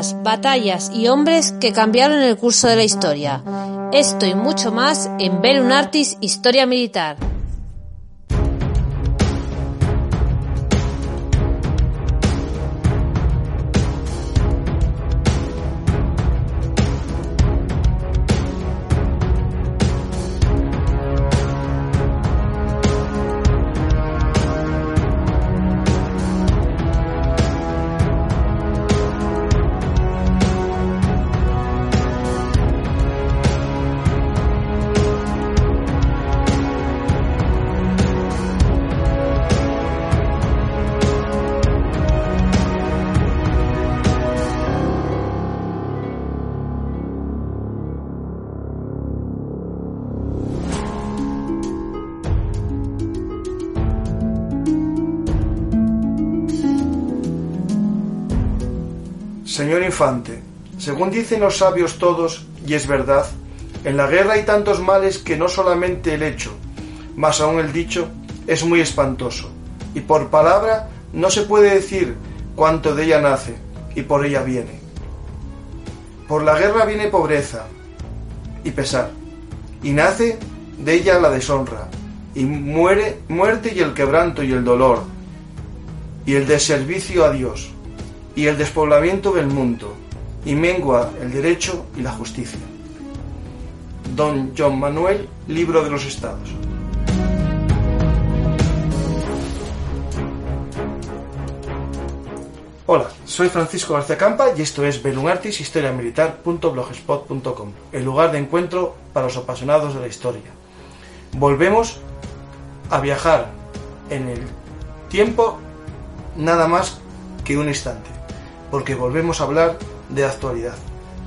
personas, batallas y hombres que cambiaron el curso de la historia. Esto y mucho más en Bellum Artis Historia Militar. Señor Infante, según dicen los sabios todos, y es verdad, en la guerra hay tantos males que no solamente el hecho, mas aún el dicho, es muy espantoso, y por palabra no se puede decir cuánto de ella nace, y por ella viene. Por la guerra viene pobreza y pesar, y nace de ella la deshonra, y muerte y el quebranto y el dolor, y el deservicio a Dios, y el despoblamiento del mundo, y mengua el derecho y la justicia. Don John Manuel, Libro de los Estados. Hola, soy Francisco García Campa y esto es Bellum Artis Historia Militar.blogspot.com, el lugar de encuentro para los apasionados de la historia. Volvemos a viajar en el tiempo nada más que un instante, porque volvemos a hablar de la actualidad,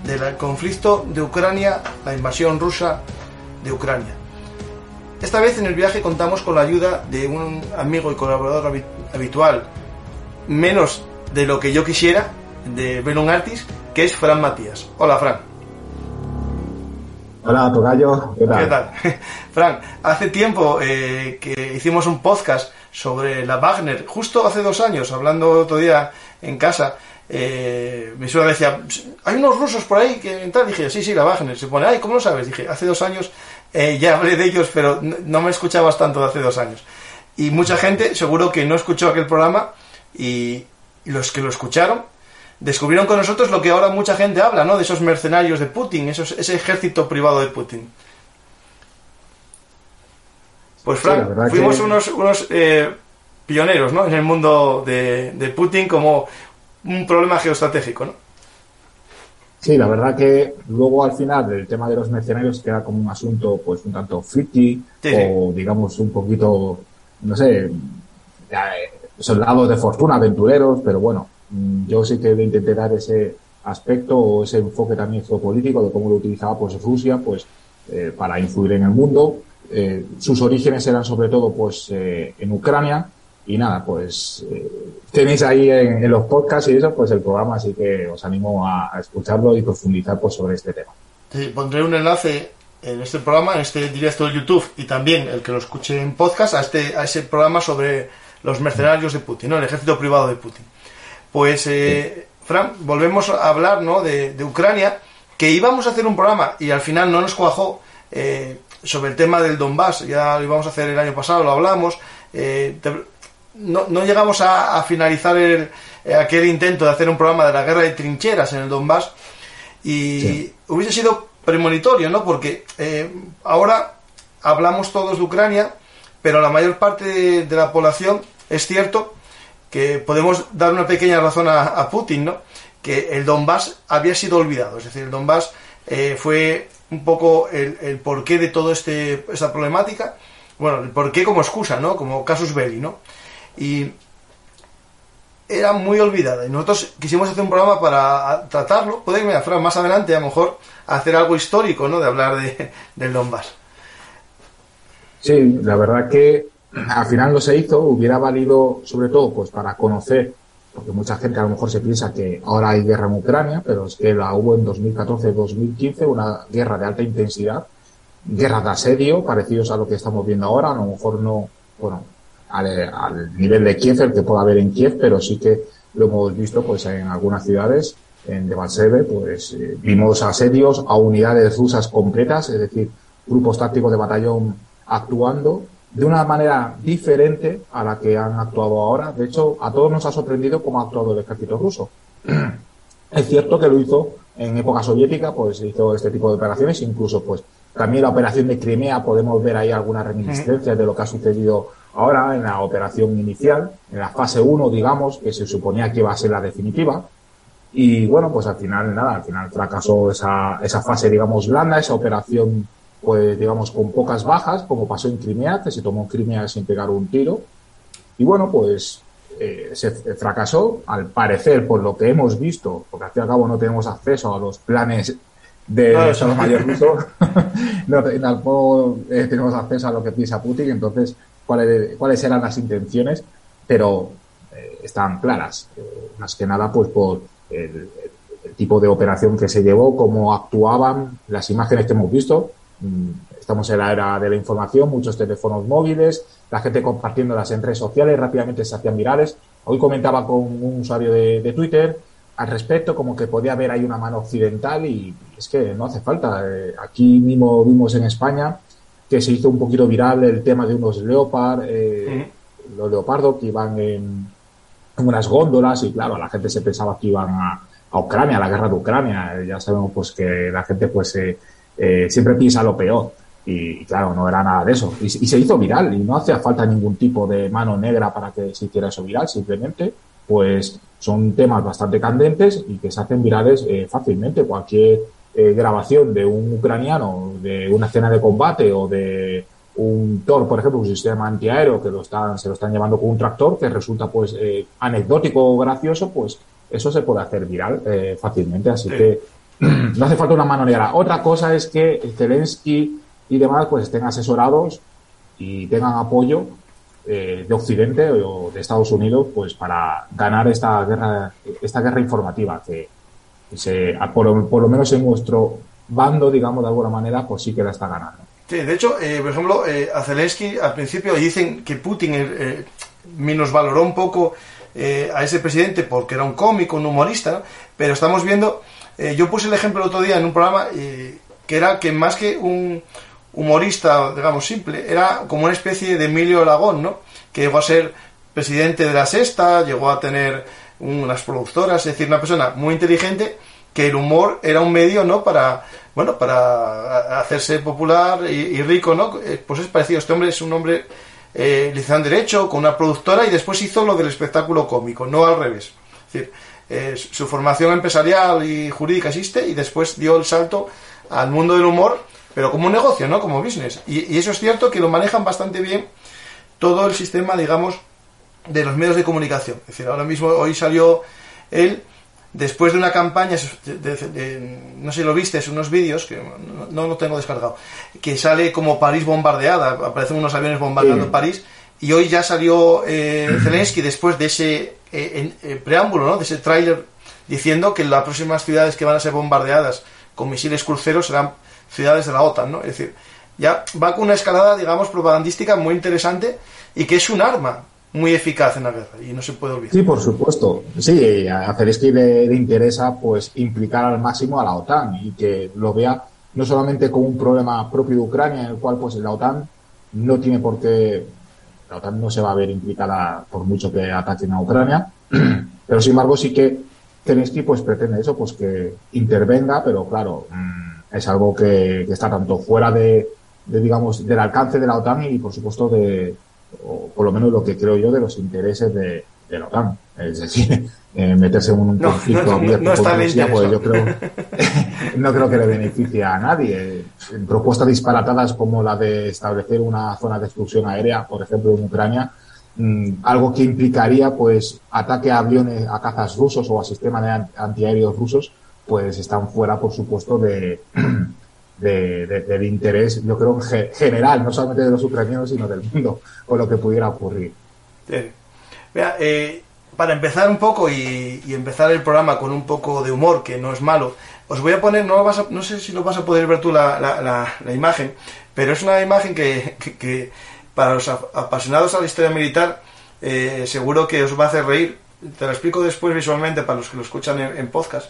del conflicto de Ucrania, la invasión rusa de Ucrania. Esta vez en el viaje contamos con la ayuda de un amigo y colaborador habitual, menos de lo que yo quisiera, de Bellum Artis, que es Fran Matías. Hola, Fran. Hola, tocayo. ¿Qué tal? ¿Qué tal? Fran, hace tiempo que hicimos un podcast sobre la Wagner, justo hace 2 años, hablando otro día en casa, mi suegra decía, hay unos rusos por ahí que entran, dije, sí, la Wagner, se pone, ay, ¿cómo lo sabes? Dije, hace 2 años ya hablé de ellos, pero no me escuchabas tanto de hace 2 años, y mucha gente seguro que no escuchó aquel programa, y los que lo escucharon, descubrieron con nosotros lo que ahora mucha gente habla, ¿no? De esos mercenarios de Putin, ese ejército privado de Putin. Pues Frank, sí, fuimos que unos pioneros, ¿no? En el mundo de Putin como un problema geoestratégico, ¿no? Sí, la verdad que luego al final el tema de los mercenarios queda como un asunto pues un tanto friki, sí. O digamos un poquito, no sé, soldados de fortuna, aventureros, pero bueno, yo sí que intenté dar ese aspecto o ese enfoque también geopolítico de cómo lo utilizaba pues Rusia pues para influir en el mundo. Sus orígenes eran sobre todo pues en Ucrania y nada, pues tenéis ahí en los podcasts y eso pues el programa, así que os animo a escucharlo y profundizar pues sobre este tema. Sí, pondré un enlace en este programa, en este directo de YouTube y también el que lo escuche en podcast a ese programa sobre los mercenarios de Putin, ¿no? El ejército privado de Putin. Pues sí. Fran, volvemos a hablar, ¿no? de Ucrania, que íbamos a hacer un programa y al final no nos cuajó sobre el tema del Donbass, ya lo íbamos a hacer el año pasado, lo hablamos, no llegamos a finalizar aquel intento de hacer un programa de la guerra de trincheras en el Donbass, y sí. Hubiese sido premonitorio, ¿no? Porque ahora hablamos todos de Ucrania, pero la mayor parte de la población, es cierto, que podemos dar una pequeña razón a Putin, ¿no? Que el Donbass había sido olvidado, es decir, el Donbass fue un poco el porqué de toda esta problemática, bueno, el porqué como excusa, ¿no? Como casus belli, ¿no? Y era muy olvidada, y nosotros quisimos hacer un programa para tratarlo, puede que Fran, más adelante a lo mejor hacer algo histórico, ¿no? De hablar del Donbass. Sí, la verdad que al final no se hizo, hubiera valido sobre todo pues para conocer, porque mucha gente a lo mejor se piensa que ahora hay guerra en Ucrania, pero es que la hubo en 2014-2015, una guerra de alta intensidad, guerras de asedio, parecidos a lo que estamos viendo ahora, a lo mejor no, bueno, al nivel de Kiev, el que pueda haber en Kiev, pero sí que lo hemos visto pues en algunas ciudades, en Debaltseve, pues vimos asedios a unidades rusas completas, es decir, grupos tácticos de batallón actuando de una manera diferente a la que han actuado ahora. De hecho, a todos nos ha sorprendido cómo ha actuado el ejército ruso. Es cierto que lo hizo en época soviética, pues hizo este tipo de operaciones, incluso pues también la operación de Crimea, podemos ver ahí algunas reminiscencias de lo que ha sucedido ahora en la operación inicial, en la fase 1, digamos, que se suponía que iba a ser la definitiva. Y bueno, pues al final nada, al final fracasó esa fase, digamos, blanda, esa operación, pues digamos, con pocas bajas, como pasó en Crimea, que se tomó Crimea sin pegar un tiro. Y bueno, pues se fracasó, al parecer, por lo que hemos visto, porque al fin y al cabo no tenemos acceso a los planes de los mayores rusos, no, tampoco tenemos acceso a lo que piensa Putin, entonces cuáles eran las intenciones, pero estaban claras, más que nada pues por el tipo de operación que se llevó, cómo actuaban, las imágenes que hemos visto. Estamos en la era de la información, muchos teléfonos móviles, la gente compartiéndolas en redes sociales, rápidamente se hacían virales. Hoy comentaba con un usuario de Twitter al respecto, como que podía haber ahí una mano occidental, y es que no hace falta. Aquí mismo vimos en España que se hizo un poquito viral el tema de unos los leopardos que iban en unas góndolas, y claro, la gente se pensaba que iban a Ucrania, a la guerra de Ucrania. Ya sabemos pues que la gente pues siempre piensa lo peor, y claro, no era nada de eso, y se hizo viral, y no hacía falta ningún tipo de mano negra para que se hiciera eso viral. Simplemente pues son temas bastante candentes y que se hacen virales fácilmente. Cualquier grabación de un ucraniano, de una escena de combate o de un TOR, por ejemplo, un sistema antiaéreo que se lo están llevando con un tractor, que resulta pues anecdótico o gracioso, pues eso se puede hacer viral fácilmente, así que no hace falta una mano negra. Otra cosa es que Zelensky y demás pues estén asesorados y tengan apoyo de Occidente o de Estados Unidos, pues para ganar esta guerra informativa, que por lo menos en nuestro bando, digamos, de alguna manera, pues sí que la está ganando. Sí, de hecho, por ejemplo, a Zelensky al principio dicen que Putin minusvaloró un poco a ese presidente porque era un cómico, un humorista, ¿no? Pero estamos viendo, yo puse el ejemplo el otro día en un programa que era que más que un humorista, digamos, simple, era como una especie de Emilio Aragón, ¿no? Que llegó a ser presidente de La Sexta, llegó a tener unas productoras, es decir, una persona muy inteligente, que el humor era un medio, ¿no?, para hacerse popular y rico, ¿no? Pues es parecido. Este hombre es un hombre licenciado en Derecho, con una productora, y después hizo lo del espectáculo cómico, no al revés. Es decir, su formación empresarial y jurídica existe, y después dio el salto al mundo del humor, pero como un negocio, ¿no?, como business. Y eso es cierto que lo manejan bastante bien todo el sistema, digamos, de los medios de comunicación. Es decir, ahora mismo, hoy salió él, después de una campaña, no sé si lo viste, es unos vídeos, que no lo tengo descargado, que sale como París bombardeada, aparecen unos aviones bombardeando París, y hoy ya salió Zelensky, después de ese preámbulo, ¿no?, de ese tráiler, diciendo que las próximas ciudades que van a ser bombardeadas con misiles cruceros serán ciudades de la OTAN, ¿no? Es decir, ya va con una escalada, digamos, propagandística muy interesante, y que es un arma muy eficaz en la guerra, y no se puede olvidar. Sí, por supuesto. Sí, a Zelensky le interesa pues implicar al máximo a la OTAN, y que lo vea no solamente como un problema propio de Ucrania, en el cual pues la OTAN no se va a ver implicada por mucho que ataquen a Ucrania, pero sin embargo sí que Zelensky pues pretende eso, pues que intervenga, pero claro, es algo que está tanto fuera de digamos, del alcance de la OTAN, y por supuesto o por lo menos lo que creo yo, de los intereses de la OTAN. Es decir, meterse en un conflicto con Rusia, pues yo creo no creo que le beneficie a nadie. Propuestas disparatadas como la de establecer una zona de exclusión aérea, por ejemplo, en Ucrania, algo que implicaría pues ataque a aviones, a cazas rusos o a sistemas antiaéreos rusos, pues están fuera, por supuesto, del interés, yo creo, general, no solamente de los ucranianos, sino del mundo, con lo que pudiera ocurrir. Sí. Mira, para empezar un poco y empezar el programa con un poco de humor, que no es malo, os voy a poner, no sé si lo vas a poder ver tú la imagen, pero es una imagen que para los apasionados a la historia militar seguro que os va a hacer reír. Te lo explico después visualmente para los que lo escuchan en podcast.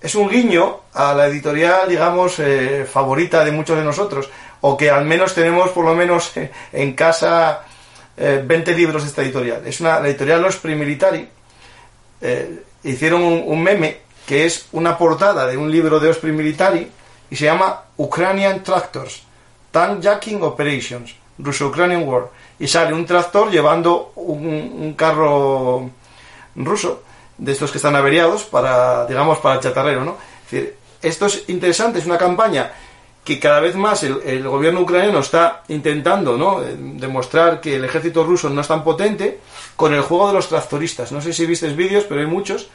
es un guiño a la editorial, digamos, favorita de muchos de nosotros, o que al menos tenemos por lo menos en casa 20 libros de esta editorial. Es una, la editorial Los Primilitari, hicieron un meme que es una portada de un libro de Los Primilitari y se llama Ukrainian Tractors, Tank Jacking Operations, Russo-Ukrainian War, y sale un tractor llevando un carro ruso, de estos que están averiados, para, digamos, para el chatarrero, ¿no? Es decir, esto es interesante, es una campaña que cada vez más el gobierno ucraniano está intentando, ¿no?, demostrar que el ejército ruso no es tan potente, con el juego de los tractoristas. No sé si visteis vídeos, pero hay muchos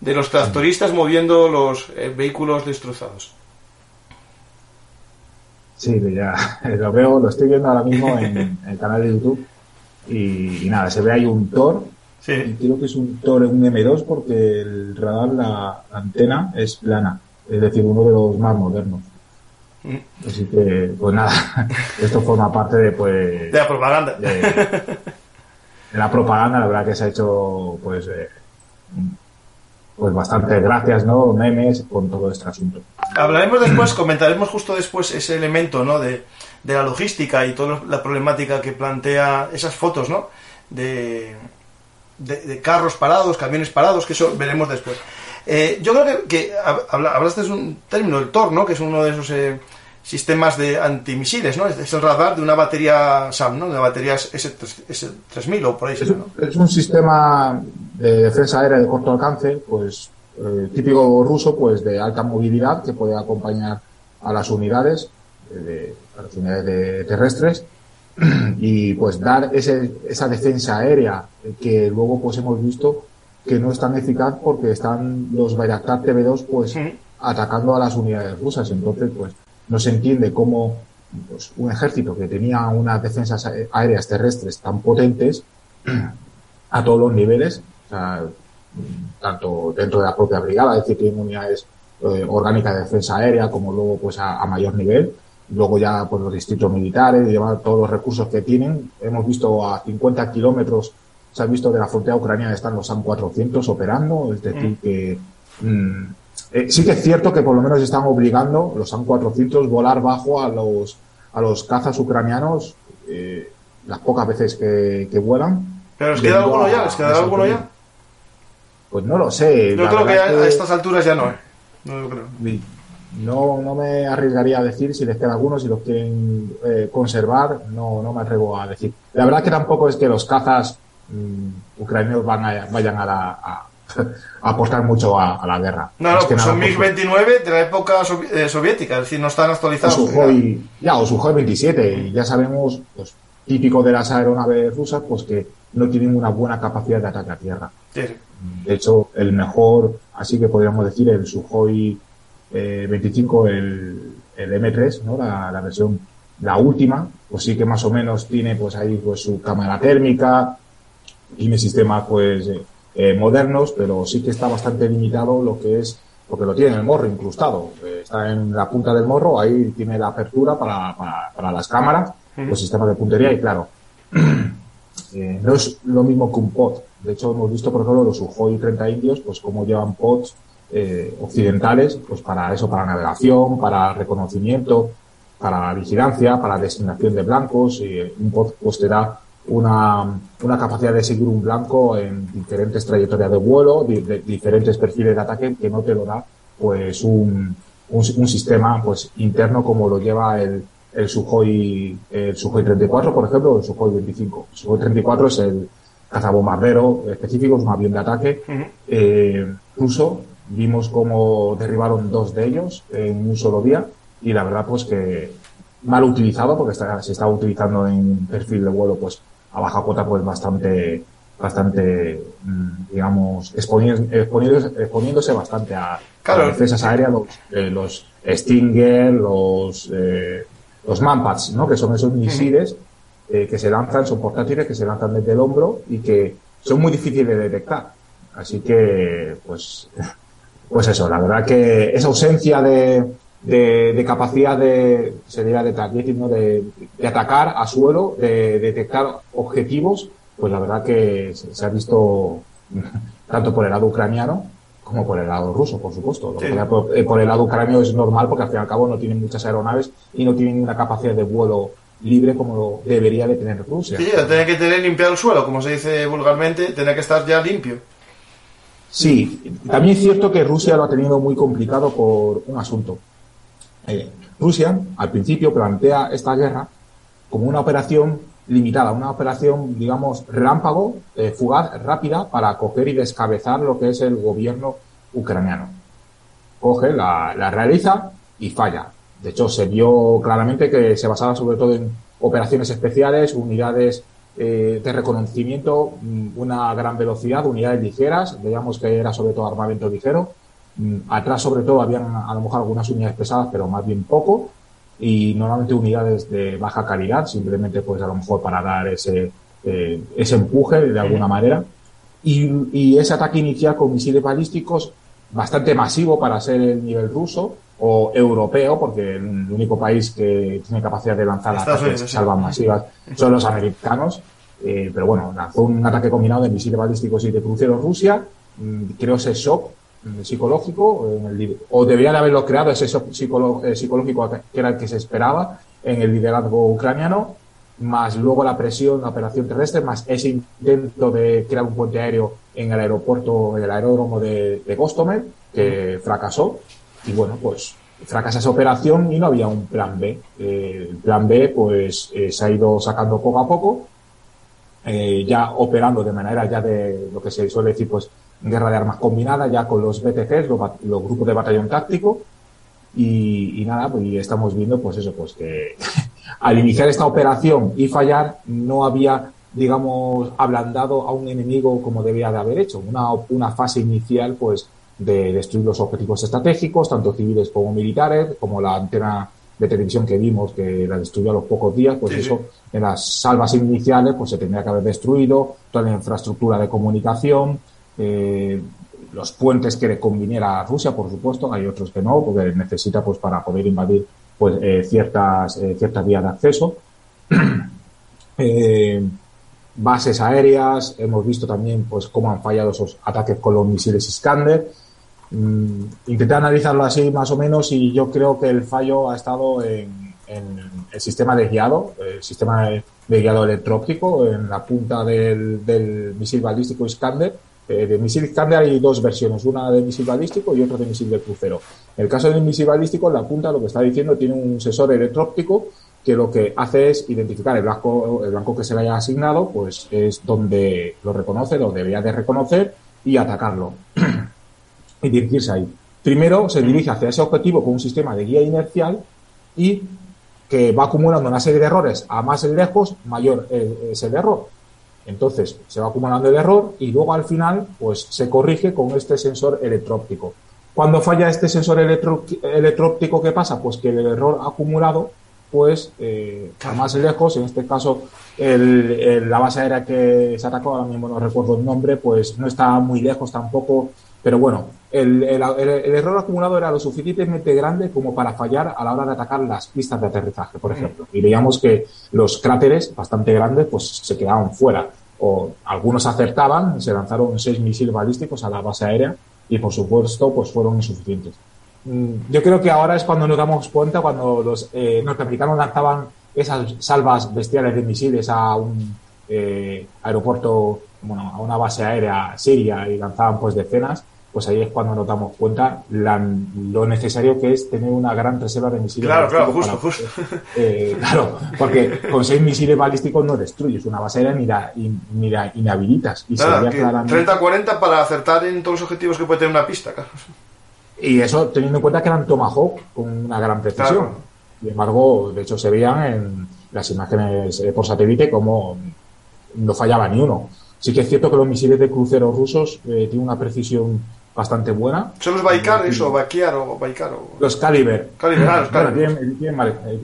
de los tractoristas moviendo los vehículos destrozados. Sí, ya lo veo, lo estoy viendo ahora mismo en el canal de YouTube y nada, se ve ahí un Tor, sí. Y creo que es un Tor, un M2, porque el radar, la antena es plana, es decir, uno de los más modernos. Así que, pues nada, esto forma parte de, pues, de la propaganda. De la propaganda, la verdad que se ha hecho, pues, pues bastantes gracias, ¿no?, memes con todo este asunto. Hablaremos después, comentaremos justo después ese elemento, ¿no?, de la logística y toda la problemática que plantea esas fotos, ¿no?, de carros parados, camiones parados, que eso veremos después. Yo creo que hablaste de un término, el Tor, ¿no?, que es uno de esos sistemas de antimisiles, ¿no? Es el radar de una batería SAM, ¿no?, de una batería S3000 o por ahí. ¿No? Es un sistema de defensa aérea de corto alcance, pues típico ruso, pues de alta movilidad, que puede acompañar a las unidades de terrestres y pues dar esa defensa aérea que luego pues hemos visto que no es tan eficaz porque están los Bayraktar TB2 pues atacando a las unidades rusas. Entonces pues no se entiende cómo pues, un ejército que tenía unas defensas aéreas terrestres tan potentes a todos los niveles, o sea, tanto dentro de la propia brigada, es decir, tienen unidades orgánicas de defensa aérea, como luego pues a mayor nivel, luego ya pues los distritos militares, llevar todos los recursos que tienen. Hemos visto a 50 kilómetros, se ha visto de la frontera ucraniana, están los SAM-400 operando, es decir, que sí que es cierto que por lo menos están obligando los SAM-400 volar bajo a los cazas ucranianos las pocas veces que vuelan. ¿Pero les queda alguno ya? ¿Les quedará alguno ya? Pues no lo sé. Yo creo que a estas alturas ya no. No lo creo. No me arriesgaría a decir si les queda alguno, si los quieren conservar, no me atrevo a decir. La verdad que tampoco es que los cazas ucranianos vayan a apostar mucho a la guerra. No, pues nada, son MiG-29 de la época soviética, es decir, no están actualizados. O Sukhoi, o Sukhoi 27, y ya sabemos, pues típico de las aeronaves rusas, pues que no tienen una buena capacidad de ataque a tierra. Sí. De hecho, el mejor, así que podríamos decir, el Sukhoi 25, el M3, ¿no?, la versión, la última, pues sí que más o menos tiene pues ahí pues su cámara térmica, tiene sistemas pues modernos, pero sí que está bastante limitado lo que es, porque lo tiene en el morro incrustado, está en la punta del morro, ahí tiene la apertura para las cámaras, los sistemas de puntería, y claro, no es lo mismo que un pod. De hecho, hemos visto, por ejemplo, los Sukhoi 30 indios, pues cómo llevan pods occidentales, pues para eso, para navegación, para reconocimiento, para vigilancia, para designación de blancos, y un pod pues te da una capacidad de seguir un blanco en diferentes trayectorias de vuelo, de diferentes perfiles de ataque, que no te lo da pues un sistema pues interno como lo lleva el Sukhoi 34, por ejemplo, o el Sukhoi 25. El Sukhoi 34 es el cazabombardero específico, es un avión de ataque ruso. Vimos cómo derribaron 2 de ellos en un solo día, y la verdad pues que mal utilizado, porque se estaba utilizando en perfil de vuelo pues a baja cuota, pues bastante digamos exponiéndose bastante a, claro, a las defensas aéreas, los Stinger, los Manpads, ¿no?, que son esos misiles que se lanzan, son portátiles que se lanzan desde el hombro y que son muy difíciles de detectar. Así que pues eso, la verdad que esa ausencia de capacidad de, se diría, de targeting, ¿no?, de atacar a suelo, de detectar objetivos, pues la verdad que se ha visto tanto por el lado ucraniano como por el lado ruso, por supuesto. Lo sí. que por el lado ucranio es normal porque al fin y al cabo no tienen muchas aeronaves y no tienen una capacidad de vuelo libre como lo debería de tener Rusia. Sí, tiene que tener limpiado el suelo, como se dice vulgarmente, tiene que estar ya limpio. Sí, también es cierto que Rusia lo ha tenido muy complicado por un asunto. Rusia, al principio, plantea esta guerra como una operación limitada, una operación, digamos, relámpago, fugaz, rápida, para coger y descabezar lo que es el gobierno ucraniano. Coge, la realiza y falla. De hecho, se vio claramente que se basaba sobre todo en operaciones especiales, unidades de reconocimiento, una gran velocidad, unidades ligeras, veíamos que era sobre todo armamento ligero. Atrás, sobre todo, habían a lo mejor algunas unidades pesadas, pero más bien poco, y normalmente unidades de baja calidad, simplemente pues a lo mejor para dar ese empuje de alguna manera. Y ese ataque inicial con misiles balísticos, bastante masivo para ser el nivel ruso o europeo, porque el único país que tiene capacidad de lanzar ataques salvas masivas son los americanos. Pero bueno, lanzó un ataque combinado de misiles balísticos y de cruceros Rusia, creo ese shock psicológico, o deberían haberlo creado, ese shock psicológico que era el que se esperaba en el liderazgo ucraniano, más luego la presión, la operación terrestre, más ese intento de crear un puente aéreo en el aeropuerto, en el aeródromo de Gostomel, que fracasó. Y bueno, pues fracasa esa operación y no había un plan B. El plan B pues se ha ido sacando poco a poco, ya operando de manera ya de lo que se suele decir pues guerra de armas combinada, ya con los BTCs, los grupos de batallón táctico, y nada, pues y estamos viendo pues eso, pues que al iniciar esta operación y fallar no había, digamos, ablandado a un enemigo como debía de haber hecho. Una fase inicial pues de destruir los objetivos estratégicos, tanto civiles como militares, como la antena de televisión que vimos que la destruyó a los pocos días, pues sí. Eso en las salvas iniciales pues se tendría que haber destruido toda la infraestructura de comunicación, los puentes que le conviniera a Rusia, por supuesto. Hay otros que no, porque necesita pues para poder invadir pues ciertas vías de acceso, bases aéreas. Hemos visto también pues cómo han fallado esos ataques con los misiles Iskander. Intenté analizarlo así más o menos y yo creo que el fallo ha estado en el sistema de guiado, el sistema de guiado electrópico en la punta del misil balístico Iskander. De misil Iskander hay dos versiones, una de misil balístico y otra de misil de crucero. En el caso del misil balístico, en la punta, lo que está diciendo, tiene un sensor electróptico que lo que hace es identificar el blanco que se le haya asignado, pues es donde lo reconoce, lo debería de reconocer y atacarlo y dirigirse ahí. Primero se dirige hacia ese objetivo con un sistema de guía inercial y que va acumulando una serie de errores. A más lejos, mayor es el error. Entonces se va acumulando el error y luego al final pues se corrige con este sensor electróptico. Cuando falla este sensor electróptico, ¿qué pasa? Pues que el error acumulado pues a más lejos, en este caso la base aérea que se atacó, ahora mismo no recuerdo el nombre, pues no está muy lejos tampoco, pero bueno, el error acumulado era lo suficientemente grande como para fallar a la hora de atacar las pistas de aterrizaje, por ejemplo, y veíamos que los cráteres bastante grandes pues se quedaban fuera, o algunos acertaban. Se lanzaron 6 misiles balísticos a la base aérea y por supuesto pues fueron insuficientes. Yo creo que ahora es cuando nos damos cuenta, cuando los norteamericanos lanzaban esas salvas bestiales de misiles a un aeropuerto, bueno, a una base aérea siria, y lanzaban pues decenas, pues ahí es cuando nos damos cuenta lo necesario que es tener una gran reserva de misiles. Claro, justo. Claro, porque con 6 misiles balísticos no destruyes una base aérea ni la inhabilitas. Y nada, sería claramente 30-40 para acertar en todos los objetivos que puede tener una pista, claro. Y eso teniendo en cuenta que eran Tomahawk con una gran precisión. Claro. Sin embargo, de hecho se veían en las imágenes por satélite como no fallaba ni uno. Sí que es cierto que los misiles de crucero rusos tienen una precisión bastante buena. ¿Son los Baikar, Los Caliber. Claro,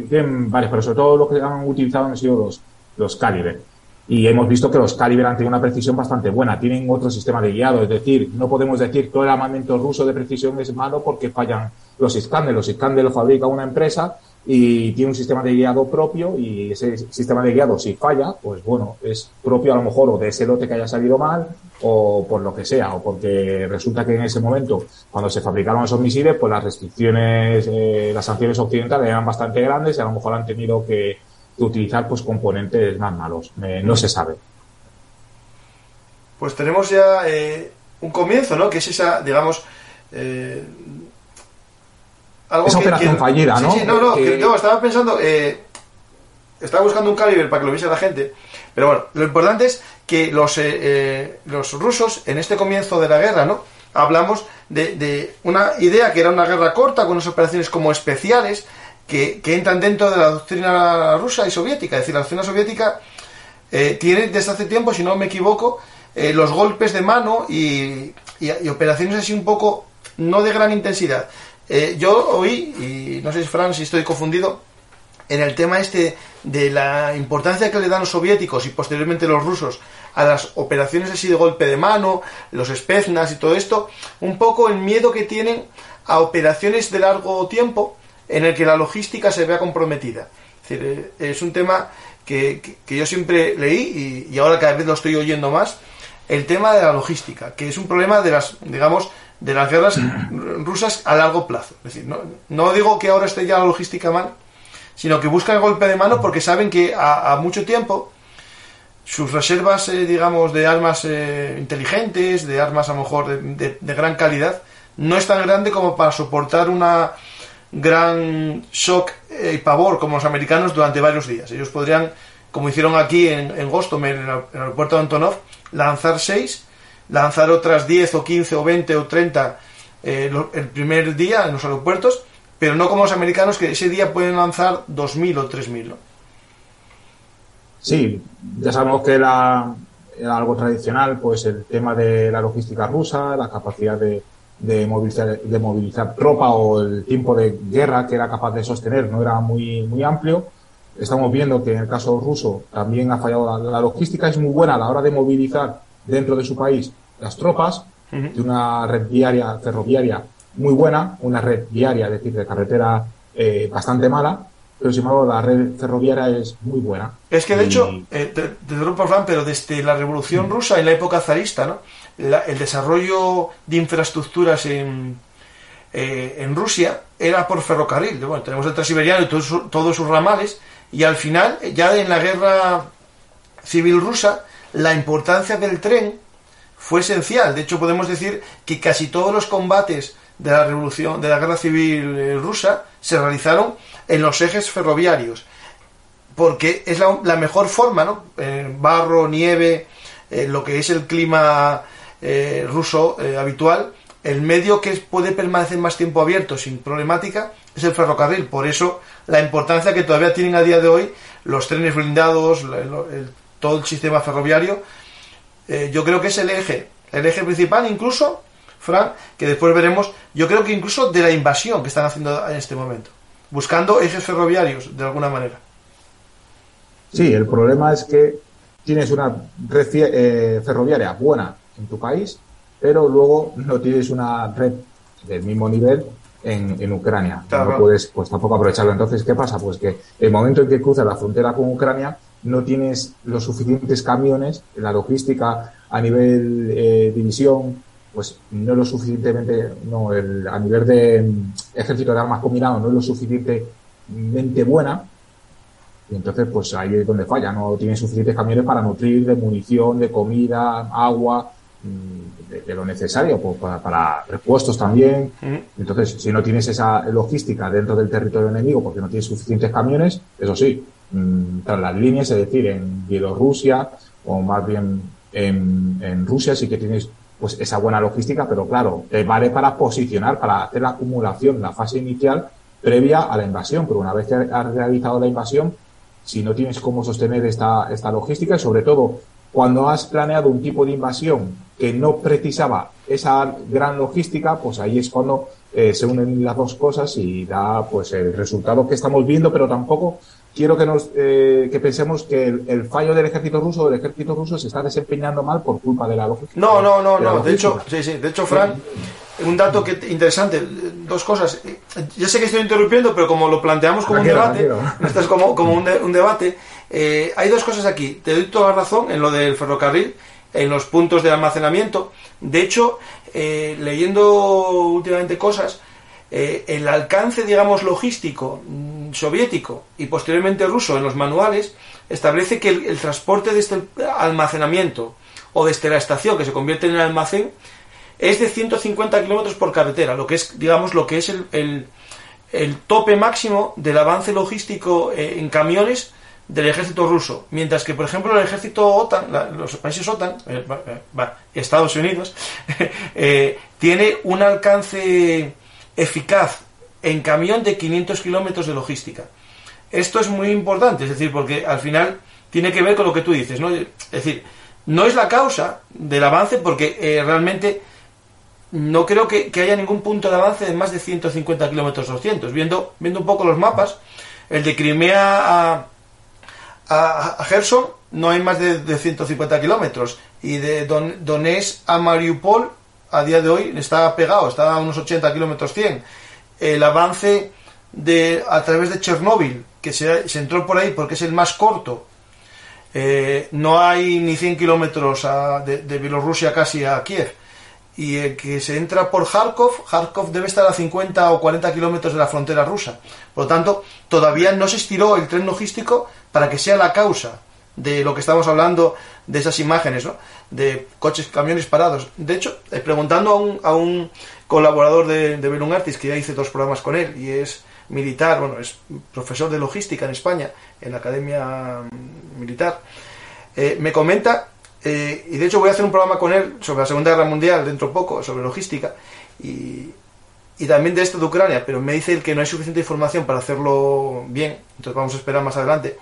tienen varios, pero sobre todo los que han utilizado han sido los Caliber. Y hemos visto que los Caliber han tenido una precisión bastante buena. Tienen otro sistema de guiado, es decir, no podemos decir todo el armamento ruso de precisión es malo porque fallan los Iskander. Los Iskander lo fabrica una empresa y tiene un sistema de guiado propio, y ese sistema de guiado, si falla, pues bueno, es propio a lo mejor o de ese lote que haya salido mal, o por lo que sea, o porque resulta que en ese momento, cuando se fabricaron esos misiles, pues las restricciones, las sanciones occidentales eran bastante grandes y a lo mejor han tenido que utilizar pues componentes más malos. No se sabe. Pues tenemos ya un comienzo, ¿no? Que es esa, digamos... algo esa operación fallida, ¿no? Sí, sí, no, que... no, estaba pensando, estaba buscando un calibre para que lo viese la gente, pero bueno, lo importante es que los rusos, en este comienzo de la guerra, ¿no? Hablamos de una idea que era una guerra corta, con unas operaciones como especiales, que entran dentro de la doctrina rusa y soviética, es decir, la doctrina soviética tiene desde hace tiempo, si no me equivoco, los golpes de mano y operaciones así un poco, no de gran intensidad. Yo oí, y no sé, Fran, si estoy confundido, en el tema este de la importancia que le dan los soviéticos y posteriormente los rusos a las operaciones así de golpe de mano, los spetsnaz y todo esto, un poco el miedo que tienen a operaciones de largo tiempo en el que la logística se vea comprometida. Es decir, es un tema que yo siempre leí y ahora cada vez lo estoy oyendo más, el tema de la logística, que es un problema de las, digamos, de las guerras rusas a largo plazo. Es decir, no digo que ahora esté ya la logística mal, sino que buscan el golpe de mano porque saben que a mucho tiempo sus reservas, digamos, de armas inteligentes, de armas a lo mejor de gran calidad, no es tan grande como para soportar una gran shock y pavor como los americanos durante varios días. Ellos podrían, como hicieron aquí en Gostomel, en el aeropuerto de Antonov, lanzar 6, lanzar otras 10 o 15 o 20 o 30 el primer día en los aeropuertos, pero no como los americanos que ese día pueden lanzar 2.000 o 3.000, ¿no? Sí, ya sabemos que era algo tradicional, pues el tema de la logística rusa, la capacidad de movilizar tropa o el tiempo de guerra que era capaz de sostener no era muy amplio. Estamos viendo que en el caso ruso también ha fallado la logística, es muy buena a la hora de movilizar dentro de su país las tropas, de una red viaria ferroviaria muy buena, una red viaria, es decir, de carretera bastante mala, pero sin embargo la red ferroviaria es muy buena. Es que de hecho, te interrumpo, Fran, pero desde la Revolución Rusa, en la época zarista, ¿no? El desarrollo de infraestructuras en Rusia era por ferrocarril. Bueno, tenemos el Transiberiano y todos sus ramales, y al final, ya en la guerra civil rusa, la importancia del tren fue esencial. De hecho, podemos decir que casi todos los combates de la guerra civil rusa se realizaron en los ejes ferroviarios, porque es la mejor forma, ¿no? Barro, nieve, lo que es el clima ruso habitual, el medio que puede permanecer más tiempo abierto sin problemática es el ferrocarril. Por eso la importancia que todavía tienen a día de hoy los trenes blindados, todo el sistema ferroviario. Yo creo que es el eje principal, incluso, Fran, que después veremos, yo creo que incluso de la invasión que están haciendo en este momento, buscando ejes ferroviarios de alguna manera. Sí, el problema es que tienes una red ferroviaria buena en tu país, pero luego no tienes una red del mismo nivel en Ucrania. Claro. No puedes, pues, tampoco aprovecharlo. Entonces, ¿qué pasa? Pues que el momento en que cruzas la frontera con Ucrania no tienes los suficientes camiones, la logística a nivel división, pues no es lo suficientemente, a nivel de ejército de armas combinado no es lo suficientemente buena, y entonces pues ahí es donde falla, no tienes suficientes camiones para nutrir de munición, de comida, agua, de lo necesario, pues, para repuestos también. Entonces, si no tienes esa logística dentro del territorio enemigo porque no tienes suficientes camiones, eso sí, tras las líneas, es decir, en Bielorrusia o más bien en Rusia sí que tienes pues esa buena logística, pero claro, te vale para posicionar, para hacer la acumulación, la fase inicial previa a la invasión, pero una vez que has realizado la invasión, si no tienes cómo sostener esta logística, y sobre todo cuando has planeado un tipo de invasión que no precisaba esa gran logística, pues ahí es cuando se unen las dos cosas y da pues el resultado que estamos viendo, pero tampoco quiero que que pensemos que el fallo del ejército ruso se está desempeñando mal por culpa de la logística. No, de hecho, Fran, un dato que interesante, dos cosas. Ya sé que estoy interrumpiendo, pero como lo planteamos como un debate, esto es como un debate. Hay dos cosas aquí. Te doy toda la razón en lo del ferrocarril, en los puntos de almacenamiento. De hecho, leyendo últimamente cosas, el alcance, digamos, logístico soviético y posteriormente ruso en los manuales establece que el transporte de este almacenamiento o desde la estación que se convierte en el almacén es de 150 kilómetros por carretera, lo que es, digamos, lo que es el tope máximo del avance logístico en camiones del ejército ruso, mientras que, por ejemplo, el ejército OTAN, los países OTAN, Estados Unidos, tiene un alcance eficaz en camión de 500 kilómetros de logística. Esto es muy importante, es decir, porque al final tiene que ver con lo que tú dices, ¿no? Es decir, no es la causa del avance, porque realmente no creo que haya ningún punto de avance de más de 150 kilómetros 200. Viendo un poco los mapas, el de Crimea a Gerson no hay más de 150 kilómetros, y de Donetsk a Mariupol a día de hoy está pegado, está a unos 80 kilómetros 100. El avance a través de Chernóbil, que se entró por ahí porque es el más corto, no hay ni 100 kilómetros de Bielorrusia casi a Kiev, y el que se entra por Kharkov debe estar a 50 o 40 kilómetros de la frontera rusa. Por lo tanto, todavía no se estiró el tren logístico para que sea la causa de lo que estamos hablando, de esas imágenes, ¿no?, de coches, camiones parados. De hecho, preguntando a un colaborador de Bellum Artis, que ya hice dos programas con él, y es militar, bueno, es profesor de logística en España, en la Academia Militar, me comenta, y de hecho voy a hacer un programa con él sobre la Segunda Guerra Mundial dentro poco, sobre logística, y también de esto de Ucrania, pero me dice él que no hay suficiente información para hacerlo bien, entonces vamos a esperar más adelante.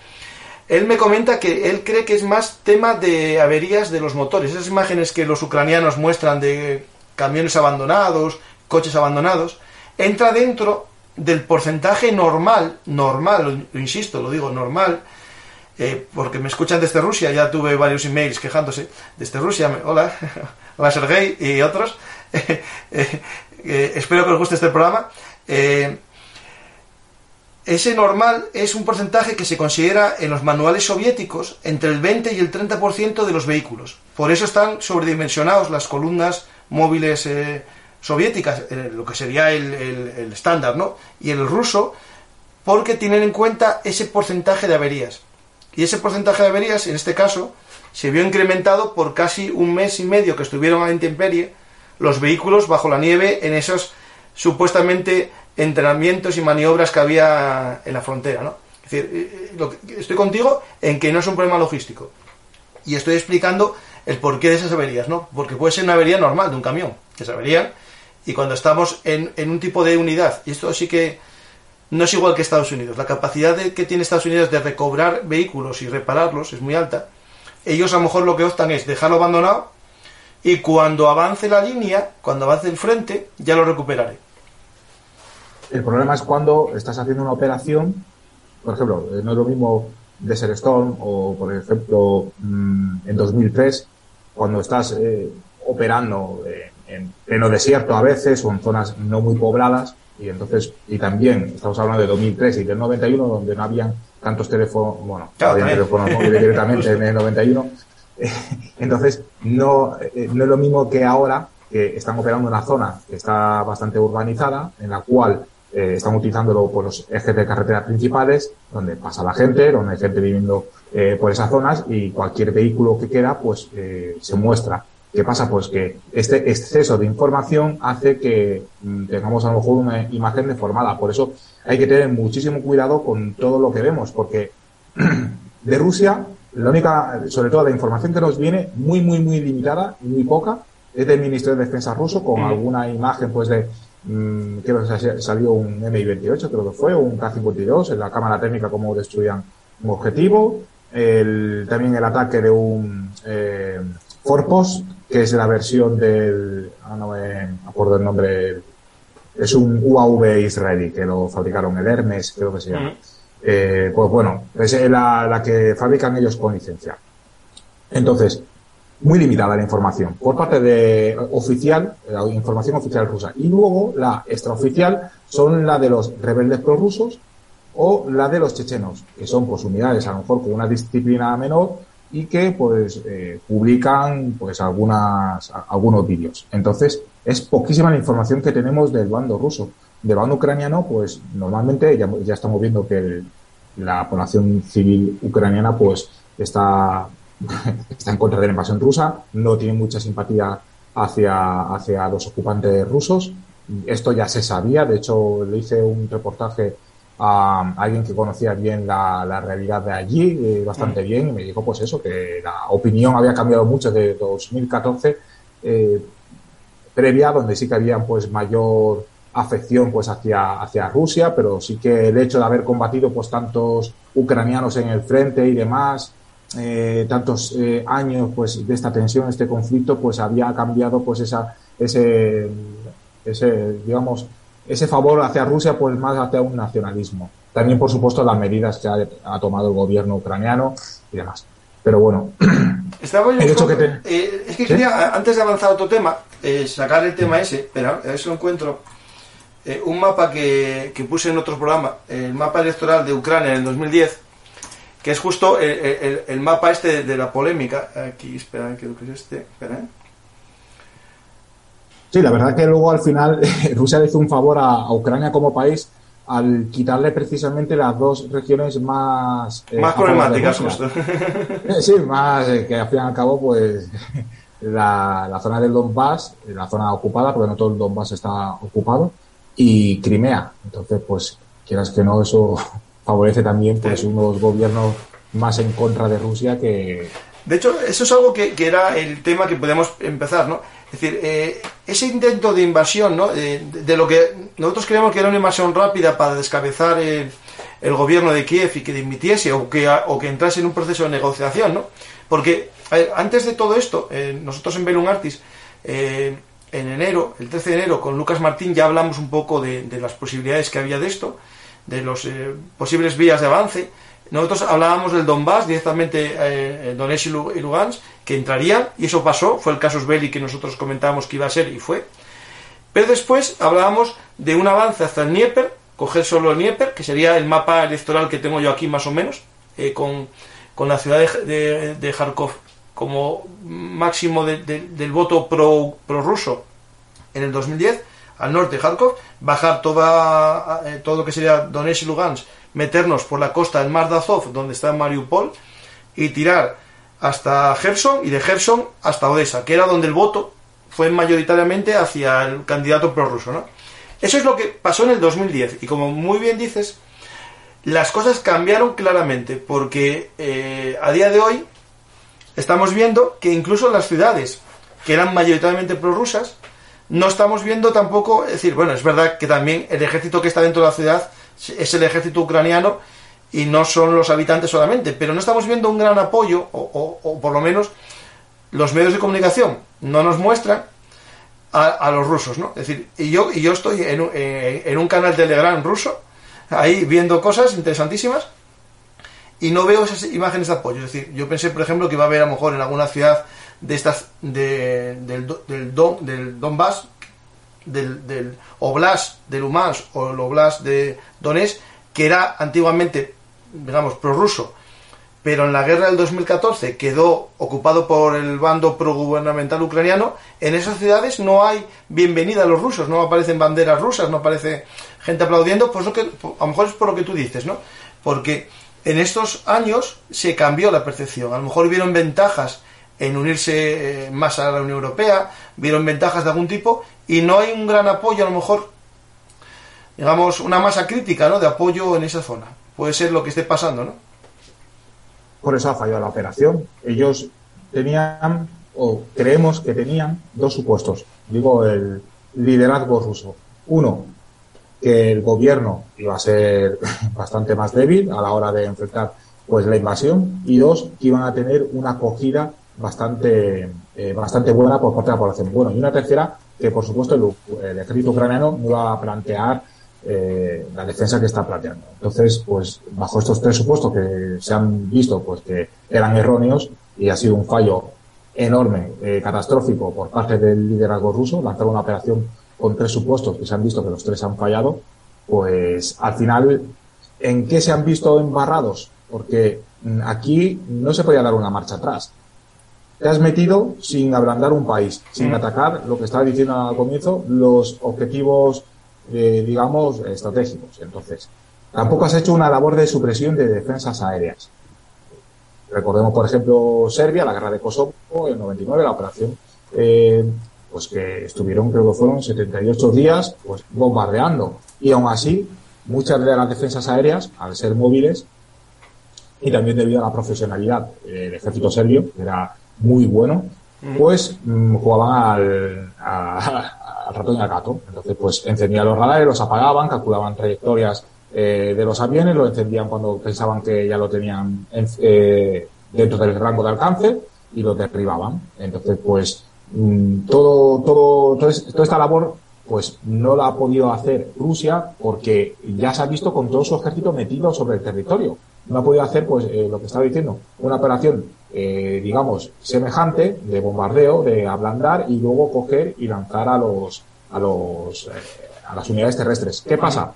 Él me comenta que él cree que es más tema de averías de los motores, esas imágenes que los ucranianos muestran de camiones abandonados, coches abandonados, entra dentro del porcentaje normal, insisto, lo digo, normal, porque me escuchan desde Rusia, ya tuve varios emails quejándose desde Rusia, hola Sergei y otros, espero que os guste este programa. Ese normal es un porcentaje que se considera en los manuales soviéticos entre el 20 y el 30% de los vehículos. Por eso están sobredimensionados las columnas móviles soviéticas, lo que sería el estándar, ¿no?, y el ruso, porque tienen en cuenta ese porcentaje de averías. Y ese porcentaje de averías, en este caso, se vio incrementado por casi un mes y medio que estuvieron a la intemperie los vehículos bajo la nieve en esos supuestamente entrenamientos y maniobras que había en la frontera, ¿no? Es decir, estoy contigo en que no es un problema logístico, y estoy explicando el porqué de esas averías, ¿no? Porque puede ser una avería normal de un camión, que se averían, y cuando estamos en un tipo de unidad, y esto sí que no es igual que Estados Unidos, la capacidad que tiene Estados Unidos de recobrar vehículos y repararlos es muy alta. Ellos a lo mejor lo que optan es dejarlo abandonado, y cuando avance la línea, cuando avance el frente, ya lo recuperaré. El problema es cuando estás haciendo una operación, por ejemplo, no es lo mismo Desert Storm o, por ejemplo, en 2003, cuando estás operando en pleno desierto a veces o en zonas no muy pobladas, y también estamos hablando de 2003 y del 91, donde no habían tantos teléfonos, teléfonos móviles directamente en el 91, entonces no es lo mismo que ahora, que están operando en una zona que está bastante urbanizada, en la cual están utilizándolo por los ejes de carreteras principales, donde pasa la gente, donde hay gente viviendo por esas zonas, y cualquier vehículo que queda, pues se muestra. ¿Qué pasa? Pues que este exceso de información hace que tengamos a lo mejor una imagen deformada. Por eso hay que tener muchísimo cuidado con todo lo que vemos, porque de Rusia, sobre todo la información que nos viene, muy, muy, muy limitada y muy poca, es del Ministerio de Defensa ruso, con alguna imagen, pues, de creo que salió un Mi-28, creo que fue, o un K-52, en la cámara técnica, cómo destruían un objetivo, también el ataque de un Forpost, que es la versión del, no me acuerdo el nombre, es un UAV israelí, que lo fabricaron, el Hermes, creo que se llama. Pues bueno, es la que fabrican ellos con licencia. Entonces, muy limitada la información por parte de oficial, la información oficial rusa. Y luego la extraoficial son la de los rebeldes prorrusos o la de los chechenos, que son pues unidades a lo mejor con una disciplina menor y que pues publican pues algunos vídeos. Entonces es poquísima la información que tenemos del bando ruso. Del bando ucraniano pues normalmente ya estamos viendo que la población civil ucraniana pues está en contra de la invasión rusa, no tiene mucha simpatía hacia los ocupantes rusos. Esto ya se sabía, de hecho le hice un reportaje a alguien que conocía bien la realidad de allí, bastante bien, y me dijo pues eso, que la opinión había cambiado mucho de 2014, previa, donde sí que había pues mayor afección pues hacia Rusia, pero sí que el hecho de haber combatido pues tantos ucranianos en el frente y demás, tantos años pues de esta tensión, este conflicto, pues había cambiado pues ese favor hacia Rusia pues más hacia un nacionalismo. También por supuesto las medidas que ha tomado el gobierno ucraniano y demás. Pero bueno, quería, antes de avanzar a otro tema, sacar el tema ese, pero a ver si lo encuentro. Un mapa que puse en otro programa, el mapa electoral de Ucrania en el 2010, que es justo el mapa este de la polémica. Aquí, espera, creo que es este. Espera. Sí, la verdad que luego al final Rusia le hizo un favor a Ucrania como país al quitarle precisamente las dos regiones más problemáticas, justo. Sí, más que al fin y al cabo pues la zona del Donbass, la zona ocupada, porque no todo el Donbass está ocupado, y Crimea. Entonces, pues, quieras que no, eso favorece también pues unos gobiernos más en contra de Rusia que... De hecho, eso es algo que era el tema que podíamos empezar, ¿no? Es decir, ese intento de invasión, ¿no? De lo que nosotros creemos que era una invasión rápida para descabezar el gobierno de Kiev y que dimitiese o que entrase en un proceso de negociación, ¿no? Porque antes de todo esto, nosotros en Bellum Artis... en enero, el 13 de enero, con Lucas Martín ya hablamos un poco de las posibilidades que había de esto, de los posibles vías de avance. Nosotros hablábamos del Donbass, directamente Donetsk y Lugansk, que entrarían, y eso pasó, fue el casus belli que nosotros comentábamos que iba a ser, y fue. Pero después hablábamos de un avance hasta el Dnieper, coger solo el Dnieper, que sería el mapa electoral que tengo yo aquí más o menos, con la ciudad de Kharkov como máximo del voto prorruso en el 2010, al norte de Kharkov, bajar todo lo que sería Donetsk y Lugansk, meternos por la costa del Mar de Azov, donde está Mariupol, y tirar hasta Gerson, y de Gerson hasta Odessa, que era donde el voto fue mayoritariamente hacia el candidato prorruso, ¿no? Eso es lo que pasó en el 2010, y como muy bien dices, las cosas cambiaron claramente, porque a día de hoy estamos viendo que incluso las ciudades que eran mayoritariamente prorrusas, no estamos viendo tampoco, es decir, bueno, es verdad que también el ejército que está dentro de la ciudad es el ejército ucraniano y no son los habitantes solamente, pero no estamos viendo un gran apoyo, o por lo menos los medios de comunicación no nos muestran a los rusos, ¿no? Es decir, y yo estoy en un canal Telegram ruso, ahí viendo cosas interesantísimas, y no veo esas imágenes de apoyo. Es decir, yo pensé, por ejemplo, que iba a haber a lo mejor en alguna ciudad de estas del Donbass, del Oblast de Luhansk o el Oblast de Donetsk, que era antiguamente, digamos, prorruso, pero en la guerra del 2014 quedó ocupado por el bando progubernamental ucraniano. En esas ciudades no hay bienvenida a los rusos, no aparecen banderas rusas, no aparece gente aplaudiendo, pues lo que, a lo mejor es por lo que tú dices, ¿no? Porque en estos años se cambió la percepción. A lo mejor vieron ventajas en unirse más a la Unión Europea, vieron ventajas de algún tipo, y no hay un gran apoyo, a lo mejor, digamos, una masa crítica, ¿no?, de apoyo en esa zona. Puede ser lo que esté pasando, ¿no? Por eso ha fallado la operación. Ellos tenían, o creemos que tenían, dos supuestos. Digo, el liderazgo ruso. Uno, que el gobierno iba a ser bastante más débil a la hora de enfrentar pues la invasión, y dos, que iban a tener una acogida bastante buena por parte de la población. Bueno, y una tercera, que por supuesto el ejército ucraniano no iba a plantear la defensa que está planteando. Entonces, pues bajo estos tres supuestos que se han visto pues que eran erróneos, y ha sido un fallo enorme, catastrófico por parte del liderazgo ruso, lanzar una operación con tres supuestos que se han visto que los tres han fallado, pues al final, ¿en qué se han visto embarrados? Porque aquí no se podía dar una marcha atrás. Te has metido sin ablandar un país, sin atacar, lo que estaba diciendo al comienzo, los objetivos, digamos, estratégicos. Entonces, tampoco has hecho una labor de supresión de defensas aéreas. Recordemos, por ejemplo, Serbia, la guerra de Kosovo, el 99, la operación, pues que estuvieron, creo que fueron 78 días, pues bombardeando. Y aún así, muchas de las defensas aéreas, al ser móviles, y también debido a la profesionalidad del ejército serbio, que era muy bueno, pues jugaban al ratón y al gato. Entonces, pues encendían los radares, los apagaban, calculaban trayectorias de los aviones, los encendían cuando pensaban que ya lo tenían dentro del rango de alcance y los derribaban. Entonces, pues toda esta labor pues no la ha podido hacer Rusia, porque ya se ha visto con todo su ejército metido sobre el territorio. No ha podido hacer, pues, lo que estaba diciendo, una operación, digamos, semejante, de bombardeo, de ablandar y luego coger y lanzar a las unidades terrestres. ¿Qué pasa?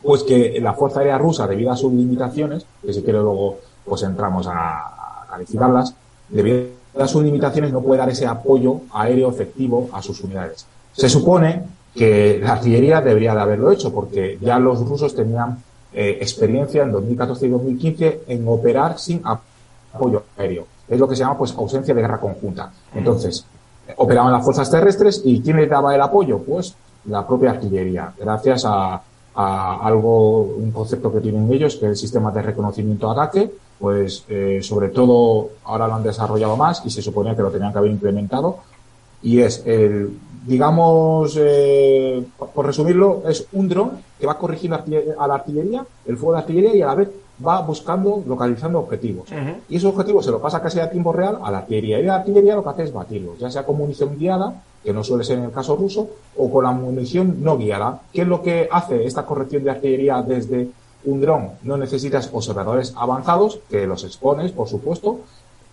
Pues que la Fuerza Aérea Rusa, debido a sus limitaciones, que si quiero luego, pues entramos a calificarlas, debido a sus limitaciones no puede dar ese apoyo aéreo efectivo a sus unidades. Se supone que la artillería debería de haberlo hecho, porque ya los rusos tenían experiencia en 2014 y 2015 en operar sin apoyo aéreo. Es lo que se llama, pues, ausencia de guerra conjunta. Entonces, operaban las fuerzas terrestres y ¿quién les daba el apoyo? Pues la propia artillería, gracias a algo, un concepto que tienen ellos, que es el sistema de reconocimiento ataque, pues sobre todo ahora lo han desarrollado más y se suponía que lo tenían que haber implementado, y es el, digamos, por resumirlo, es un dron que va a corregir a la artillería, el fuego de artillería, y a la vez va buscando, localizando objetivos. Uh-huh. Y esos objetivos se los pasa casi a tiempo real a la artillería. Y la artillería lo que hace es batirlos, ya sea con munición guiada, que no suele ser en el caso ruso, o con la munición no guiada. ¿Qué es lo que hace esta corrección de artillería desde un dron? No necesitas observadores avanzados, que los expones, por supuesto.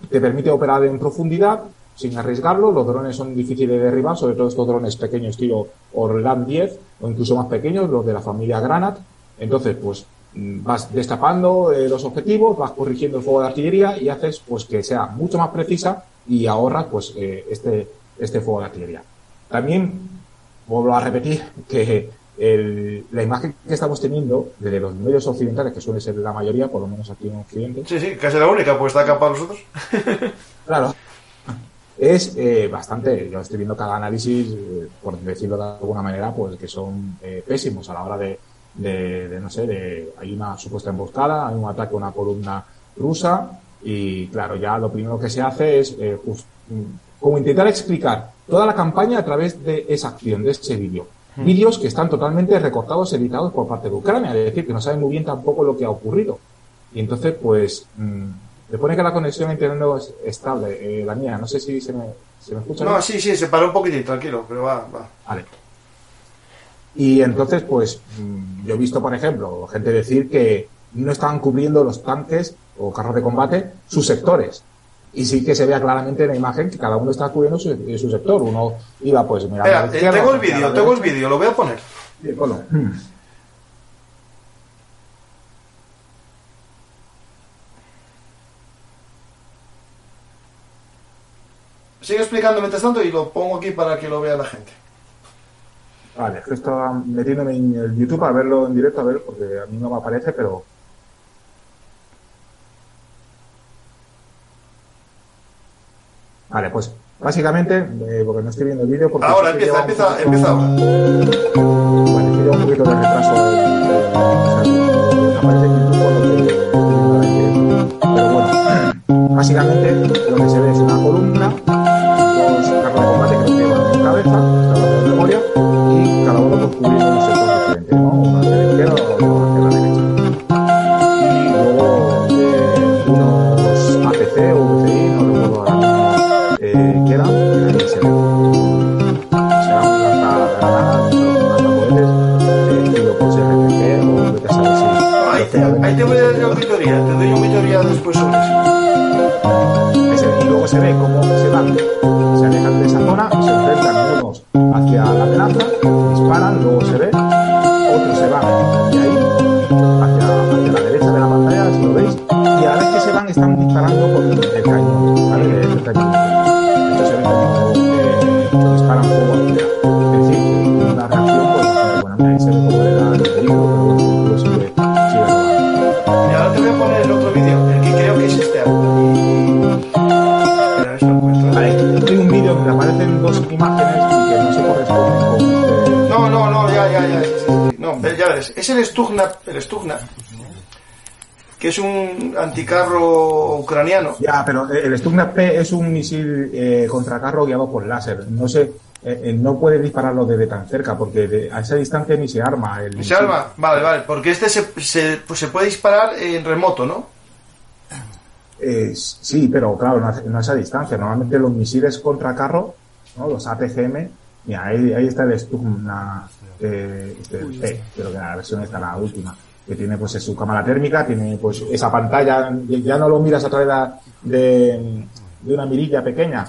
Te permite operar en profundidad, sin arriesgarlo. Los drones son difíciles de derribar, sobre todo estos drones pequeños estilo Orlan 10, o incluso más pequeños, los de la familia Granat. Entonces, pues vas destapando los objetivos, vas corrigiendo el fuego de artillería y haces, pues, que sea mucho más precisa y ahorras, pues, este fuego de artillería. También vuelvo a repetir que la imagen que estamos teniendo desde los medios occidentales, que suele ser la mayoría, por lo menos aquí en Occidente. Sí, sí, casi la única, pues está acá para nosotros. Claro. Es bastante, yo estoy viendo cada análisis, por decirlo de alguna manera, pues que son pésimos a la hora de no sé, hay una supuesta emboscada, hay un ataque a una columna rusa y claro, ya lo primero que se hace es como intentar explicar toda la campaña a través de esa acción, de ese vídeo. Vídeos que están totalmente recortados, editados por parte de Ucrania, es decir, que no saben muy bien tampoco lo que ha ocurrido. Y entonces, pues... le pone que la conexión a internet no es estable, la mía. No sé si se me escucha. No, bien. Sí, se paró un poquitito, tranquilo, pero va. Vale. Y entonces, pues, yo he visto, por ejemplo, gente decir que no estaban cubriendo los tanques o carros de combate sus sectores. Y sí que se vea claramente en la imagen que cada uno está cubriendo su sector. Uno iba, pues, mirando a la izquierda. Tengo el vídeo, lo voy a poner. Sí, ponlo. Sigue explicando mientras tanto y lo pongo aquí para que lo vea la gente. Vale, es que estaba metiéndome en el YouTube a verlo en directo, a ver, porque a mí no me aparece, pero... Vale, pues básicamente, porque no estoy viendo el vídeo... Porque ahora empieza ahora. Vale, que lleva un poquito de retraso. Aparece en YouTube por lo que... Pero bueno, básicamente lo que se ve es una columna... y cada uno cubriendo un sector diferente, ¿no? Uno hacia la izquierda o hacia la derecha. Y luego unos APC o VCI, no recuerdo ahora, que eran lanzacohetes, y luego se RPG o lo que sabes. Ahí te voy a dar una auditoría, te doy una auditoría después sobre eso. Y luego se ve cómo se ataque. Se alejan de esa zona, se enfrentan unos hacia la plaza, disparan, luego se ve, otros se van de ahí hacia la derecha de la pantalla, si lo veis, y a la vez que se van están disparando con el cañón, ¿vale? El cañón. Entonces se ve como disparan fuego al día. Es decir, una reacción pues bastante buena. Mira, ahí se ve como le da el peligro, pero bueno, sigue rodando. Y ahora te voy a poner el otro vídeo, el que creo que es este que aparecen dos imágenes y que no se corresponden con... Sí. No, ya ves, es el Stugna, que es un anticarro ucraniano. Ya, pero el Stugna P es un misil contracarro guiado por láser. No sé, no puedes dispararlo desde tan cerca porque a esa distancia ni se arma. El ¿se arma? Vale, vale, porque este pues se puede disparar en remoto, ¿no? Sí, pero claro, no a esa distancia. Normalmente los misiles contra carro, ¿no? Los ATGM, mira, ahí está el Stugna P, pero que la versión está la última, que tiene pues su cámara térmica, tiene pues esa pantalla, ya no lo miras a través de una mirilla pequeña,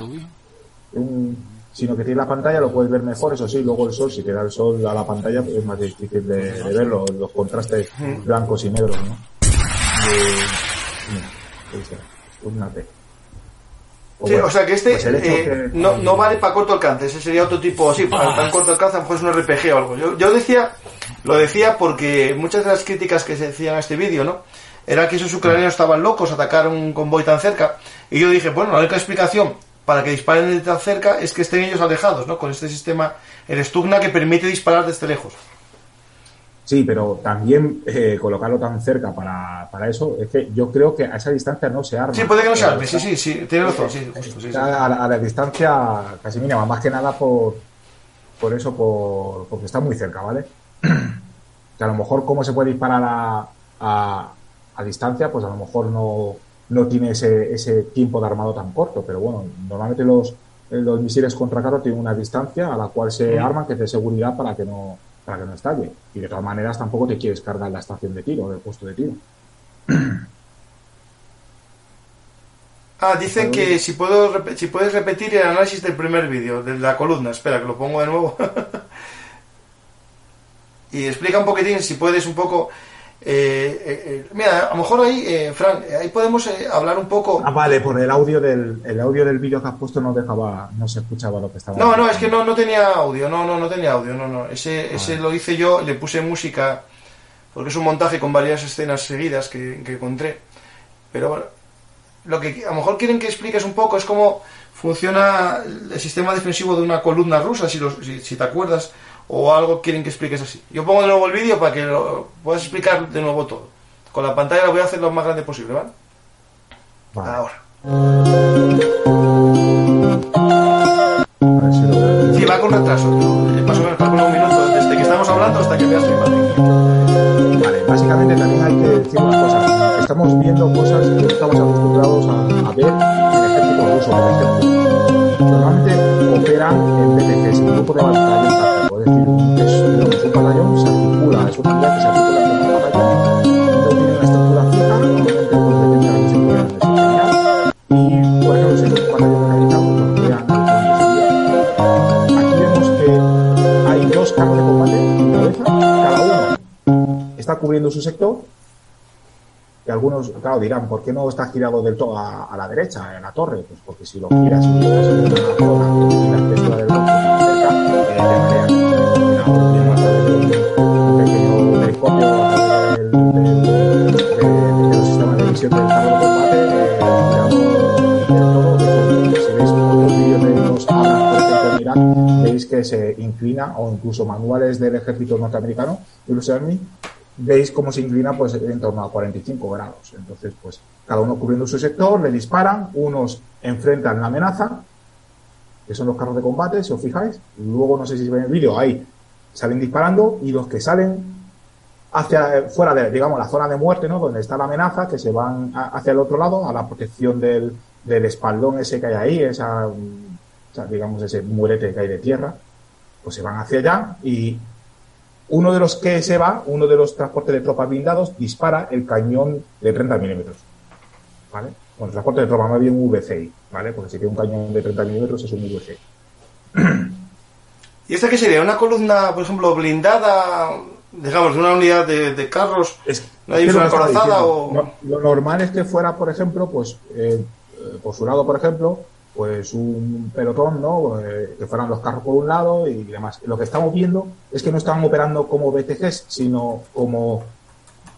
sino que tiene la pantalla, lo puedes ver mejor, eso sí, luego el sol, si te da el sol a la pantalla, pues es más difícil de verlo, los contrastes blancos y negros, ¿no? Mira. Sí, o sea que este pues no vale para corto alcance. Ese sería otro tipo así, para corto alcance. A lo mejor es un RPG o algo. Yo lo decía porque muchas de las críticas que se decían a este vídeo, ¿no? Era que esos ucranianos estaban locos, atacar un convoy tan cerca. Y yo dije, bueno, la única explicación para que disparen de tan cerca es que estén ellos alejados, ¿no? Con este sistema, el Stugna, que permite disparar desde lejos. Sí, pero también colocarlo tan cerca para eso, es que yo creo que a esa distancia no se arma. Sí, puede que no se arme, sí, tiene razón. Sí. A la distancia casi mínima, más que nada por eso, porque está muy cerca, ¿vale? Que a lo mejor cómo se puede disparar a distancia, pues a lo mejor no tiene ese tiempo de armado tan corto, pero bueno, normalmente los misiles contra carro tienen una distancia a la cual se arman, que es de seguridad para que no estalle. Y de todas maneras tampoco te quieres cargar la estación de tiro, del puesto de tiro. Ah, dicen que si puedes repetir el análisis del primer vídeo, de la columna. Espera, que lo pongo de nuevo. Y explica un poquitín, si puedes, un poco... mira, a lo mejor ahí, Fran, ahí podemos hablar un poco. Ah, vale, por el audio del vídeo que has puesto no se escuchaba lo que estaba. No, es que no tenía audio, no tenía audio. Ese lo hice yo, le puse música, porque es un montaje con varias escenas seguidas que encontré. Pero bueno, lo que a lo mejor quieren que expliques un poco es cómo funciona el sistema defensivo de una columna rusa, si te acuerdas. O algo quieren que expliques así. Yo pongo de nuevo el vídeo para que lo puedas explicar de nuevo todo. Con la pantalla lo voy a hacer lo más grande posible, ¿vale? Vale. Ahora. Sí, va con retraso. Más o menos calcula un minuto desde que estamos hablando hasta que veas la imagen. Vale, básicamente también hay que decir unas cosas. Estamos viendo cosas que estamos acostumbrados a ver en el ejército ruso, por ejemplo. Normalmente operan en BTCs, en grupo de batalla. Es decir, es un batallón, se articula, es una unidad que se articula con un batallón, no tiene una estructura fija, y por ejemplo, si es un batallón americano, pues aquí vemos que hay dos carros de combate en cabeza, cada uno está cubriendo su sector, que algunos, claro, dirán, ¿por qué no está girado del todo a la derecha, en la torre? Pues porque si lo giras, en la zona, y la textura del bloque cerca, del carro de combate, si veis otros vídeos de los armas, por ejemplo, en Irak, veis que se inclina, o incluso manuales del ejército norteamericano, US Army, veis cómo se inclina pues en torno a 45 grados. Entonces, pues, cada uno cubriendo su sector, le disparan, unos enfrentan la amenaza, que son los carros de combate, si os fijáis, luego no sé si ven el vídeo, ahí salen disparando, y los que salen hacia fuera de, digamos, la zona de muerte, ¿no? Donde está la amenaza, que se van hacia el otro lado, a la protección del espaldón ese que hay ahí, digamos, ese murete que hay de tierra, pues se van hacia allá, y uno de los que se va, uno de los transportes de tropas blindados, dispara el cañón de 30 milímetros, ¿vale? con transporte de tropas, más bien un VCI, ¿vale? Porque si tiene un cañón de 30 milímetros es un VCI. ¿Y esta qué sería? ¿Una columna, por ejemplo, blindada, digamos, de una unidad de carros? ¿No hay una acorazada o...? No, lo normal es que fuera, por ejemplo, pues, por su lado, por ejemplo, pues un pelotón, ¿no? Que fueran los carros por un lado y demás. Lo que estamos viendo es que no estaban operando como BTGs, sino como,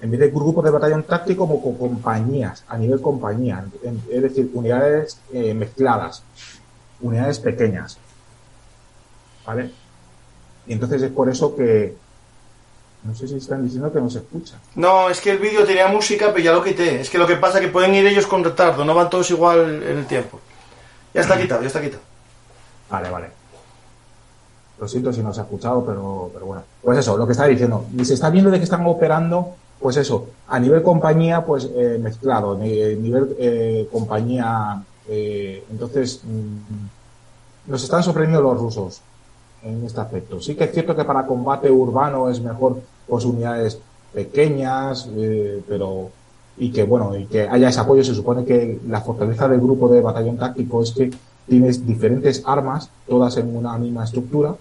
en vez de grupos de batallón táctico, como compañías, a nivel compañía. Es decir, unidades mezcladas, unidades pequeñas. ¿Vale? Y entonces es por eso que... No sé si están diciendo que no se escucha. No, es que el vídeo tenía música, pero ya lo quité. Es que lo que pasa es que pueden ir ellos con retardo, no van todos igual en el tiempo. Ya está quitado, ya está quitado. Vale, vale. Lo siento si no se ha escuchado, pero bueno. Pues eso, lo que estaba diciendo. Y se está viendo de que están operando, pues eso, a nivel compañía, pues mezclado, nivel compañía... entonces, nos están sorprendiendo los rusos en este aspecto. Sí que es cierto que para combate urbano es mejor, pues, unidades pequeñas, pero... y que, bueno, y que haya ese apoyo. Se supone que la fortaleza del grupo de batallón táctico es que tienes diferentes armas, todas en una misma estructura,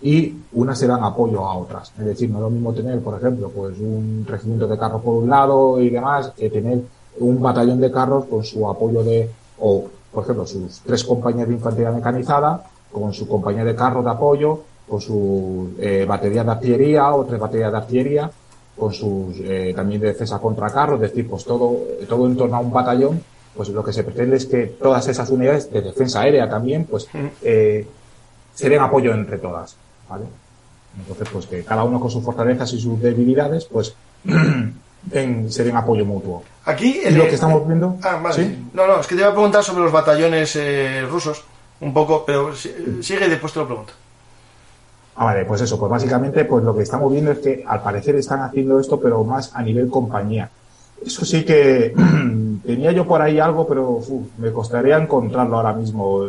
y unas se dan apoyo a otras. Es decir, no es lo mismo tener, por ejemplo, pues un regimiento de carros por un lado y demás, que tener un batallón de carros con su apoyo de, o, por ejemplo, sus 3 compañías de infantería mecanizada, con su compañía de carros de apoyo, con su batería de artillería o 3 baterías de artillería, con sus también de defensa contra carros, es decir, pues todo en torno a un batallón. Pues lo que se pretende es que todas esas unidades de defensa aérea también, pues se den apoyo entre todas, ¿vale? Entonces, pues que cada uno con sus fortalezas y sus debilidades, pues se den apoyo mutuo. Aquí es lo que estamos viendo. Ah, vale. ¿Sí? No, es que te iba a preguntar sobre los batallones rusos, un poco, pero sigue y después te lo pregunto. Ah, vale, pues eso, pues básicamente pues lo que estamos viendo es que al parecer están haciendo esto, pero más a nivel compañía. Eso sí que tenía yo por ahí algo, pero me costaría encontrarlo ahora mismo,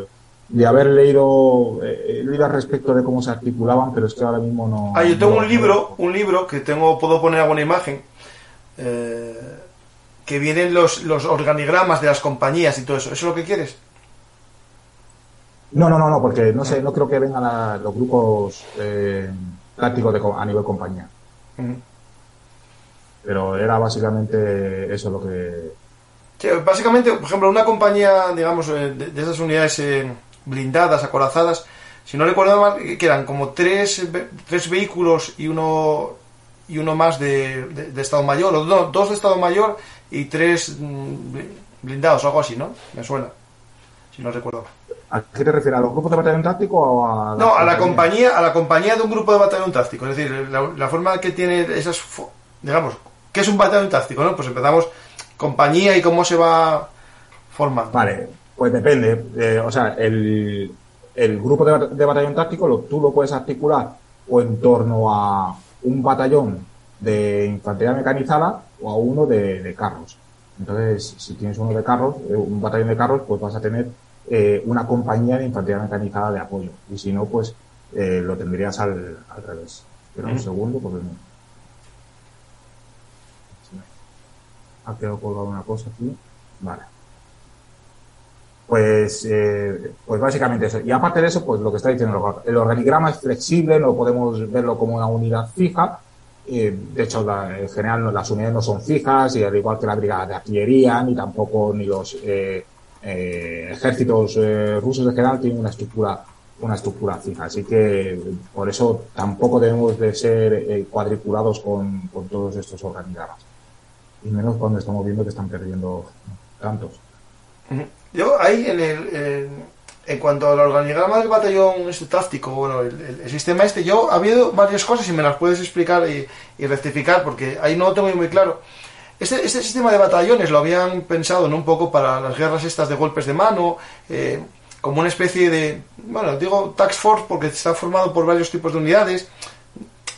de haber leído al respecto de cómo se articulaban, pero es que ahora mismo no... Ah, yo tengo un libro que tengo, puedo poner alguna imagen, que vienen los organigramas de las compañías y todo eso. ¿Eso es lo que quieres? No, porque no sé, no creo que vengan los grupos tácticos a nivel compañía. Uh-huh. Pero era básicamente eso lo que... Sí, básicamente, por ejemplo, una compañía, digamos, de esas unidades blindadas, acorazadas, si no recuerdo mal, que eran como 3 vehículos y uno más de Estado Mayor, o 2 de Estado Mayor y 3 blindados, o algo así, ¿no? Me suena, si no recuerdo mal. ¿A qué te refieres? ¿A los grupos de batallón táctico o a...? No, a la compañía de un grupo de batallón táctico. Es decir, la forma que tiene esas... Digamos, ¿qué es un batallón táctico, no? Pues empezamos compañía y cómo se va formando. Vale, pues depende. O sea, el grupo de batallón táctico tú lo puedes articular o en torno a un batallón de infantería mecanizada o a uno de carros. Entonces, si tienes uno de carros, un batallón de carros, pues vas a tener... una compañía de infantería mecanizada de apoyo, y si no, pues lo tendrías al revés. Pero un segundo, porque ha quedado colgado una cosa aquí. Vale, pues básicamente eso. Y aparte de eso, pues lo que está diciendo, el organigrama es flexible, no podemos verlo como una unidad fija. De hecho, en general las unidades no son fijas, y al igual que la brigada de artillería, ni tampoco ni los ejércitos rusos en general tienen una estructura fija, así que por eso tampoco debemos de ser cuadriculados con todos estos organigramas, y menos cuando estamos viendo que están perdiendo tantos. Yo ahí en cuanto al organigrama del batallón táctico, bueno, el sistema este, yo ha habido varias cosas y me las puedes explicar y rectificar, porque ahí no lo tengo muy claro. Este sistema de batallones lo habían pensado, ¿no?, un poco para las guerras estas de golpes de mano, como una especie de, bueno, digo task force porque está formado por varios tipos de unidades.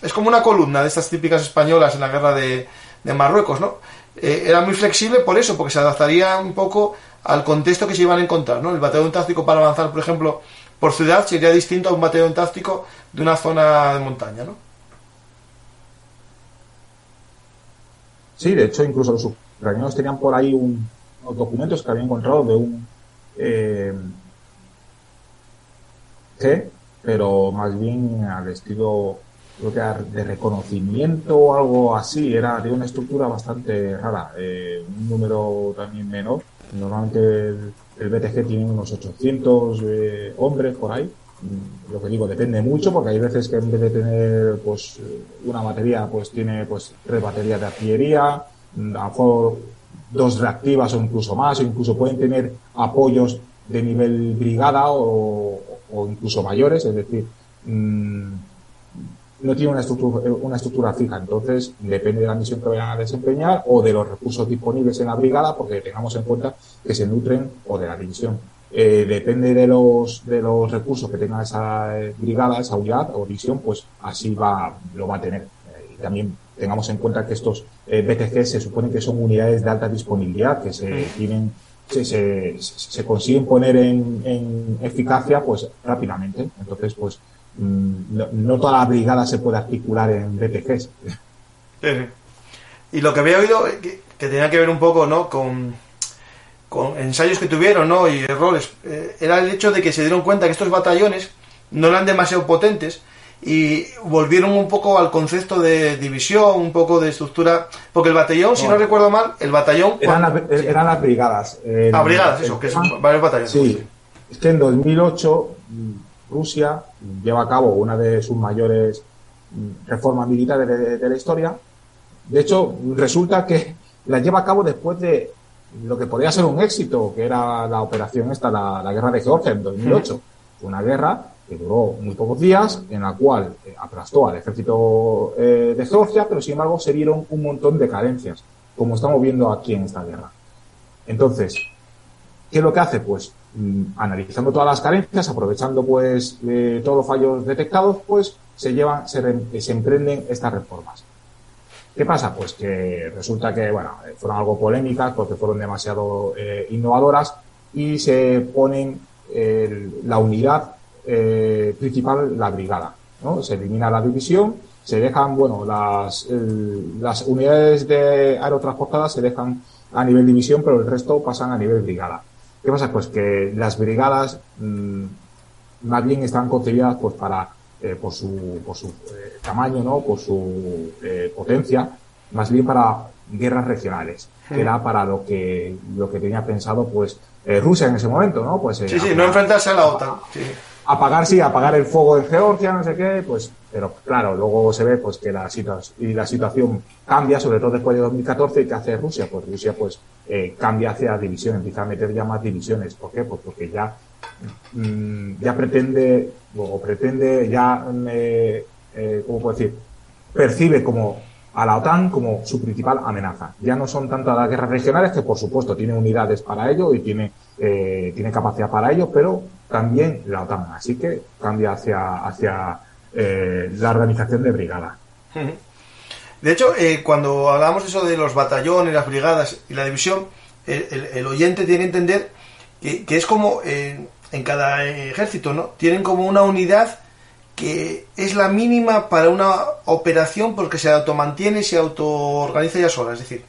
Es como una columna de estas típicas españolas en la guerra de Marruecos, ¿no? Era muy flexible por eso, porque se adaptaría un poco al contexto que se iban a encontrar, ¿no? El batallón táctico para avanzar, por ejemplo, por ciudad sería distinto a un batallón táctico de una zona de montaña, ¿no? Sí, de hecho, incluso los ucranianos tenían por ahí unos documentos que había encontrado de un pero más bien al estilo, creo que de reconocimiento o algo así, era de una estructura bastante rara, un número también menor. Normalmente el BTG tiene unos 800 hombres por ahí. Lo que digo, depende mucho, porque hay veces que en vez de tener pues una batería, pues tiene pues 3 baterías de artillería, a lo mejor 2 reactivas o incluso más, o incluso pueden tener apoyos de nivel brigada o incluso mayores, es decir, no tiene una estructura fija. Entonces depende de la misión que vayan a desempeñar o de los recursos disponibles en la brigada, porque tengamos en cuenta que se nutren, o de la división. Depende de los recursos que tenga esa brigada, esa unidad o división, pues así lo va a tener. Y también tengamos en cuenta que estos BTG se supone que son unidades de alta disponibilidad, que se consiguen poner en eficacia pues rápidamente. Entonces pues no toda la brigada se puede articular en BTGs. Sí. Y lo que había oído que tenía que ver un poco, ¿no?, con ensayos que tuvieron, ¿no?, y errores, era el hecho de que se dieron cuenta que estos batallones no eran demasiado potentes y volvieron un poco al concepto de división, un poco de estructura, porque el batallón, si no recuerdo mal, el batallón... Eran las brigadas. Brigadas, eso, que son varios batallones. Sí, es que en 2008 Rusia lleva a cabo una de sus mayores reformas militares de la historia. De hecho, resulta que la lleva a cabo después de lo que podía ser un éxito, que era la operación esta, la guerra de Georgia en 2008. Fue una guerra que duró muy pocos días, en la cual aplastó al ejército de Georgia, pero sin embargo se dieron un montón de carencias, como estamos viendo aquí en esta guerra. Entonces, ¿qué es lo que hace? Pues analizando todas las carencias, aprovechando pues todos los fallos detectados, pues se emprenden estas reformas. ¿Qué pasa? Pues que resulta que, bueno, fueron algo polémicas porque fueron demasiado innovadoras, y se ponen la unidad principal, la brigada, ¿no? Se elimina la división, se dejan, bueno, las unidades de aerotransportadas se dejan a nivel división, pero el resto pasan a nivel brigada. ¿Qué pasa? Pues que las brigadas más bien están concebidas pues para... por su tamaño, ¿no?, por su potencia, más bien para guerras regionales, que era para lo que tenía pensado pues Rusia en ese momento, ¿no? Pues no enfrentarse a la OTAN. Apagar el fuego en Georgia, no sé qué, pues, pero claro, luego se ve pues que la situación cambia, sobre todo después de 2014, y ¿qué hace Rusia? Pues Rusia pues cambia hacia divisiones, empieza a meter ya más divisiones. ¿Por qué? Pues porque percibe como a la OTAN como su principal amenaza. Ya no son tanto las guerras regionales, que por supuesto tiene unidades para ello y tiene capacidad para ello, pero también la OTAN, así que cambia hacia la organización de brigada. De hecho, cuando hablamos eso de los batallones, las brigadas y la división, el oyente tiene que entender que es como en cada ejército, ¿no?, tienen como una unidad que es la mínima para una operación, porque se automantiene, se autoorganiza ya sola. Es decir,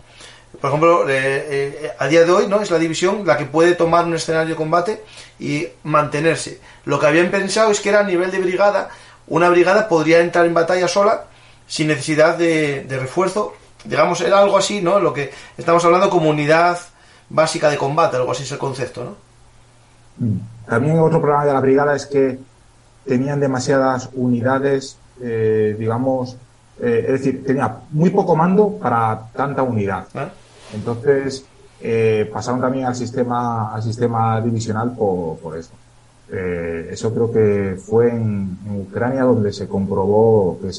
por ejemplo, a día de hoy, ¿no?, es la división la que puede tomar un escenario de combate y mantenerse. Lo que habían pensado es que era a nivel de brigada, una brigada podría entrar en batalla sola sin necesidad de refuerzo, digamos, era algo así, ¿no?, lo que estamos hablando como unidad básica de combate, algo así es el concepto, ¿no? También otro problema de la brigada es que tenían demasiadas unidades, es decir, tenía muy poco mando para tanta unidad. Entonces pasaron también al sistema divisional por eso. Eso creo que fue en Ucrania donde se comprobó que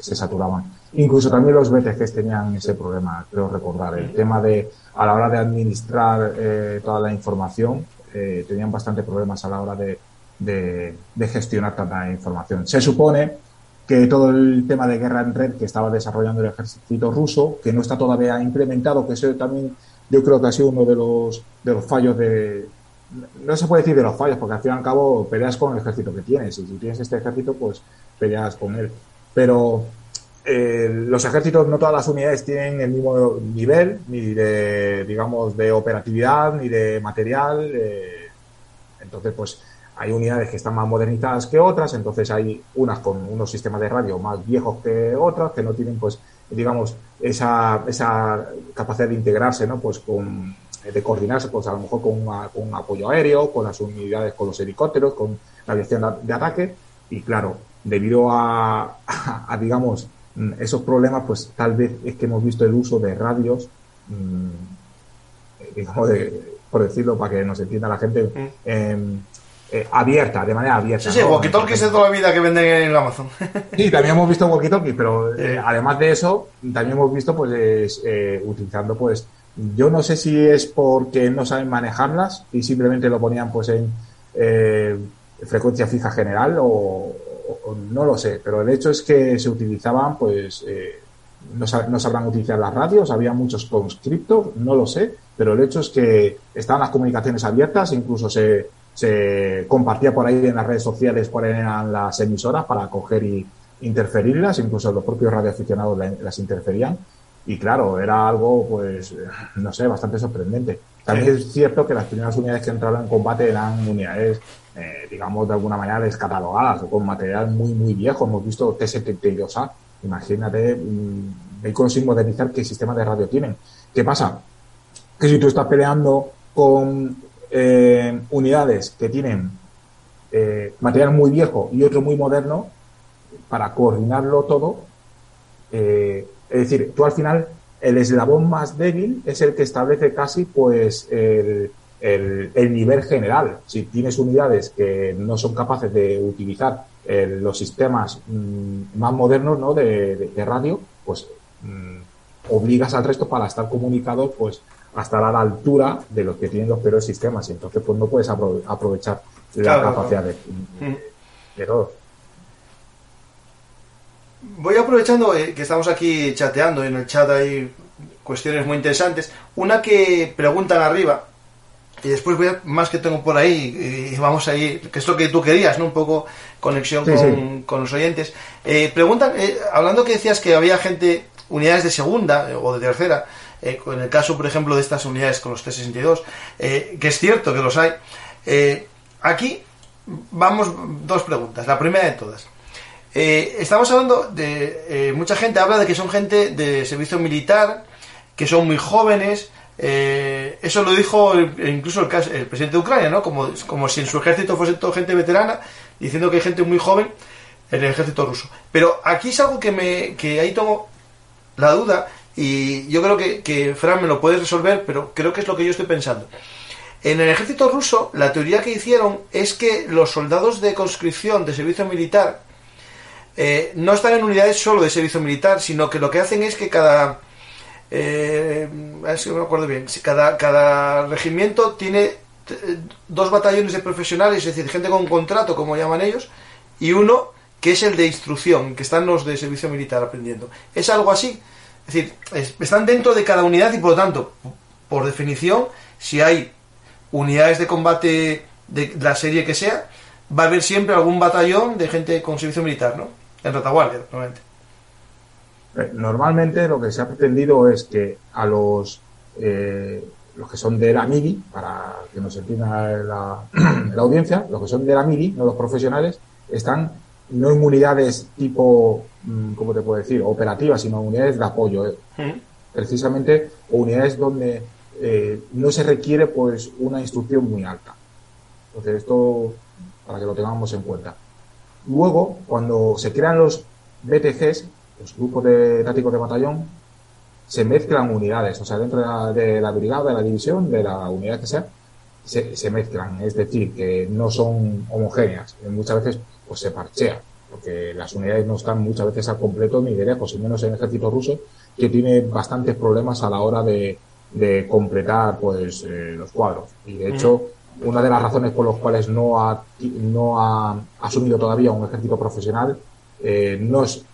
se saturaban. Incluso también los BTGs tenían ese problema, creo recordar. El tema de, a la hora de administrar toda la información, tenían bastante problemas a la hora de gestionar tanta información. Se supone que todo el tema de guerra en red que estaba desarrollando el ejército ruso, que no está todavía implementado, que eso también yo creo que ha sido uno de los fallos de... No se puede decir de los fallos, porque al fin y al cabo peleas con el ejército que tienes, y si tienes este ejército, pues peleas con él. Pero los ejércitos, no todas las unidades tienen el mismo nivel, ni de, digamos, de operatividad, ni de material. Entonces, pues, hay unidades que están más modernizadas que otras, entonces hay unas con unos sistemas de radio más viejos que otras, que no tienen, pues, digamos, esa capacidad de integrarse, ¿no? Pues de coordinarse, pues a lo mejor con un apoyo aéreo, con las unidades, con los helicópteros, con la aviación de ataque. Y claro, debido a digamos, esos problemas, pues tal vez es que hemos visto el uso de radios, digamos, por decirlo, para que nos entienda la gente, abierta, de manera abierta. Sí, ¿no? Walkie-talkies de toda la vida que venden en Amazon. Sí, también hemos visto walkie-talkies, pero además de eso, también hemos visto, pues, utilizando, pues, yo no sé si es porque no saben manejarlas y simplemente lo ponían, pues, en frecuencia fija general o no lo sé, pero el hecho es que se utilizaban, pues, no sabrán utilizar las radios, había muchos conscriptos, no lo sé, pero el hecho es que estaban las comunicaciones abiertas, incluso se compartía por ahí en las redes sociales cuáles eran las emisoras para coger y interferirlas, incluso los propios radioaficionados las interferían, y claro, era algo, pues, no sé, bastante sorprendente. También es cierto que las primeras unidades que entraron en combate eran unidades, digamos, de alguna manera descatalogadas o con material muy, muy viejo. Hemos visto T-72A, imagínate, vehículos sin modernizar, qué sistemas de radio tienen. ¿Qué pasa? Que si tú estás peleando con unidades que tienen material muy viejo y otro muy moderno, para coordinarlo todo, es decir, tú al final, el eslabón más débil es el que establece casi, pues, el nivel general. Si tienes unidades que no son capaces de utilizar los sistemas más modernos, ¿no?, de radio, pues obligas al resto, para estar comunicados, pues, a estar a la altura de los que tienen los peores sistemas, y entonces, pues, no puedes aprovechar la capacidad de todos. Voy aprovechando que estamos aquí chateando, y en el chat hay cuestiones muy interesantes. Una que preguntan arriba, y después voy a, más que tengo por ahí, y vamos a ir, que es lo que tú querías, ¿no? Un poco conexión con los oyentes. Preguntan, hablando que decías que había gente, unidades de segunda o de tercera, en el caso, por ejemplo, de estas unidades con los T-62, que es cierto que los hay. Aquí vamos, dos preguntas, la primera de todas. Estamos hablando de... mucha gente habla de que son gente de servicio militar, que son muy jóvenes. Eso lo dijo incluso el presidente de Ucrania, ¿no? Como si en su ejército fuese toda gente veterana, diciendo que hay gente muy joven en el ejército ruso. Pero aquí es algo que ahí tomo la duda, y yo creo que Fran me lo puedes resolver, pero creo que es lo que yo estoy pensando. En el ejército ruso, la teoría que hicieron es que los soldados de conscripción de servicio militar no están en unidades solo de servicio militar, sino que lo que hacen es que cada... a ver si me acuerdo bien, cada regimiento tiene dos batallones de profesionales, es decir, gente con contrato, como llaman ellos, y uno que es el de instrucción, que están los de servicio militar aprendiendo. Es algo así, es decir, están dentro de cada unidad, y por lo tanto, por definición, si hay unidades de combate de la serie que sea, va a haber siempre algún batallón de gente con servicio militar, ¿no? En retaguardia, normalmente. Normalmente lo que se ha pretendido es que a los que son de la mili, para que nos entienda la audiencia, los que son de la mili, no los profesionales, están no en unidades tipo, ¿cómo te puedo decir?, operativas, sino unidades de apoyo, precisamente, o unidades donde no se requiere, pues, una instrucción muy alta. Entonces, esto para que lo tengamos en cuenta. Luego, cuando se crean los BTCs, los grupos de tácticos de batallón, se mezclan unidades, o sea, dentro de la brigada, de la división, de la unidad que sea, se mezclan, es decir, que no son homogéneas, muchas veces, pues, se parchea, porque las unidades no están muchas veces al completo ni de lejos, y menos en el ejército ruso, que tiene bastantes problemas a la hora de completar, pues, los cuadros, y de hecho, una de las razones por las cuales no ha asumido todavía un ejército profesional, no es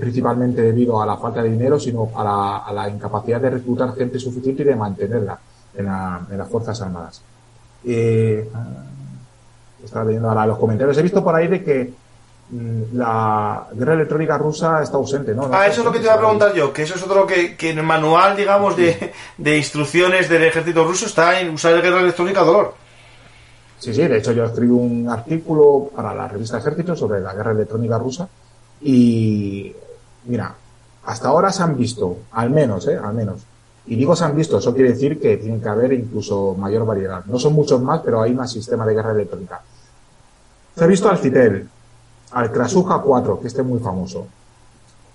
principalmente debido a la falta de dinero, sino a la incapacidad de reclutar gente suficiente y de mantenerla en las Fuerzas Armadas. Estaba leyendo ahora los comentarios. He visto por ahí de que la guerra electrónica rusa está ausente, ¿no? Ah, eso es lo que te iba a preguntar yo, que eso es otro que en el manual, digamos, de instrucciones del ejército ruso está en usar la guerra electrónica a dolor. Sí, de hecho yo escribí un artículo para la revista Ejército sobre la guerra electrónica rusa y, mira, hasta ahora se han visto, al menos, y digo se han visto, eso quiere decir que tiene que haber incluso mayor variedad. No son muchos más, pero hay más sistemas de guerra electrónica. Se ha visto al Citel, al Krasuja 4, que este es muy famoso,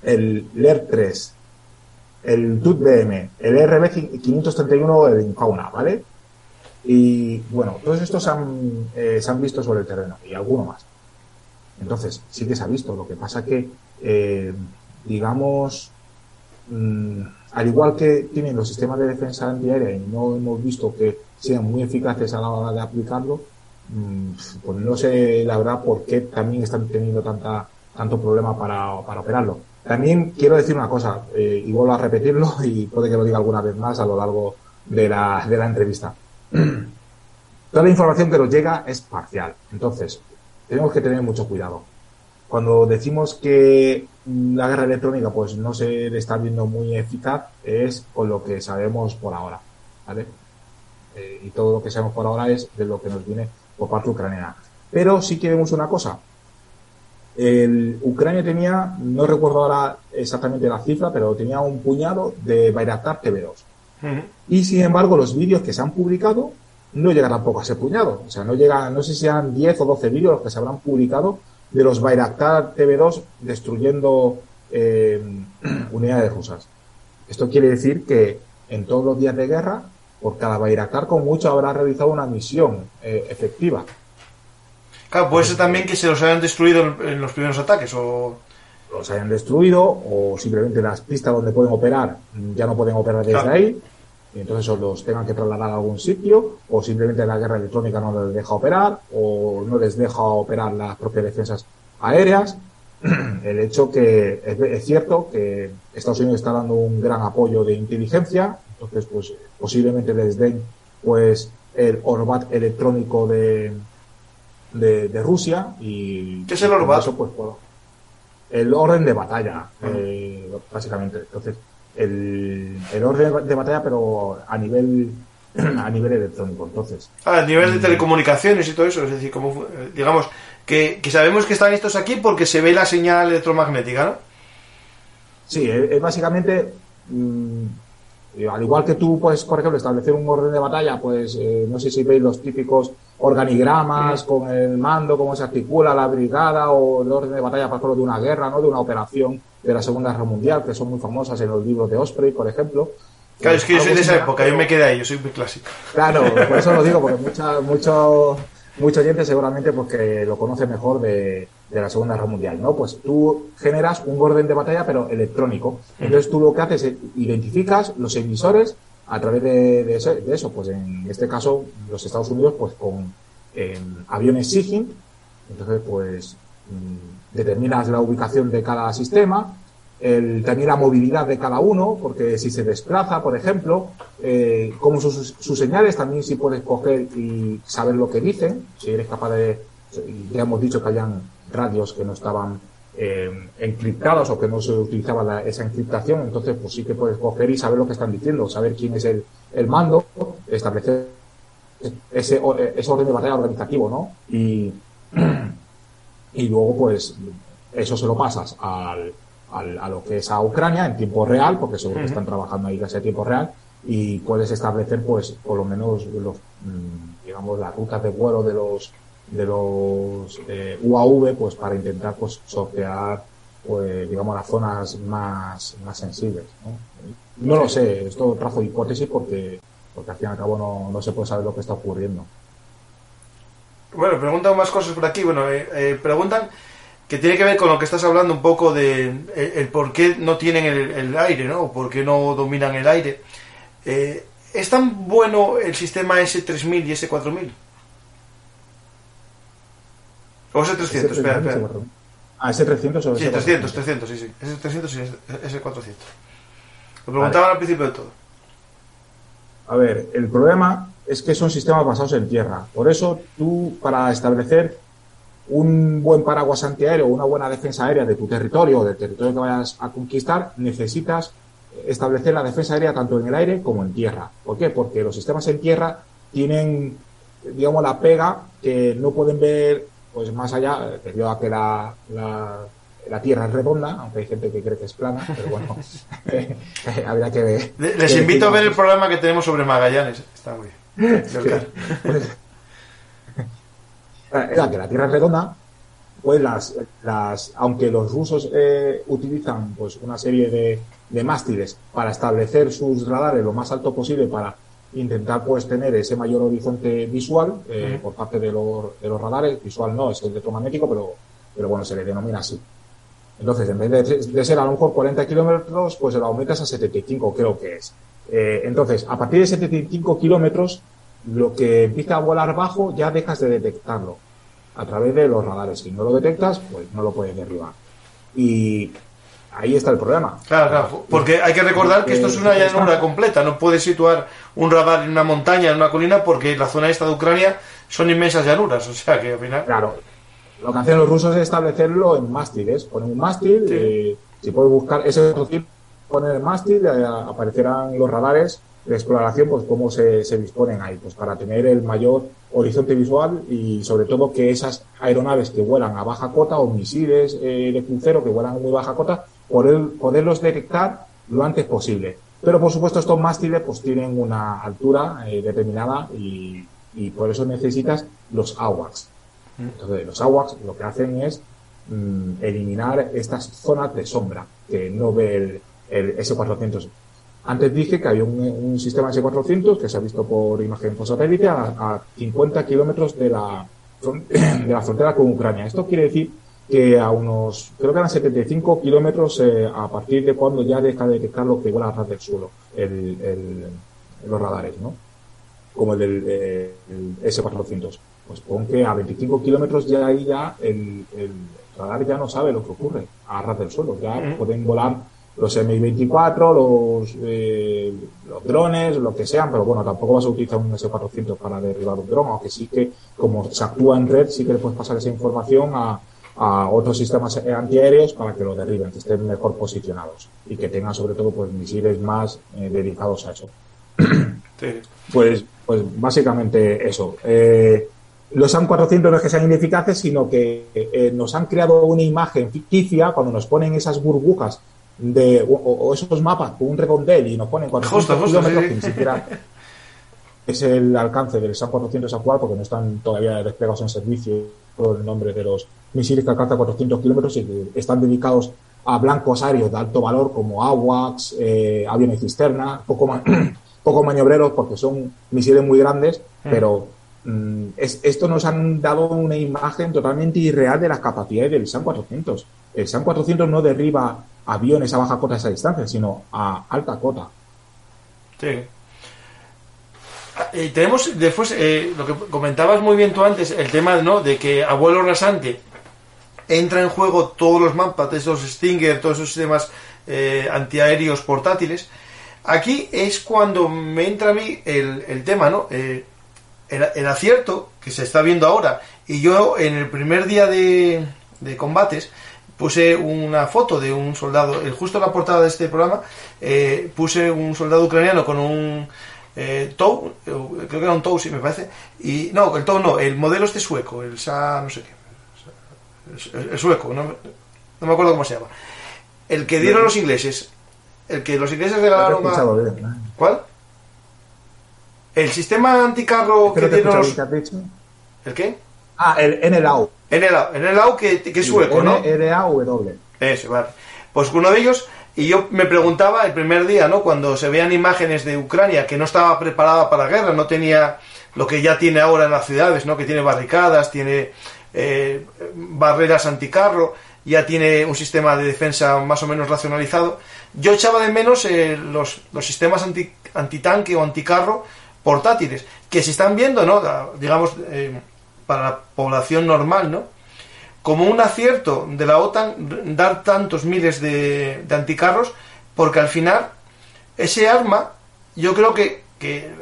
el LER 3, el TUT-BM, el RB531 de Infauna, ¿vale? Y bueno, todos estos se han visto sobre el terreno, y alguno más. Entonces, sí que se ha visto, lo que pasa que, digamos, al igual que tienen los sistemas de defensa antiaérea y no hemos visto que sean muy eficaces a la hora de aplicarlo, pues no sé la verdad por qué también están teniendo tanto problema para operarlo. También quiero decir una cosa, y vuelvo a repetirlo y puede que lo diga alguna vez más a lo largo de la entrevista. Toda la información que nos llega es parcial, entonces tenemos que tener mucho cuidado. Cuando decimos que la guerra electrónica pues no se le está viendo muy eficaz, es con lo que sabemos por ahora, ¿vale? Y todo lo que sabemos por ahora es de lo que nos viene por parte ucraniana. Pero sí que vemos una cosa. Ucrania tenía, no recuerdo ahora exactamente la cifra, pero tenía un puñado de Bayraktar TB2. Uh-huh. Y sin embargo, los vídeos que se han publicado no llegan tampoco a ese puñado. O sea, no llega, no sé si eran 10 o 12 vídeos los que se habrán publicado de los Bayraktar TB2 destruyendo unidades rusas. Esto quiere decir que en todos los días de guerra, por cada Bayraktar con mucho habrá realizado una misión efectiva. Claro, puede ser también que se los hayan destruido en los primeros ataques o los hayan destruido o simplemente las pistas donde pueden operar ya no pueden operar desde ahí y entonces los tengan que trasladar a algún sitio o simplemente la guerra electrónica no les deja operar o no les deja operar las propias defensas aéreas. El hecho que es cierto que Estados Unidos está dando un gran apoyo de inteligencia. Entonces, pues, posiblemente les den, pues, el Orbat electrónico de Rusia y... ¿Qué es el Orbat? Eso, pues, el orden de batalla, básicamente. Entonces, el orden de batalla, pero a nivel electrónico, entonces. A nivel de telecomunicaciones y todo eso, es decir, como, digamos, que sabemos que están estos aquí porque se ve la señal electromagnética, ¿no? Sí, es básicamente... al igual que tú puedes, por ejemplo, establecer un orden de batalla, pues no sé si veis los típicos organigramas con el mando, cómo se articula la brigada o el orden de batalla, por ejemplo, de una guerra, ¿no? De una operación de la Segunda Guerra Mundial, que son muy famosas en los libros de Osprey, por ejemplo. Claro, es que yo soy de esa época, yo me quedé ahí, yo soy muy clásico. Claro, por eso lo digo, porque mucha gente seguramente porque lo conoce mejor de la Segunda Guerra Mundial, ¿no? Pues tú generas un orden de batalla, pero electrónico. Entonces tú lo que haces es identificas los emisores a través de eso. Pues en este caso, los Estados Unidos, pues con aviones SIGINT, entonces pues determinas la ubicación de cada sistema, también la movilidad de cada uno, porque si se desplaza, por ejemplo, como sus señales, también si puedes coger y saber lo que dicen, si eres capaz de... Ya hemos dicho que hayan radios que no estaban encriptados o que no se utilizaba esa encriptación, entonces pues sí que puedes coger y saber lo que están diciendo, saber quién es el mando, establecer ese orden de batalla organizativo, ¿no? Y luego pues eso se lo pasas a lo que es a Ucrania en tiempo real, porque seguro que están trabajando ahí casi a tiempo real, y puedes establecer pues por lo menos los digamos las rutas de vuelo de los UAV, pues para intentar pues sortear pues digamos las zonas más sensibles, ¿no? No lo sé, esto trazo hipótesis porque al fin y al cabo no se puede saber lo que está ocurriendo. Bueno, preguntan más cosas por aquí. Bueno, preguntan que tiene que ver con lo que estás hablando un poco de el por qué no tienen el aire, ¿no? ¿Por qué no dominan el aire? ¿Es tan bueno el sistema S3000 y S4000? O S300, espera. Ah, S300 o S400. Sí, 300, sí. S300 y S400. Lo preguntaban al principio de todo. A ver, el problema es que son sistemas basados en tierra. Por eso tú, para establecer un buen paraguas antiaéreo, una buena defensa aérea de tu territorio o del territorio que vayas a conquistar, necesitas establecer la defensa aérea tanto en el aire como en tierra. ¿Por qué? Porque los sistemas en tierra tienen, digamos, la pega que no pueden ver pues más allá, debido a que la Tierra es redonda, aunque hay gente que cree que es plana, pero bueno, habría que ver. Les invito a ver el programa que tenemos sobre Magallanes, está muy bien. Sí. Pues, que la Tierra es redonda, pues aunque los rusos utilizan pues una serie de mástiles para establecer sus radares lo más alto posible para intentar pues tener ese mayor horizonte visual por parte de los radares. Visual no, es el electromagnético, pero bueno, se le denomina así. Entonces, en vez de ser a lo mejor 40 kilómetros, pues se lo aumentas a 75, creo que es. Entonces, a partir de 75 kilómetros, lo que empieza a volar bajo ya dejas de detectarlo a través de los radares. Si no lo detectas, pues no lo puedes derribar. Y ahí está el problema. Claro, porque hay que recordar que esto es una llanura completa. No puedes situar un radar en una montaña, en una colina, porque la zona esta de Ucrania son inmensas llanuras. O sea que al final... Claro. Lo que hacen los rusos es establecerlo en mástiles. Ponen un mástil, sí. Si puedes buscar ese mástil, poner el mástil, aparecerán los radares de exploración, pues cómo se disponen ahí, pues para tener el mayor horizonte visual y sobre todo que esas aeronaves que vuelan a baja cota o misiles de crucero que vuelan a muy baja cota, poderlos detectar lo antes posible. Pero por supuesto estos mástiles pues tienen una altura determinada y por eso necesitas los AWACS. Entonces los AWACS lo que hacen es eliminar estas zonas de sombra que no ve el S-400. Antes dije que había un sistema S-400 que se ha visto por imagen por satélite a 50 kilómetros de la frontera con Ucrania. Esto quiere decir que a unos, creo que eran 75 kilómetros a partir de cuando ya deja de detectar lo que vuela a ras del suelo, los radares, ¿no? Como el del S-400. Pues pon que a 25 kilómetros ya ahí ya el radar ya no sabe lo que ocurre a ras del suelo. Ya pueden volar los Mi-24, los drones, lo que sean, pero bueno, tampoco vas a utilizar un S-400 para derribar un dron, aunque sí que, como se actúa en red, sí que le puedes pasar esa información a otros sistemas antiaéreos para que lo derriben, que estén mejor posicionados y que tengan sobre todo pues misiles más dedicados a eso. Sí. Pues básicamente eso. Los AM-400 no es que sean ineficaces, sino que nos han creado una imagen ficticia cuando nos ponen esas burbujas o esos mapas con un redondel y nos ponen 400 kilómetros, sí. Que ni siquiera es el alcance del SAM-400 actual, porque no están todavía desplegados en servicio por el nombre de los misiles que alcanzan 400 kilómetros y que están dedicados a blancos aéreos de alto valor como AWACS, aviones cisterna, poco maniobreros porque son misiles muy grandes, pero esto nos han dado una imagen totalmente irreal de las capacidades del SAM-400. El SAM-400 no derriba aviones a baja cota a esa distancia, sino a alta cota. Sí. Tenemos después lo que comentabas muy bien tú antes, el tema, ¿no?, de que a vuelo rasante entra en juego todos los mapas, esos Stinger, todos esos sistemas antiaéreos portátiles. Aquí es cuando me entra a mí el tema, ¿no? El acierto que se está viendo ahora. Y yo en el primer día de combates puse una foto de un soldado, justo en la portada de este programa, puse un soldado ucraniano con un TOW, creo que era un TOW, sí, me parece, y no, el TOW no, el modelo este sueco, el SA, no sé qué, el sueco, no me acuerdo cómo se llama, el que dieron los ingleses, el que los ingleses regalaron a... ¿Cuál? El sistema anticarro que dieron los... ¿El qué? Ah, el NLAW. NLAW que es sueco, ¿no? NLAW. Eso, vale. Pues uno de ellos, y yo me preguntaba el primer día, ¿no?, cuando se veían imágenes de Ucrania que no estaba preparada para la guerra, no tenía lo que ya tiene ahora en las ciudades, ¿no?, que tiene barricadas, tiene barreras anticarro, ya tiene un sistema de defensa más o menos racionalizado. Yo echaba de menos los sistemas antitanque o anticarro portátiles, que se están viendo, ¿no?, digamos... para la población normal, ¿no?, como un acierto de la OTAN dar tantos miles de anticarros, porque al final ese arma, yo creo que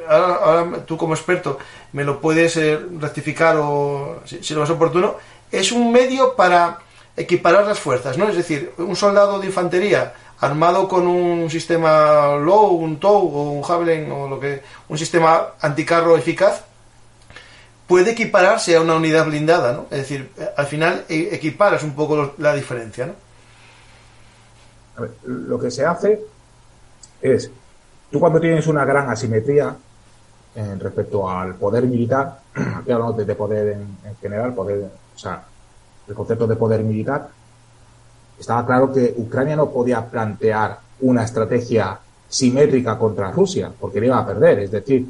ahora tú como experto me lo puedes rectificar o si lo es oportuno, es un medio para equiparar las fuerzas, ¿no? Es decir, un soldado de infantería armado con un sistema Low, un Tow o un Javelin o lo que, un sistema anticarro eficaz, puede equipararse a una unidad blindada, ¿no? Es decir, al final equiparas un poco la diferencia, ¿no? A ver, lo que se hace es, tú cuando tienes una gran asimetría respecto al poder militar, aquí hablamos de poder en general, poder, o sea, el concepto de poder militar, estaba claro que Ucrania no podía plantear una estrategia simétrica contra Rusia, porque le iba a perder. Es decir,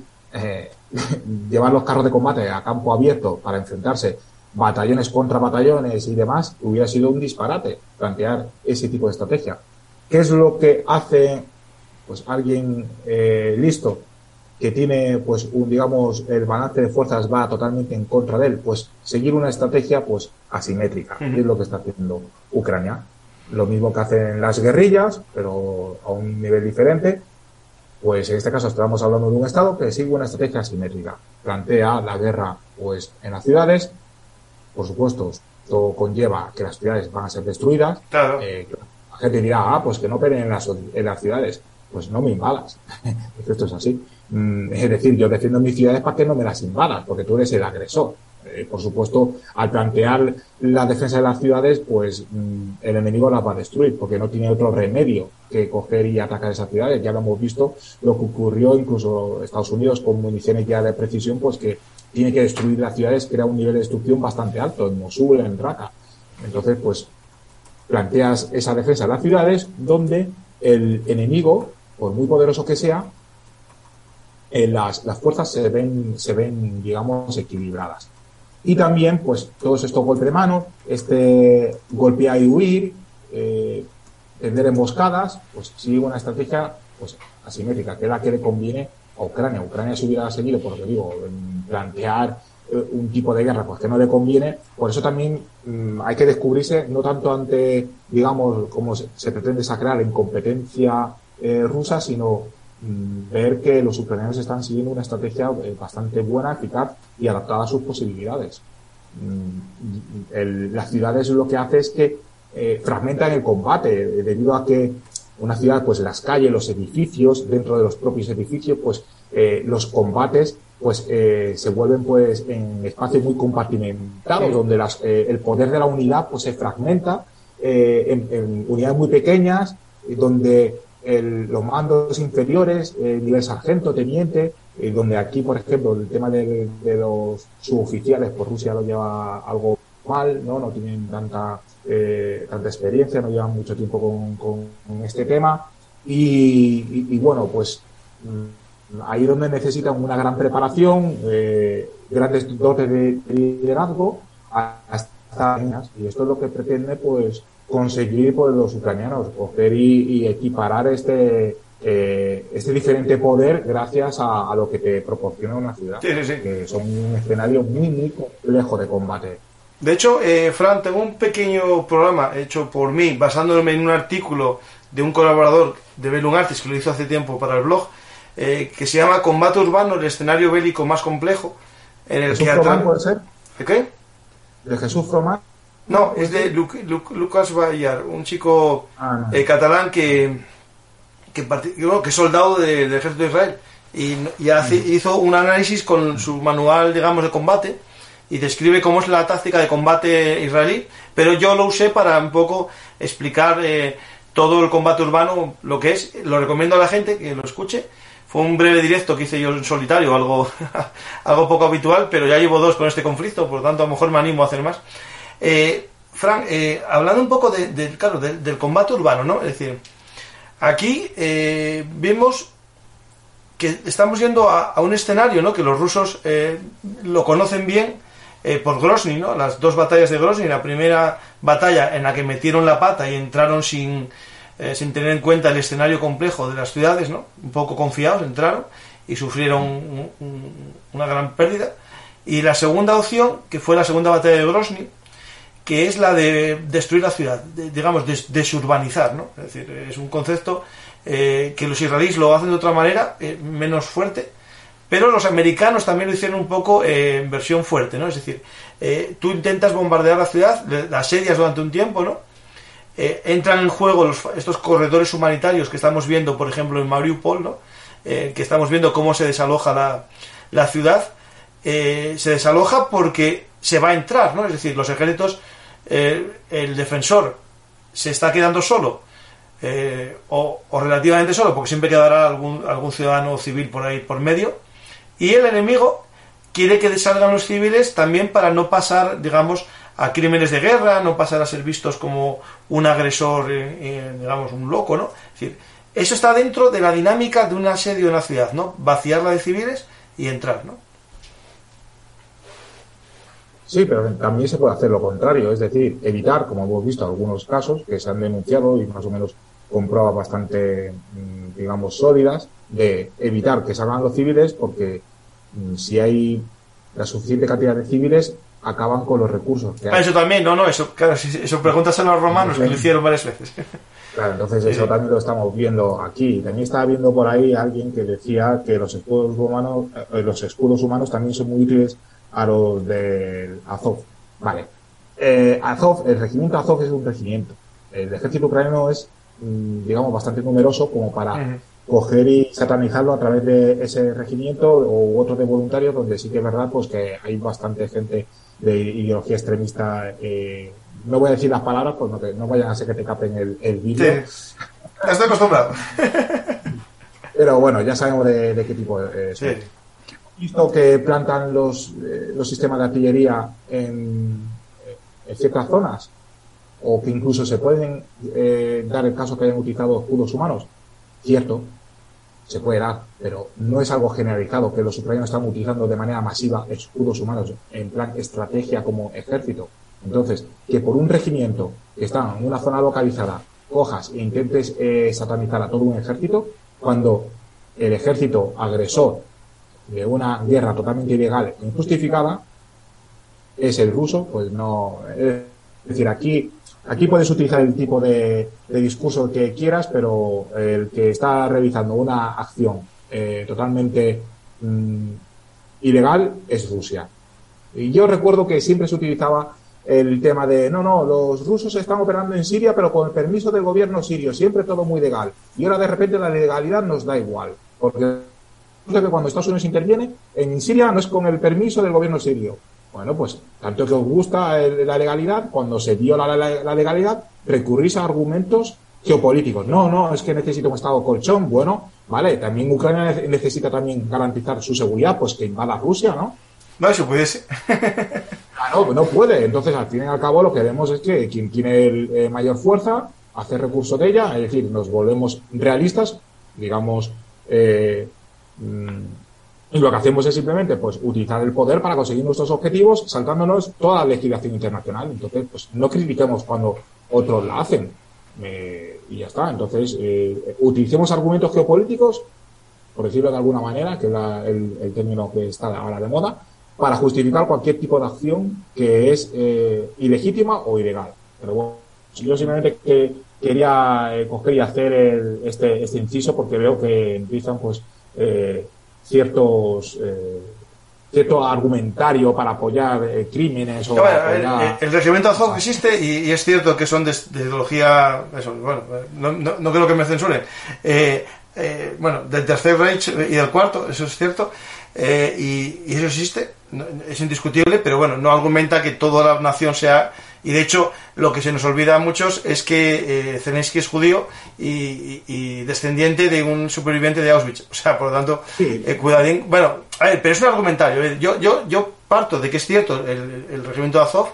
llevar los carros de combate a campo abierto para enfrentarse batallones contra batallones y demás, hubiera sido un disparate plantear ese tipo de estrategia. ¿Qué es lo que hace pues alguien listo que tiene, pues, un, digamos, el balance de fuerzas va totalmente en contra de él? Pues seguir una estrategia, pues, asimétrica, que es lo que está haciendo Ucrania. Lo mismo que hacen las guerrillas, pero a un nivel diferente. Pues en este caso estamos hablando de un Estado que sigue una estrategia asimétrica. Plantea la guerra, pues, en las ciudades. Por supuesto, esto conlleva que las ciudades van a ser destruidas. Claro. La gente dirá, ah, pues que no peleen en las ciudades. Pues no me invadas. Esto es así. Es decir, yo defiendo mis ciudades para que no me las invadas, porque tú eres el agresor. Por supuesto, al plantear la defensa de las ciudades, pues el enemigo las va a destruir, porque no tiene otro remedio que coger y atacar esas ciudades. Ya lo hemos visto, lo que ocurrió incluso Estados Unidos con municiones ya de precisión, pues que tiene que destruir las ciudades, que era un nivel de destrucción bastante alto, en Mosul, en Raqqa. Entonces, pues planteas esa defensa de las ciudades donde el enemigo, por muy poderoso que sea, las fuerzas se ven, digamos, equilibradas. Y también, pues, todos estos golpes de mano, golpear y huir, tender emboscadas, pues sigue una estrategia, pues, asimétrica, que es la que le conviene a Ucrania. Ucrania se hubiera seguido, por lo que digo, plantear un tipo de guerra, pues, que no le conviene. Por eso también hay que descubrirse, no tanto ante, digamos, como se pretende sacrar en competencia rusa, sino ver que los ucranianos están siguiendo una estrategia bastante buena, eficaz y adaptada a sus posibilidades. Las ciudades lo que hace es que fragmentan el combate, debido a que una ciudad, pues las calles, los edificios, dentro de los propios edificios, pues los combates, pues se vuelven, pues, en espacios muy compartimentados, sí, donde el poder de la unidad, pues, se fragmenta en unidades muy pequeñas, donde los mandos inferiores, nivel sargento, teniente, donde aquí, por ejemplo, el tema de los suboficiales, por Rusia lo lleva algo mal, no tienen tanta experiencia, no llevan mucho tiempo con este tema, y bueno, pues ahí donde necesitan una gran preparación, grandes dotes de liderazgo, hasta, y esto es lo que pretende, pues, conseguir por los ucranianos, coger y equiparar este diferente poder gracias a lo que te proporciona una ciudad. Sí, sí, sí. Que son un escenario muy, muy complejo de combate. De hecho, Fran, tengo un pequeño programa hecho por mí, basándome en un artículo de un colaborador de Bellum Artis, que lo hizo hace tiempo para el blog, que se llama Combate Urbano, el escenario bélico más complejo, en el que Fromán, ¿puede ser? ¿De qué? ¿De Jesús Fromán? No, es de Lucas Bayar, un chico catalán que es soldado del ejército de Israel, hizo un análisis con su manual, digamos, de combate, y describe cómo es la táctica de combate israelí, pero yo lo usé para un poco explicar todo el combate urbano, lo que es. Lo recomiendo a la gente que lo escuche. Fue un breve directo que hice yo en solitario, algo poco habitual, pero ya llevo 2 con este conflicto, por lo tanto a lo mejor me animo a hacer más. Fran, hablando un poco del combate urbano, ¿no? Es decir, aquí vemos que estamos yendo a un escenario, ¿no?, que los rusos lo conocen bien por Grozny, ¿no? Las 2 batallas de Grozny, la primera batalla en la que metieron la pata y entraron sin tener en cuenta el escenario complejo de las ciudades, ¿no? Un poco confiados entraron y sufrieron una gran pérdida. Y la segunda opción, que fue la segunda batalla de Grozny, que es la de destruir la ciudad, digamos, desurbanizar, ¿no? Es decir, es un concepto que los israelíes lo hacen de otra manera, menos fuerte, Pero los americanos también lo hicieron un poco en versión fuerte, ¿no? Es decir, tú intentas bombardear la ciudad, la asedias durante un tiempo, ¿no? Entran en juego estos corredores humanitarios que estamos viendo, por ejemplo, en Mariupol, ¿no? Que estamos viendo cómo se desaloja la ciudad. Se desaloja porque se va a entrar, ¿no? Es decir, los ejércitos, el defensor se está quedando solo, o relativamente solo, porque siempre quedará algún ciudadano civil por ahí por medio, y el enemigo quiere que salgan los civiles también para no pasar, digamos, a crímenes de guerra, no pasar a ser vistos como un agresor, digamos, un loco, ¿no? Es decir, eso está dentro de la dinámica de un asedio en la ciudad, ¿no? Vaciarla de civiles y entrar, ¿no? Sí, pero también se puede hacer lo contrario, es decir, evitar, como hemos visto algunos casos que se han denunciado y más o menos con pruebas bastante, digamos, sólidas, de evitar que salgan los civiles, porque si hay la suficiente cantidad de civiles, acaban con los recursos que hay. Eso también, eso, claro, eso preguntas a los romanos, que lo hicieron varias veces. Claro, entonces eso también lo estamos viendo aquí. También estaba viendo por ahí alguien que decía que los escudos humanos también son muy útiles a los del Azov. Vale. Azov, el regimiento Azov es un regimiento. El ejército ucraniano es, digamos, bastante numeroso como para coger y satanizarlo a través de ese regimiento o otro de voluntarios, donde sí que es verdad pues que hay bastante gente de ideología extremista. No voy a decir las palabras, pues no vayan a ser que te capen el vídeo. Sí. Estoy acostumbrado. Pero bueno, ya sabemos de qué tipo es. Sí. Visto que plantan los sistemas de artillería en ciertas zonas, o que incluso se pueden dar el caso que hayan utilizado escudos humanos. Cierto, se puede dar, pero no es algo generalizado, que los ucranianos están utilizando de manera masiva escudos humanos en plan estrategia como ejército. Entonces, que por un regimiento que está en una zona localizada cojas e intentes satanizar a todo un ejército, cuando el ejército agresor de una guerra totalmente ilegal e injustificada es el ruso, pues no. Es decir, aquí puedes utilizar el tipo de discurso que quieras, pero el que está realizando una acción totalmente ilegal es Rusia. Y yo recuerdo que siempre se utilizaba el tema de los rusos están operando en Siria, pero con el permiso del gobierno sirio, siempre todo muy legal. Y ahora de repente la legalidad nos da igual, porque cuando Estados Unidos interviene en Siria no es con el permiso del gobierno sirio. Bueno, pues tanto que os gusta la legalidad, cuando se viola la legalidad recurrís a argumentos geopolíticos. No, es que necesita un Estado colchón. Bueno, vale, también Ucrania necesita también garantizar su seguridad, pues que invada Rusia, ¿no? No, eso pudiese. Claro, no puede. Entonces, al fin y al cabo, lo que vemos es que quien tiene mayor fuerza hace recurso de ella, es decir, nos volvemos realistas, digamos, y lo que hacemos es simplemente pues utilizar el poder para conseguir nuestros objetivos, saltándonos toda la legislación internacional. Entonces, pues no critiquemos cuando otros la hacen. Y ya está. Entonces, utilicemos argumentos geopolíticos, por decirlo de alguna manera, que es el término que está ahora de moda, para justificar cualquier tipo de acción que es ilegítima o ilegal. Pero bueno, yo simplemente quería coger y hacer este inciso, porque veo que empiezan pues cierto argumentario para apoyar crímenes o apoyar... El regimiento Azov existe y es cierto que son de ideología, eso, bueno, no creo que me censuren, bueno, del tercer Reich y del cuarto, eso es cierto, y eso existe, es indiscutible, pero bueno, no argumenta que toda la nación sea... Y de hecho, lo que se nos olvida a muchos es que Zelensky es judío y descendiente de un superviviente de Auschwitz. O sea, por lo tanto, sí. Cuidadín. Bueno, a ver, pero es un argumentario. Yo parto de que es cierto el regimiento de Azov.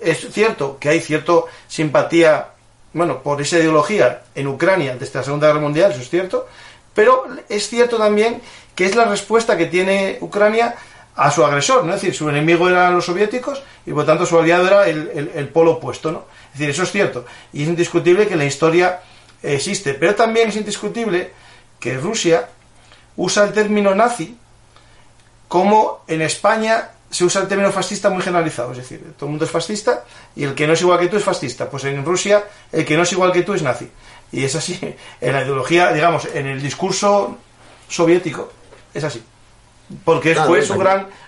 Es cierto que hay cierta simpatía, bueno, por esa ideología en Ucrania desde la Segunda Guerra Mundial, eso es cierto. Pero es cierto también que es la respuesta que tiene Ucrania a su agresor, ¿no? Es decir, su enemigo eran los soviéticos y por tanto su aliado era el polo opuesto, ¿no? Es decir, eso es cierto. Y es indiscutible que la historia existe. Pero también es indiscutible que Rusia usa el término nazi, como en España se usa el término fascista muy generalizado. Es decir, todo el mundo es fascista y el que no es igual que tú es fascista. Pues en Rusia el que no es igual que tú es nazi. Y es así. En la ideología, digamos, en el discurso soviético, es así. Porque claro, fue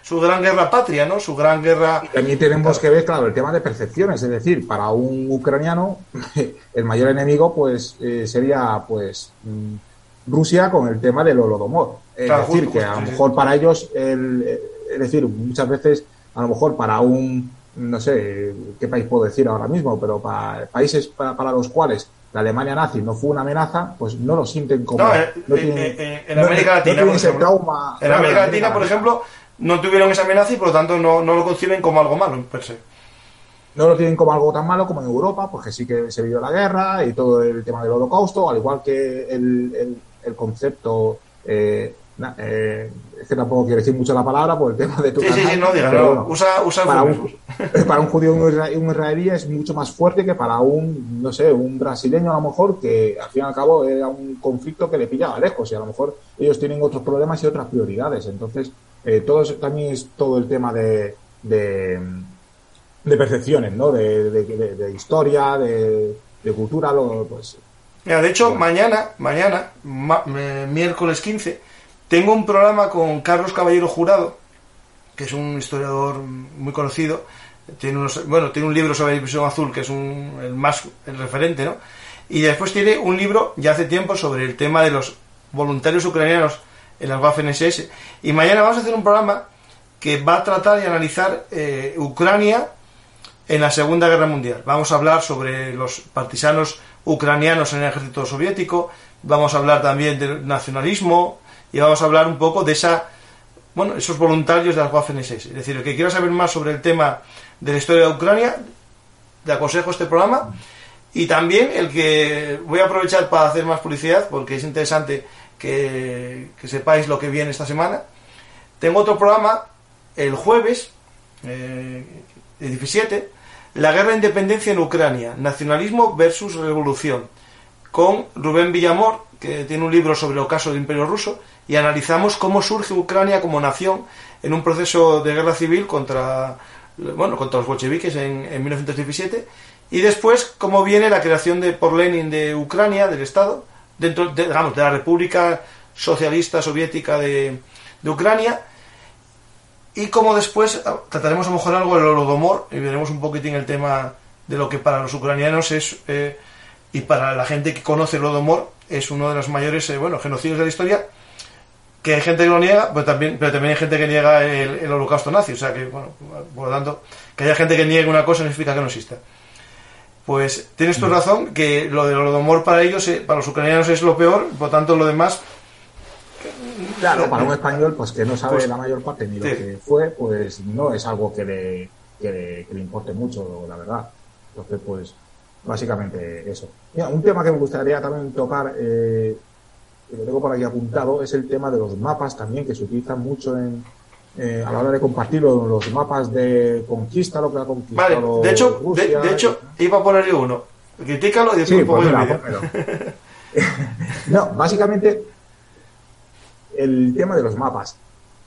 su gran guerra patria, ¿no? Su gran guerra... También tenemos que ver, claro, el tema de percepciones. Es decir, para un ucraniano, el mayor enemigo pues sería pues Rusia con el tema del Holodomor. Es claro, decir, justo, que a lo mejor para ellos, es decir, muchas veces, a lo mejor para un... no sé qué país puedo decir ahora mismo, pero para países para los cuales la Alemania nazi no fue una amenaza, pues no lo sienten como... No, en América Latina, por ejemplo, no tuvieron esa amenaza y por lo tanto no lo conciben como algo malo, per se. No lo tienen como algo tan malo como en Europa, porque sí que se vivió la guerra y todo el tema del Holocausto, al igual que el concepto... es que tampoco quiero decir mucho la palabra por el tema de tu canal. Sí, no, dígalo, bueno, usa para un judío y un israelí es mucho más fuerte que para un, no sé, un brasileño a lo mejor, que al fin y al cabo era un conflicto que le pillaba lejos y a lo mejor ellos tienen otros problemas y otras prioridades. Entonces, todo eso también es todo el tema de percepciones, ¿no? De historia, de cultura, pues... Mira, de hecho, bueno, mañana, miércoles 15, tengo un programa con Carlos Caballero Jurado, que es un historiador muy conocido. Tiene un libro sobre la División Azul, que es el referente, ¿no? Y después tiene un libro, ya hace tiempo, sobre el tema de los voluntarios ucranianos en las Waffen-SS. Y mañana vamos a hacer un programa que va a tratar y analizar Ucrania en la Segunda Guerra Mundial. Vamos a hablar sobre los partisanos ucranianos en el ejército soviético, vamos a hablar también del nacionalismo... y vamos a hablar un poco de esos voluntarios de las Waffen-SS. Es decir, el que quiera saber más sobre el tema de la historia de Ucrania, le aconsejo este programa. Y también el que voy a aprovechar para hacer más publicidad, porque es interesante que sepáis lo que viene esta semana. Tengo otro programa el jueves, el 17, La guerra de independencia en Ucrania, nacionalismo versus revolución, con Rubén Villamor, que tiene un libro sobre el ocaso del Imperio Ruso, y analizamos cómo surge Ucrania como nación en un proceso de guerra civil contra los bolcheviques en 1917, y después cómo viene la creación por Lenin de Ucrania, del Estado, dentro de la República Socialista Soviética de Ucrania, y cómo después trataremos a lo mejor algo del Holodomor, y veremos un poquitín el tema de lo que para los ucranianos es... y para la gente que conoce el Holodomor, es uno de los mayores genocidios de la historia, que hay gente que lo niega, pero también hay gente que niega el holocausto nazi, o sea que, por lo tanto, que haya gente que niegue una cosa no significa que no exista. Pues tienes tu razón, que lo del Holodomor para ellos, para los ucranianos es lo peor, por lo tanto lo demás... Claro, para un español pues que no sabe la mayor parte ni lo que fue, pues no es algo que le importe mucho, la verdad. Entonces pues... básicamente eso. Mira, un tema que me gustaría también tocar, que lo tengo por aquí apuntado, es el tema de los mapas también, que se utilizan mucho a la hora de compartir los mapas de conquista, lo que ha conquistado. Vale, de hecho, Rusia, iba a poner yo uno. Critícalo y después pongo el vídeo. No, básicamente, el tema de los mapas.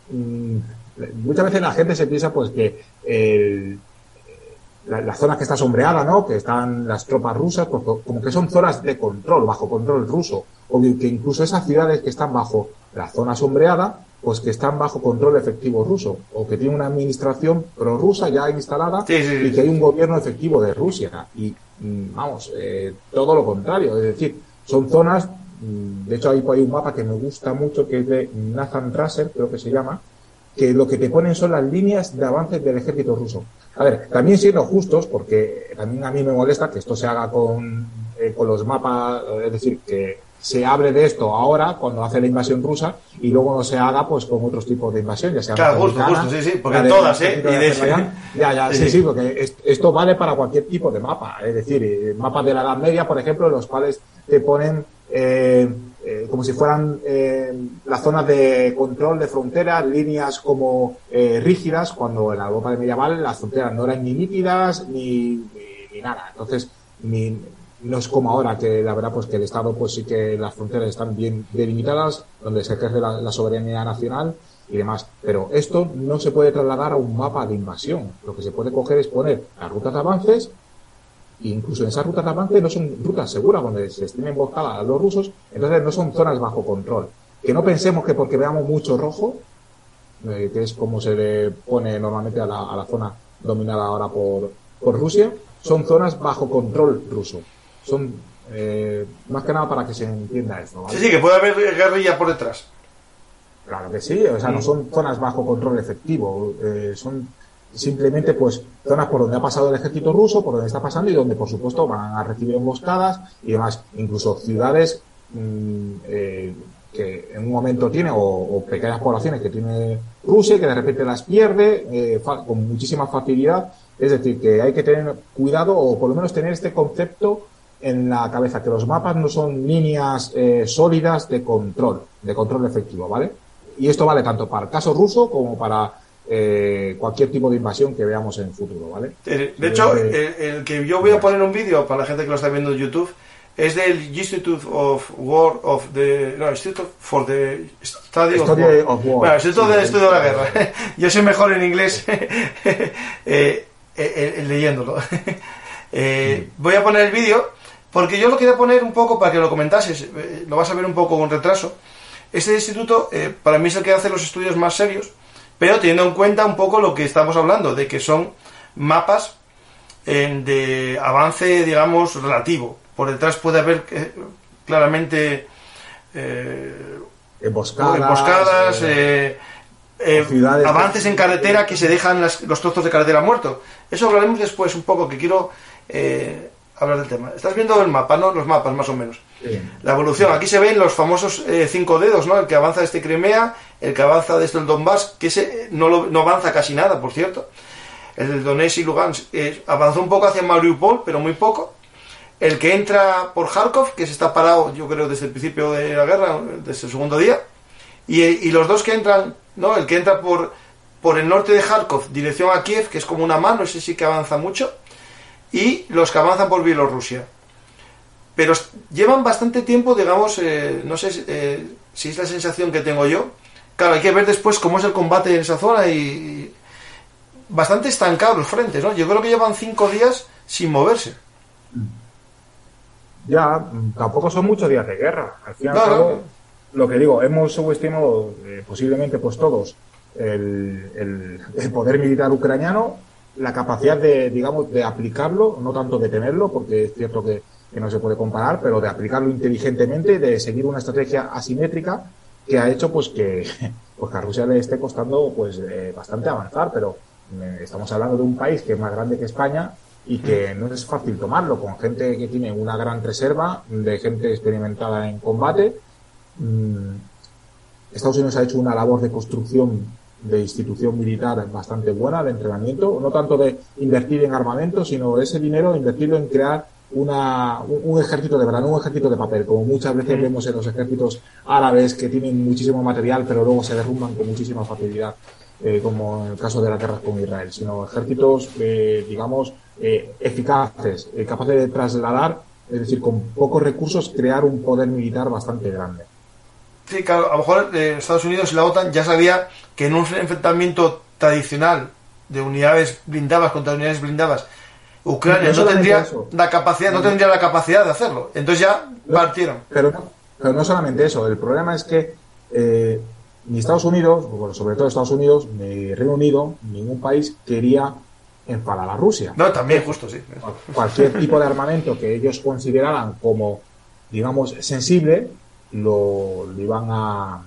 Muchas veces la gente se piensa pues que las zonas que están sombreadas, ¿no?, que están las tropas rusas, pues, como que son zonas de control, bajo control ruso, o que incluso esas ciudades que están bajo la zona sombreada, pues que están bajo control efectivo ruso, o que tiene una administración prorrusa ya instalada, sí. Y que hay un gobierno efectivo de Rusia, y vamos, todo lo contrario, es decir, son zonas, de hecho hay un mapa que me gusta mucho, que es de Nathan Rasser, creo que se llama, que lo que te ponen son las líneas de avances del ejército ruso. A ver, también siendo justos, porque también a mí me molesta que esto se haga con los mapas, es decir, que se hable de esto ahora cuando hace la invasión rusa y luego no se haga pues con otros tipos de invasión, ya sea... Claro, justo, sí, porque todas, sí, porque esto vale para cualquier tipo de mapa, es decir, mapas de la Edad Media, por ejemplo, los cuales te ponen... como si fueran las zonas de control de fronteras, líneas como rígidas, cuando en la Europa medieval las fronteras no eran ni nítidas ni nada. Entonces, no es como ahora, que la verdad pues que el Estado pues sí que las fronteras están bien delimitadas, donde se ejerce la soberanía nacional y demás. Pero esto no se puede trasladar a un mapa de invasión. Lo que se puede coger es poner las rutas de avances, incluso en esas rutas de avance no son rutas seguras donde se estén emboscadas a los rusos, entonces no son zonas bajo control. Que no pensemos que porque veamos mucho rojo que es como se le pone normalmente a la zona dominada ahora por Rusia, son zonas bajo control ruso. Son, más que nada para que se entienda esto, ¿vale? Sí, sí, que puede haber guerrilla por detrás. Claro que sí, o sea, no son zonas bajo control efectivo, son simplemente pues zonas por donde ha pasado el ejército ruso, por donde está pasando y donde por supuesto van a recibir emboscadas y demás, incluso ciudades que en un momento tiene o pequeñas poblaciones que tiene Rusia que de repente las pierde con muchísima facilidad. Es decir, que hay que tener cuidado o por lo menos tener este concepto en la cabeza, que los mapas no son líneas sólidas de control efectivo, ¿vale? Y esto vale tanto para el caso ruso como para cualquier tipo de invasión que veamos en el futuro, ¿vale? De hecho, el que yo voy a poner un vídeo para la gente que lo está viendo en YouTube es del Institute of War of the... No, Institute for the Study of War. Bueno, Instituto del Estudio de la Guerra. Yo soy mejor en inglés leyéndolo. Voy a poner el vídeo porque yo lo quería poner un poco para que lo comentases. Lo vas a ver un poco con retraso. Este instituto, para mí es el que hace los estudios más serios, pero teniendo en cuenta un poco lo que estamos hablando, de que son mapas de avance, digamos, relativo. Por detrás puede haber claramente emboscadas avances en carretera que se dejan los trozos de carretera muertos. Eso hablaremos después un poco, que quiero... hablar del tema. Estás viendo el mapa, ¿no? Los mapas, más o menos. Sí. La evolución. Aquí se ven los famosos 5 dedos, ¿no? El que avanza desde Crimea, el que avanza desde el Donbass, que ese no avanza casi nada, por cierto. El del Donetsk y Lugansk avanzó un poco hacia Mariupol, pero muy poco. El que entra por Kharkov, que se está parado, yo creo, desde el principio de la guerra, desde el segundo día. Y los dos que entran, ¿no? El que entra por el norte de Kharkov, dirección a Kiev, que es como una mano, ese sí que avanza mucho. Y los que avanzan por Bielorrusia. Pero llevan bastante tiempo, digamos, no sé si es la sensación que tengo yo. Claro, hay que ver después cómo es el combate en esa zona y bastante estancados los frentes, ¿no? Yo creo que llevan 5 días sin moverse. Ya, tampoco son muchos días de guerra. Al final, claro, lo que digo, hemos subestimado posiblemente pues todos el poder militar ucraniano, la capacidad de, digamos, de aplicarlo, no tanto de tenerlo, porque es cierto que no se puede comparar, pero de aplicarlo inteligentemente, de seguir una estrategia asimétrica que ha hecho pues que a Rusia le esté costando pues bastante avanzar, pero estamos hablando de un país que es más grande que España y que no es fácil tomarlo, con gente que tiene una gran reserva de gente experimentada en combate. Estados Unidos ha hecho una labor de construcción de institución militar bastante buena, de entrenamiento, no tanto de invertir en armamento, sino ese dinero invertirlo en crear un ejército de verdad, no un ejército de papel, como muchas veces vemos en los ejércitos árabes que tienen muchísimo material pero luego se derrumban con muchísima facilidad, como en el caso de las guerras con Israel, sino ejércitos, digamos, eficaces, capaces de trasladar, es decir, con pocos recursos, crear un poder militar bastante grande. Sí, claro, a lo mejor Estados Unidos y la OTAN ya sabía que en un enfrentamiento tradicional de unidades blindadas contra unidades blindadas, Ucrania no tendría la capacidad, no tendría la capacidad de hacerlo. Entonces ya partieron. Pero no solamente eso, el problema es que ni Estados Unidos, bueno, sobre todo Estados Unidos, ni Reino Unido, ningún país quería enfadar a Rusia. No, también, justo, sí. Cualquier tipo de armamento que ellos consideraran como, digamos, sensible, lo iban a...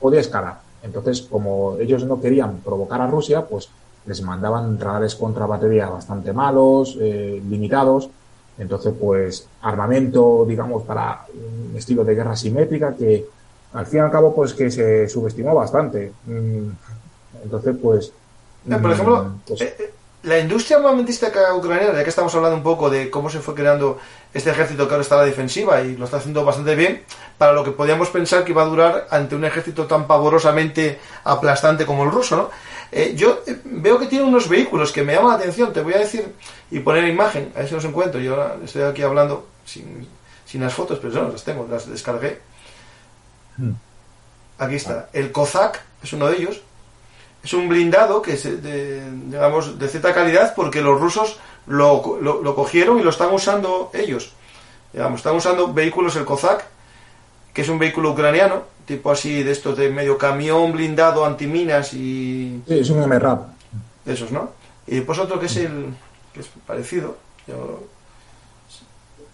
podía escalar. Entonces, como ellos no querían provocar a Rusia, pues les mandaban radares contra batería bastante malos, limitados. Entonces, pues, armamento, digamos, para un estilo de guerra simétrica que, al fin y al cabo, pues que se subestimó bastante. Entonces, pues... Por ejemplo, la industria armamentista ucraniana, ya que estamos hablando un poco de cómo se fue creando este ejército que ahora está a la defensiva y lo está haciendo bastante bien, para lo que podíamos pensar que iba a durar ante un ejército tan pavorosamente aplastante como el ruso, ¿no? Yo veo que tiene unos vehículos que me llaman la atención, te voy a decir y poner imagen, a ver si los encuentro. Yo ahora estoy aquí hablando sin las fotos, pero yo no las tengo, las descargué. Aquí está, el Cossack es uno de ellos. Es un blindado que es digamos, de cierta calidad porque los rusos lo cogieron y lo están usando ellos. Digamos, están usando vehículos el Cossack que es un vehículo ucraniano, tipo así de estos de medio camión blindado, antiminas y... Sí, es un MRAP. Esos, ¿no? Y pues otro que es el... que es parecido.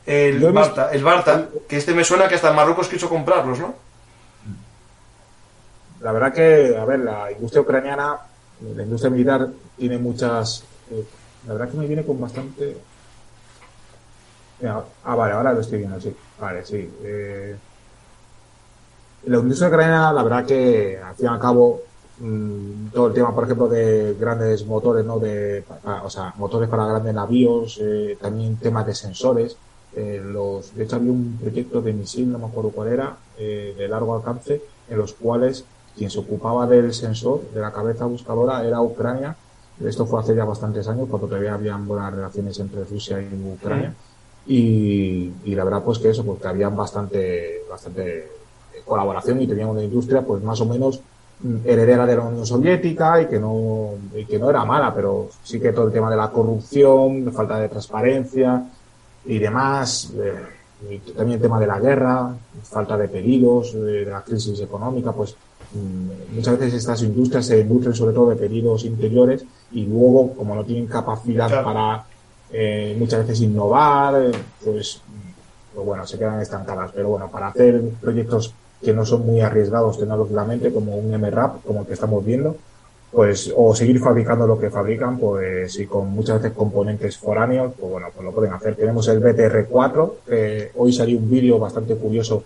El Barta, que este me suena que hasta en Marruecos quiso comprarlos, ¿no? La verdad que, a ver, la industria ucraniana, la industria militar tiene muchas... la verdad que me viene con bastante... Ah, vale, ahora lo estoy viendo, sí. Vale, sí. La industria ucraniana, la verdad que, al fin y al cabo, todo el tema, por ejemplo, de grandes motores, ¿no? O sea, motores para grandes navíos, también temas de sensores. De hecho, había un proyecto de misil, no me acuerdo cuál era, de largo alcance, en los cuales quien se ocupaba del sensor, de la cabeza buscadora, era Ucrania. Esto fue hace ya bastantes años, cuando todavía habían buenas relaciones entre Rusia y Ucrania. Y la verdad, pues que eso, porque habían bastante colaboración y tenían una industria, pues más o menos heredera de la Unión Soviética y que no era mala, pero sí que todo el tema de la corrupción, falta de transparencia y demás, y también el tema de la guerra, falta de pedidos, de la crisis económica, pues muchas veces estas industrias se nutren sobre todo de pedidos interiores y luego, como no tienen capacidad para muchas veces innovar, pues bueno, se quedan estancadas. Pero bueno, para hacer proyectos que no son muy arriesgados tecnológicamente, como un MRAP, como el que estamos viendo, pues, o seguir fabricando lo que fabrican, pues, y con muchas veces componentes foráneos, pues bueno, pues lo pueden hacer. Tenemos el BTR-4, que hoy salió un vídeo bastante curioso,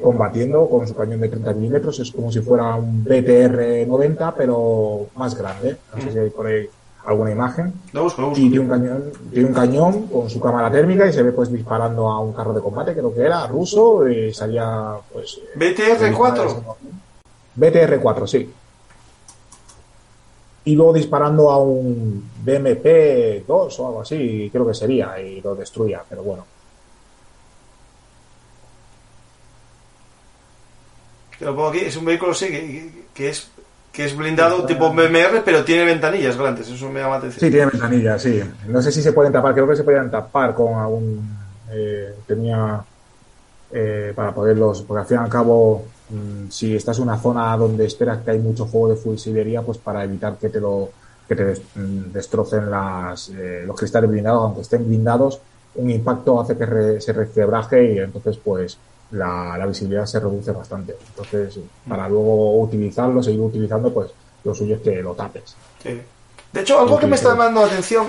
combatiendo con su cañón de 30 milímetros. Es como si fuera un BTR-90, pero más grande. No sé si hay por ahí alguna imagen. Lo busco. Y tiene un cañón con su cámara térmica y se ve, pues, disparando a un carro de combate, creo que era ruso, y salía, pues... ¿BTR-4? BTR-4, sí. Y luego disparando a un BMP-2 o algo así, creo que sería, y lo destruía, pero bueno. Te lo pongo aquí, es un vehículo, sí, que es blindado tipo BMR, pero tiene ventanillas grandes, eso me llama la atención. Sí, tiene ventanillas, sí. No sé si se pueden tapar, creo que se podían tapar con algún... para poderlos, porque al fin y al cabo... si estás en una zona donde esperas que hay mucho juego de fusilería, pues para evitar que te destrocen los cristales blindados, aunque estén blindados, un impacto hace que se resquebraje y entonces pues la visibilidad se reduce bastante. Entonces, para luego seguir utilizando, pues lo suyo es que lo tapes. Sí. De hecho, algo que me está llamando la atención,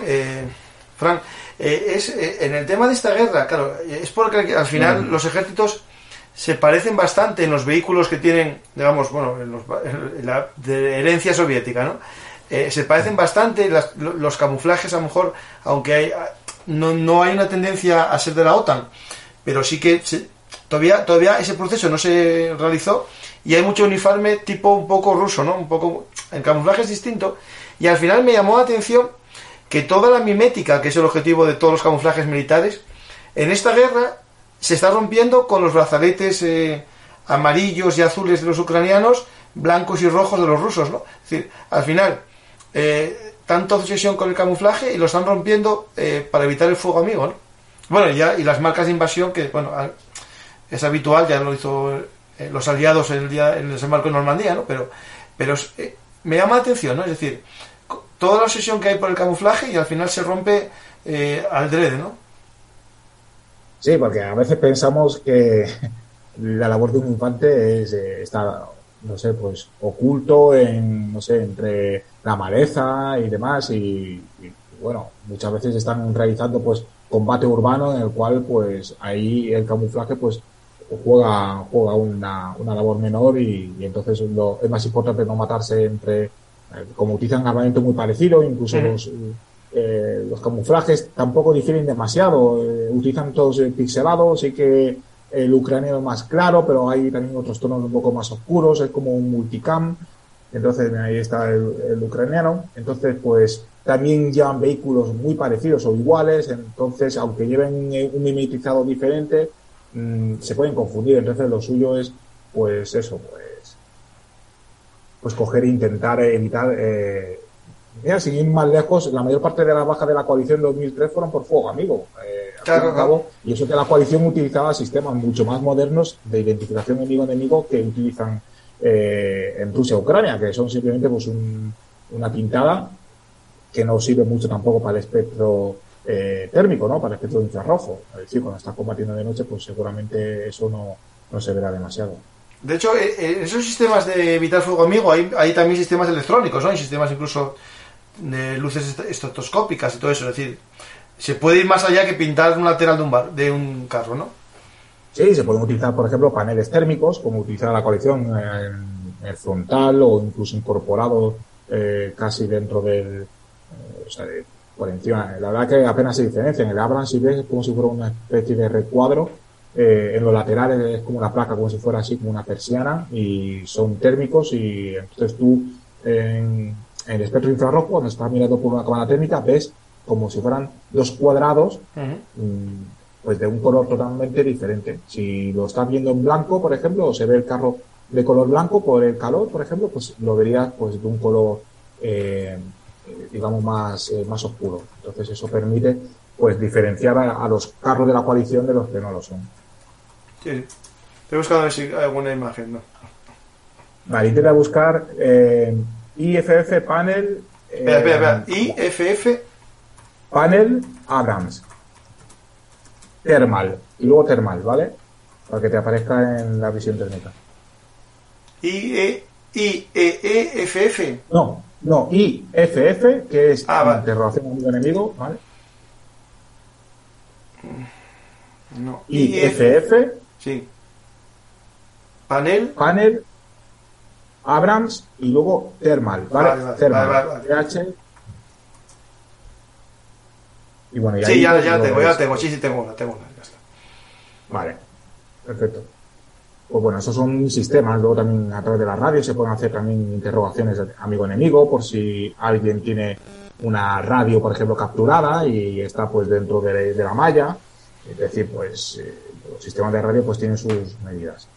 Frank, es en el tema de esta guerra, claro, es porque al final los ejércitos se parecen bastante en los vehículos que tienen, digamos, bueno, en la de herencia soviética, ¿no? Se parecen bastante los camuflajes, a lo mejor, aunque no hay una tendencia a ser de la OTAN, pero sí que todavía ese proceso no se realizó y hay mucho uniforme tipo un poco ruso, ¿no? Un poco, el camuflaje es distinto y al final me llamó la atención que toda la mimética, que es el objetivo de todos los camuflajes militares, en esta guerra se está rompiendo con los brazaletes amarillos y azules de los ucranianos, blancos y rojos de los rusos, ¿no? Es decir, al final, tanta obsesión con el camuflaje y lo están rompiendo para evitar el fuego amigo, ¿no? Bueno, y las marcas de invasión, que bueno, es habitual, ya lo hizo los aliados en el desembarco en Normandía, ¿no? Pero me llama la atención, ¿no? Es decir, toda la obsesión que hay por el camuflaje y al final se rompe al drede, ¿no? Sí, porque a veces pensamos que la labor de un infante es estar, no sé, pues oculto en, no sé, entre la maleza y demás y bueno, muchas veces están realizando pues combate urbano en el cual pues ahí el camuflaje pues juega una labor menor y entonces es más importante no matarse entre, como utilizan armamento muy parecido, incluso los camuflajes tampoco difieren demasiado, utilizan todos pixelados, sí que el ucraniano es más claro, pero hay también otros tonos un poco más oscuros, es como un multicam, entonces ahí está el ucraniano, entonces pues también llevan vehículos muy parecidos o iguales, entonces aunque lleven un mimetizado diferente, se pueden confundir, entonces lo suyo es pues eso, pues coger e intentar evitar... Mira, sin ir más lejos, la mayor parte de las bajas de la coalición en 2003 fueron por fuego amigo. Claro, cabo, y eso que la coalición utilizaba sistemas mucho más modernos de identificación enemigo-enemigo que utilizan en Rusia y Ucrania, que son simplemente pues una pintada que no sirve mucho tampoco para el espectro térmico, ¿no? Para el espectro infrarrojo. Es decir, cuando estás combatiendo de noche, pues seguramente eso no se verá demasiado. De hecho, en esos sistemas de evitar fuego amigo hay también sistemas electrónicos, ¿no? Hay sistemas incluso de luces estratoscópicas y todo eso. Es decir, se puede ir más allá que pintar un lateral de un carro, ¿no? Sí, se pueden utilizar, por ejemplo, paneles térmicos, como utilizaba la coalición en el frontal o incluso incorporado casi dentro del... o sea, por encima. La verdad que apenas se diferencian. El Abrams, si ves, es como si fuera una especie de recuadro. En los laterales es como una placa, como si fuera así, como una persiana, y son térmicos, y entonces tú en el espectro infrarrojo, cuando estás mirando por una cámara térmica, ves como si fueran dos cuadrados, pues de un color totalmente diferente. Si lo estás viendo en blanco, por ejemplo, o se ve el carro de color blanco por el calor, por ejemplo, pues lo verías pues de un color, digamos, más oscuro. Entonces eso permite pues diferenciar a los carros de la coalición de los que no lo son. Sí. Estoy buscando a ver si hay alguna imagen, ¿no? Vale, intenta buscar IFF Panel... Espera. IFF... Panel Abrams. Thermal. Y luego Thermal, ¿vale? Para que te aparezca en la visión térmica. IEEFF. No, IFF, que es interrogación amigo-enemigo, ¿vale? No. IFF. Sí. Panel. Abrams y luego Thermal, ¿vale? Thermal. Y bueno, y sí, ahí ya tengo. Sí, tengo una. Ya está. Vale, perfecto. Pues bueno, esos son sistemas. Luego también a través de la radio se pueden hacer también interrogaciones de amigo-enemigo, por si alguien tiene una radio, por ejemplo, capturada y está pues dentro de la malla. Es decir, pues los sistemas de radio pues tienen sus medidas.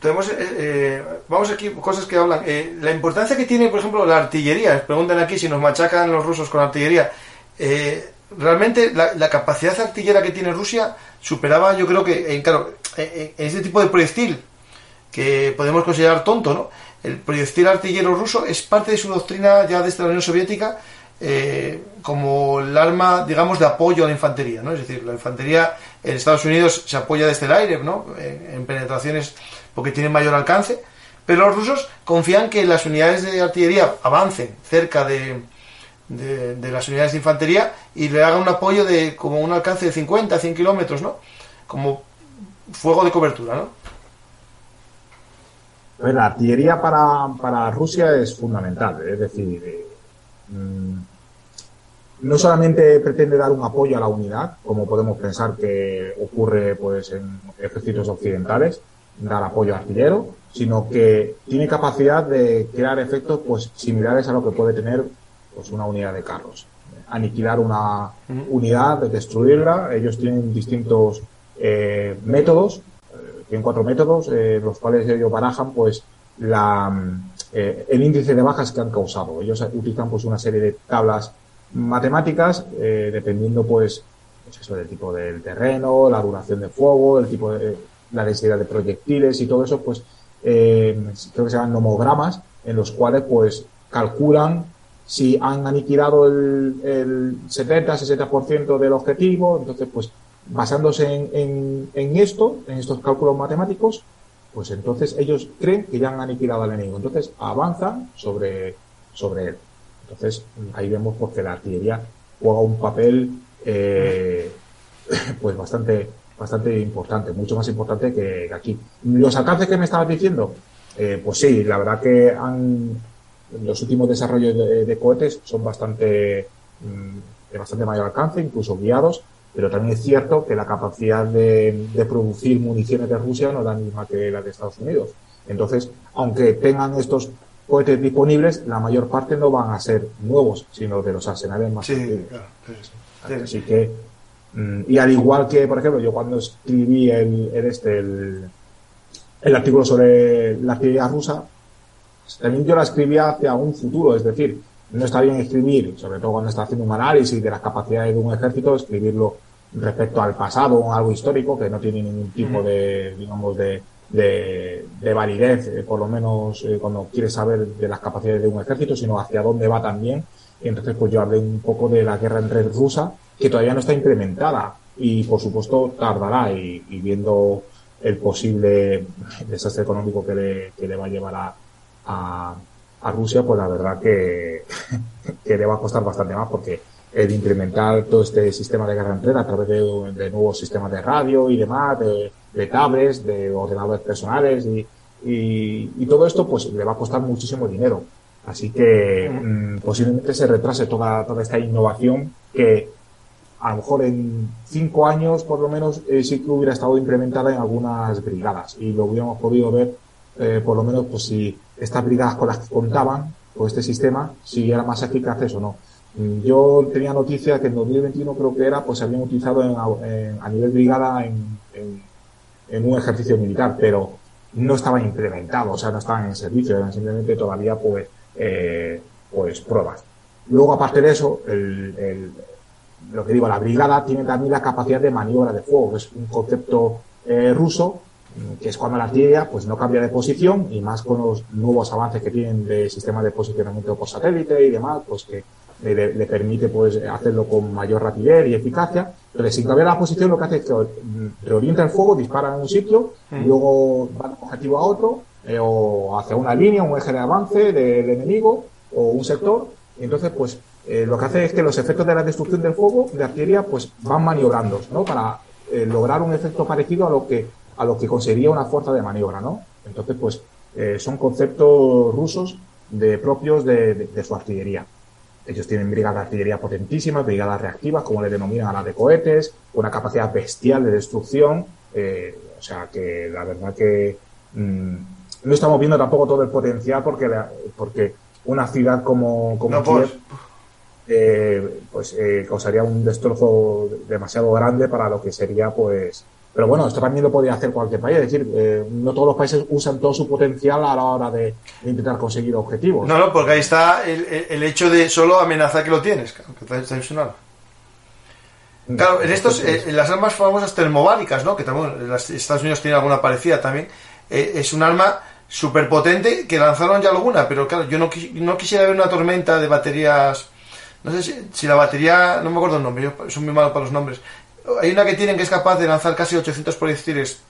Tenemos, vamos aquí, cosas que hablan. La importancia que tiene, por ejemplo, la artillería. Preguntan aquí si nos machacan los rusos con artillería. Realmente la capacidad artillera que tiene Rusia superaba, yo creo que, en este tipo de proyectil que podemos considerar tonto, ¿no? El proyectil artillero ruso es parte de su doctrina ya desde la Unión Soviética, como el arma, digamos, de apoyo a la infantería, ¿no? Es decir, la infantería en Estados Unidos se apoya desde el aire, ¿no? En penetraciones porque tienen mayor alcance, pero los rusos confían que las unidades de artillería avancen cerca de las unidades de infantería y le hagan un apoyo de como un alcance de 50 a 100 kilómetros, ¿no? Como fuego de cobertura, ¿no? Pues la artillería para Rusia es fundamental, es decir, no solamente pretende dar un apoyo a la unidad, como podemos pensar que ocurre pues en ejércitos occidentales, dar apoyo artillero, sino que tiene capacidad de crear efectos pues similares a lo que puede tener pues una unidad de carros. Aniquilar una unidad, destruirla, ellos tienen distintos métodos, tienen 4 métodos, los cuales ellos barajan pues el índice de bajas que han causado. Ellos utilizan pues una serie de tablas matemáticas, dependiendo pues eso, del tipo del terreno, la duración de fuego, el tipo de la densidad de proyectiles y todo eso, pues creo que se llaman nomogramas, en los cuales pues calculan si han aniquilado el 70-60% del objetivo. Entonces pues basándose en esto, en estos cálculos matemáticos, pues entonces ellos creen que ya han aniquilado al enemigo, entonces avanzan sobre él. Entonces ahí vemos porque la artillería juega un papel pues bastante importante, mucho más importante que aquí. Los alcances que me estabas diciendo, pues sí, la verdad que los últimos desarrollos de cohetes son de bastante mayor alcance, incluso guiados, pero también es cierto que la capacidad de producir municiones de Rusia no es la misma que la de Estados Unidos. Entonces, aunque tengan estos cohetes disponibles, la mayor parte no van a ser nuevos, sino de los arsenales más antiguos. Claro. Así que, y al igual que, por ejemplo, yo cuando escribí el artículo sobre la artillería rusa, también yo la escribía hacia un futuro, es decir, no está bien escribir, sobre todo cuando está haciendo un análisis de las capacidades de un ejército, escribirlo respecto al pasado o algo histórico que no tiene ningún tipo de, digamos, de validez, por lo menos cuando quieres saber de las capacidades de un ejército, sino hacia dónde va también. Y entonces pues yo hablé un poco de la guerra entre rusa, que todavía no está implementada y por supuesto tardará, y viendo el posible desastre económico que le va a llevar a Rusia, pues la verdad que le va a costar bastante más, porque el implementar todo este sistema de guerra entera a través de nuevos sistemas de radio y demás, de tablets, de ordenadores personales y todo esto, pues le va a costar muchísimo dinero. Así que posiblemente se retrase toda esta innovación que a lo mejor en 5 años, por lo menos, sí que hubiera estado implementada en algunas brigadas y lo hubiéramos podido ver, por lo menos, pues si estas brigadas con las que contaban, con este sistema, si eran más eficaces o no. Yo tenía noticia que en 2021 creo que era, pues se habían utilizado a nivel brigada en un ejercicio militar, pero no estaban implementados, o sea, no estaban en servicio, eran simplemente todavía pues pruebas. Luego, aparte de eso, lo que digo, la brigada tiene también la capacidad de maniobra de fuego, que es un concepto ruso, que es cuando la artillería pues no cambia de posición, y más con los nuevos avances que tienen de sistemas de posicionamiento por satélite y demás, pues que le permite pues hacerlo con mayor rapidez y eficacia. Entonces, sin cambiar la posición, lo que hace es que reorienta el fuego, dispara en un sitio, y luego va de un objetivo a otro, o hacia una línea, un eje de avance del enemigo, o un sector. Entonces, pues lo que hace es que los efectos de la destrucción del fuego de artillería pues van maniobrando, ¿no? Para lograr un efecto parecido a lo que conseguiría una fuerza de maniobra, ¿no? Entonces, pues son conceptos rusos propios de su artillería. Ellos tienen brigadas de artillería potentísimas, brigadas reactivas, como le denominan a las de cohetes, con una capacidad bestial de destrucción. O sea que la verdad que no estamos viendo tampoco todo el potencial, porque una ciudad como Kiev causaría un destrozo demasiado grande para lo que sería, pues. Pero bueno, esto también lo podría hacer cualquier país. Es decir, no todos los países usan todo su potencial a la hora de intentar conseguir objetivos. No, porque ahí está el hecho de solo amenazar que lo tienes, que está insinuado. Claro, en estos, las armas famosas termobáricas, ¿no? Que también los Estados Unidos tienen alguna parecida también. Es un arma súper potente que lanzaron ya alguna, pero claro, yo no quisiera ver una tormenta de baterías. No sé si la batería, no me acuerdo el nombre, yo soy muy malo para los nombres. Hay una que tienen que es capaz de lanzar casi 800 proyectiles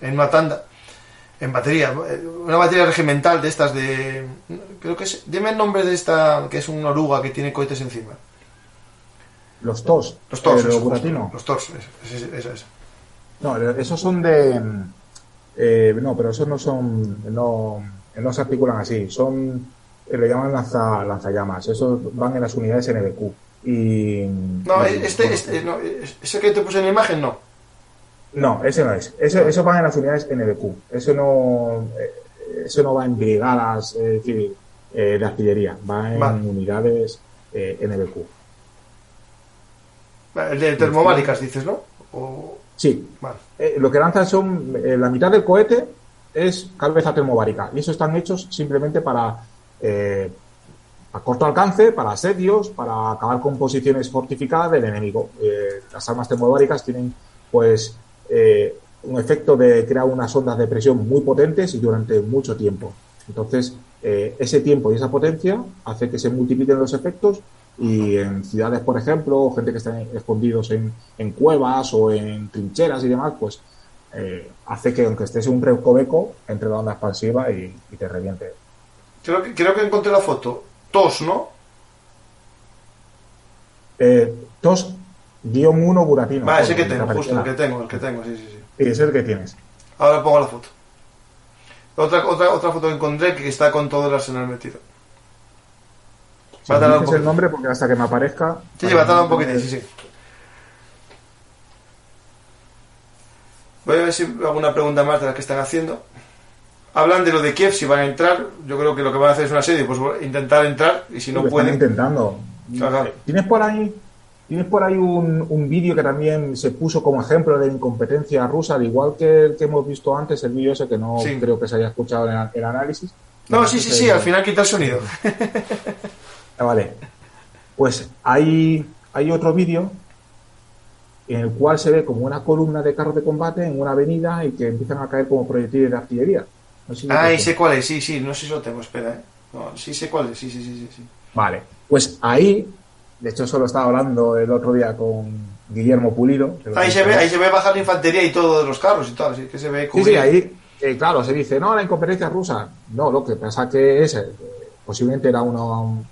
en una tanda, en batería, una batería regimental de estas de... Creo que es... Dime el nombre de esta, que es una oruga que tiene cohetes encima. Los TOS. Los TOS, los TOS, esa. No, esos son de... no, pero esos no son... No se articulan así, son... Le llaman lanzallamas, esos van en las unidades NBQ. Y no, no, ese que te puse en la imagen no, ese no es. Eso va en las unidades NBQ. Eso no va en brigadas, es decir, de artillería. Va en unidades NBQ. El de termobáricas, dices, ¿no? Sí. Vale. Lo que lanzan son la mitad del cohete es cabeza termobárica, y eso están hechos simplemente para a corto alcance, para asedios, para acabar con posiciones fortificadas del enemigo. Las armas termobáricas tienen pues un efecto de crear unas ondas de presión muy potentes y durante mucho tiempo. Entonces, ese tiempo y esa potencia hace que se multipliquen los efectos, y en ciudades, por ejemplo, gente que está escondidos en cuevas o en trincheras y demás, pues hace que aunque estés en un recoveco, entre la onda expansiva y te reviente. Creo que encontré la foto. TOS, ¿no? TOS-1 Buratino. Vale, ese que tengo, justo, el que tengo, sí. Sí, es el que tienes. Ahora pongo la foto. Otra foto que encontré que está con todo el arsenal metido. Si va a tardar un poquito. El nombre, porque hasta que me aparezca... Sí, va a tardar un poquitín, sí. Voy a ver si hago alguna pregunta más de las que están haciendo. Hablan de lo de Kiev, si van a entrar. Yo creo que lo que van a hacer es un asedio, pues intentar entrar, y si no pueden... Están intentando. Ajá. ¿Tienes por ahí un vídeo que también se puso como ejemplo de incompetencia rusa, al igual que el que hemos visto antes, el vídeo ese que no creo que se haya escuchado en el análisis? No, sí, al final quita el sonido. Vale. Pues hay otro vídeo en el cual se ve como una columna de carros de combate en una avenida y que empiezan a caer como proyectiles de artillería. No sé si sé cuál es, sí, no sé si lo tengo, espera, No, sí sé cuál es, sí. Vale, pues ahí, de hecho solo estaba hablando el otro día con Guillermo Pulido. Ahí se ve bajar la infantería y todo de los carros y todo, así que se ve... cubrir. Sí, ahí, claro, se dice, no, la incompetencia rusa. No, lo que pasa que es, posiblemente era uno,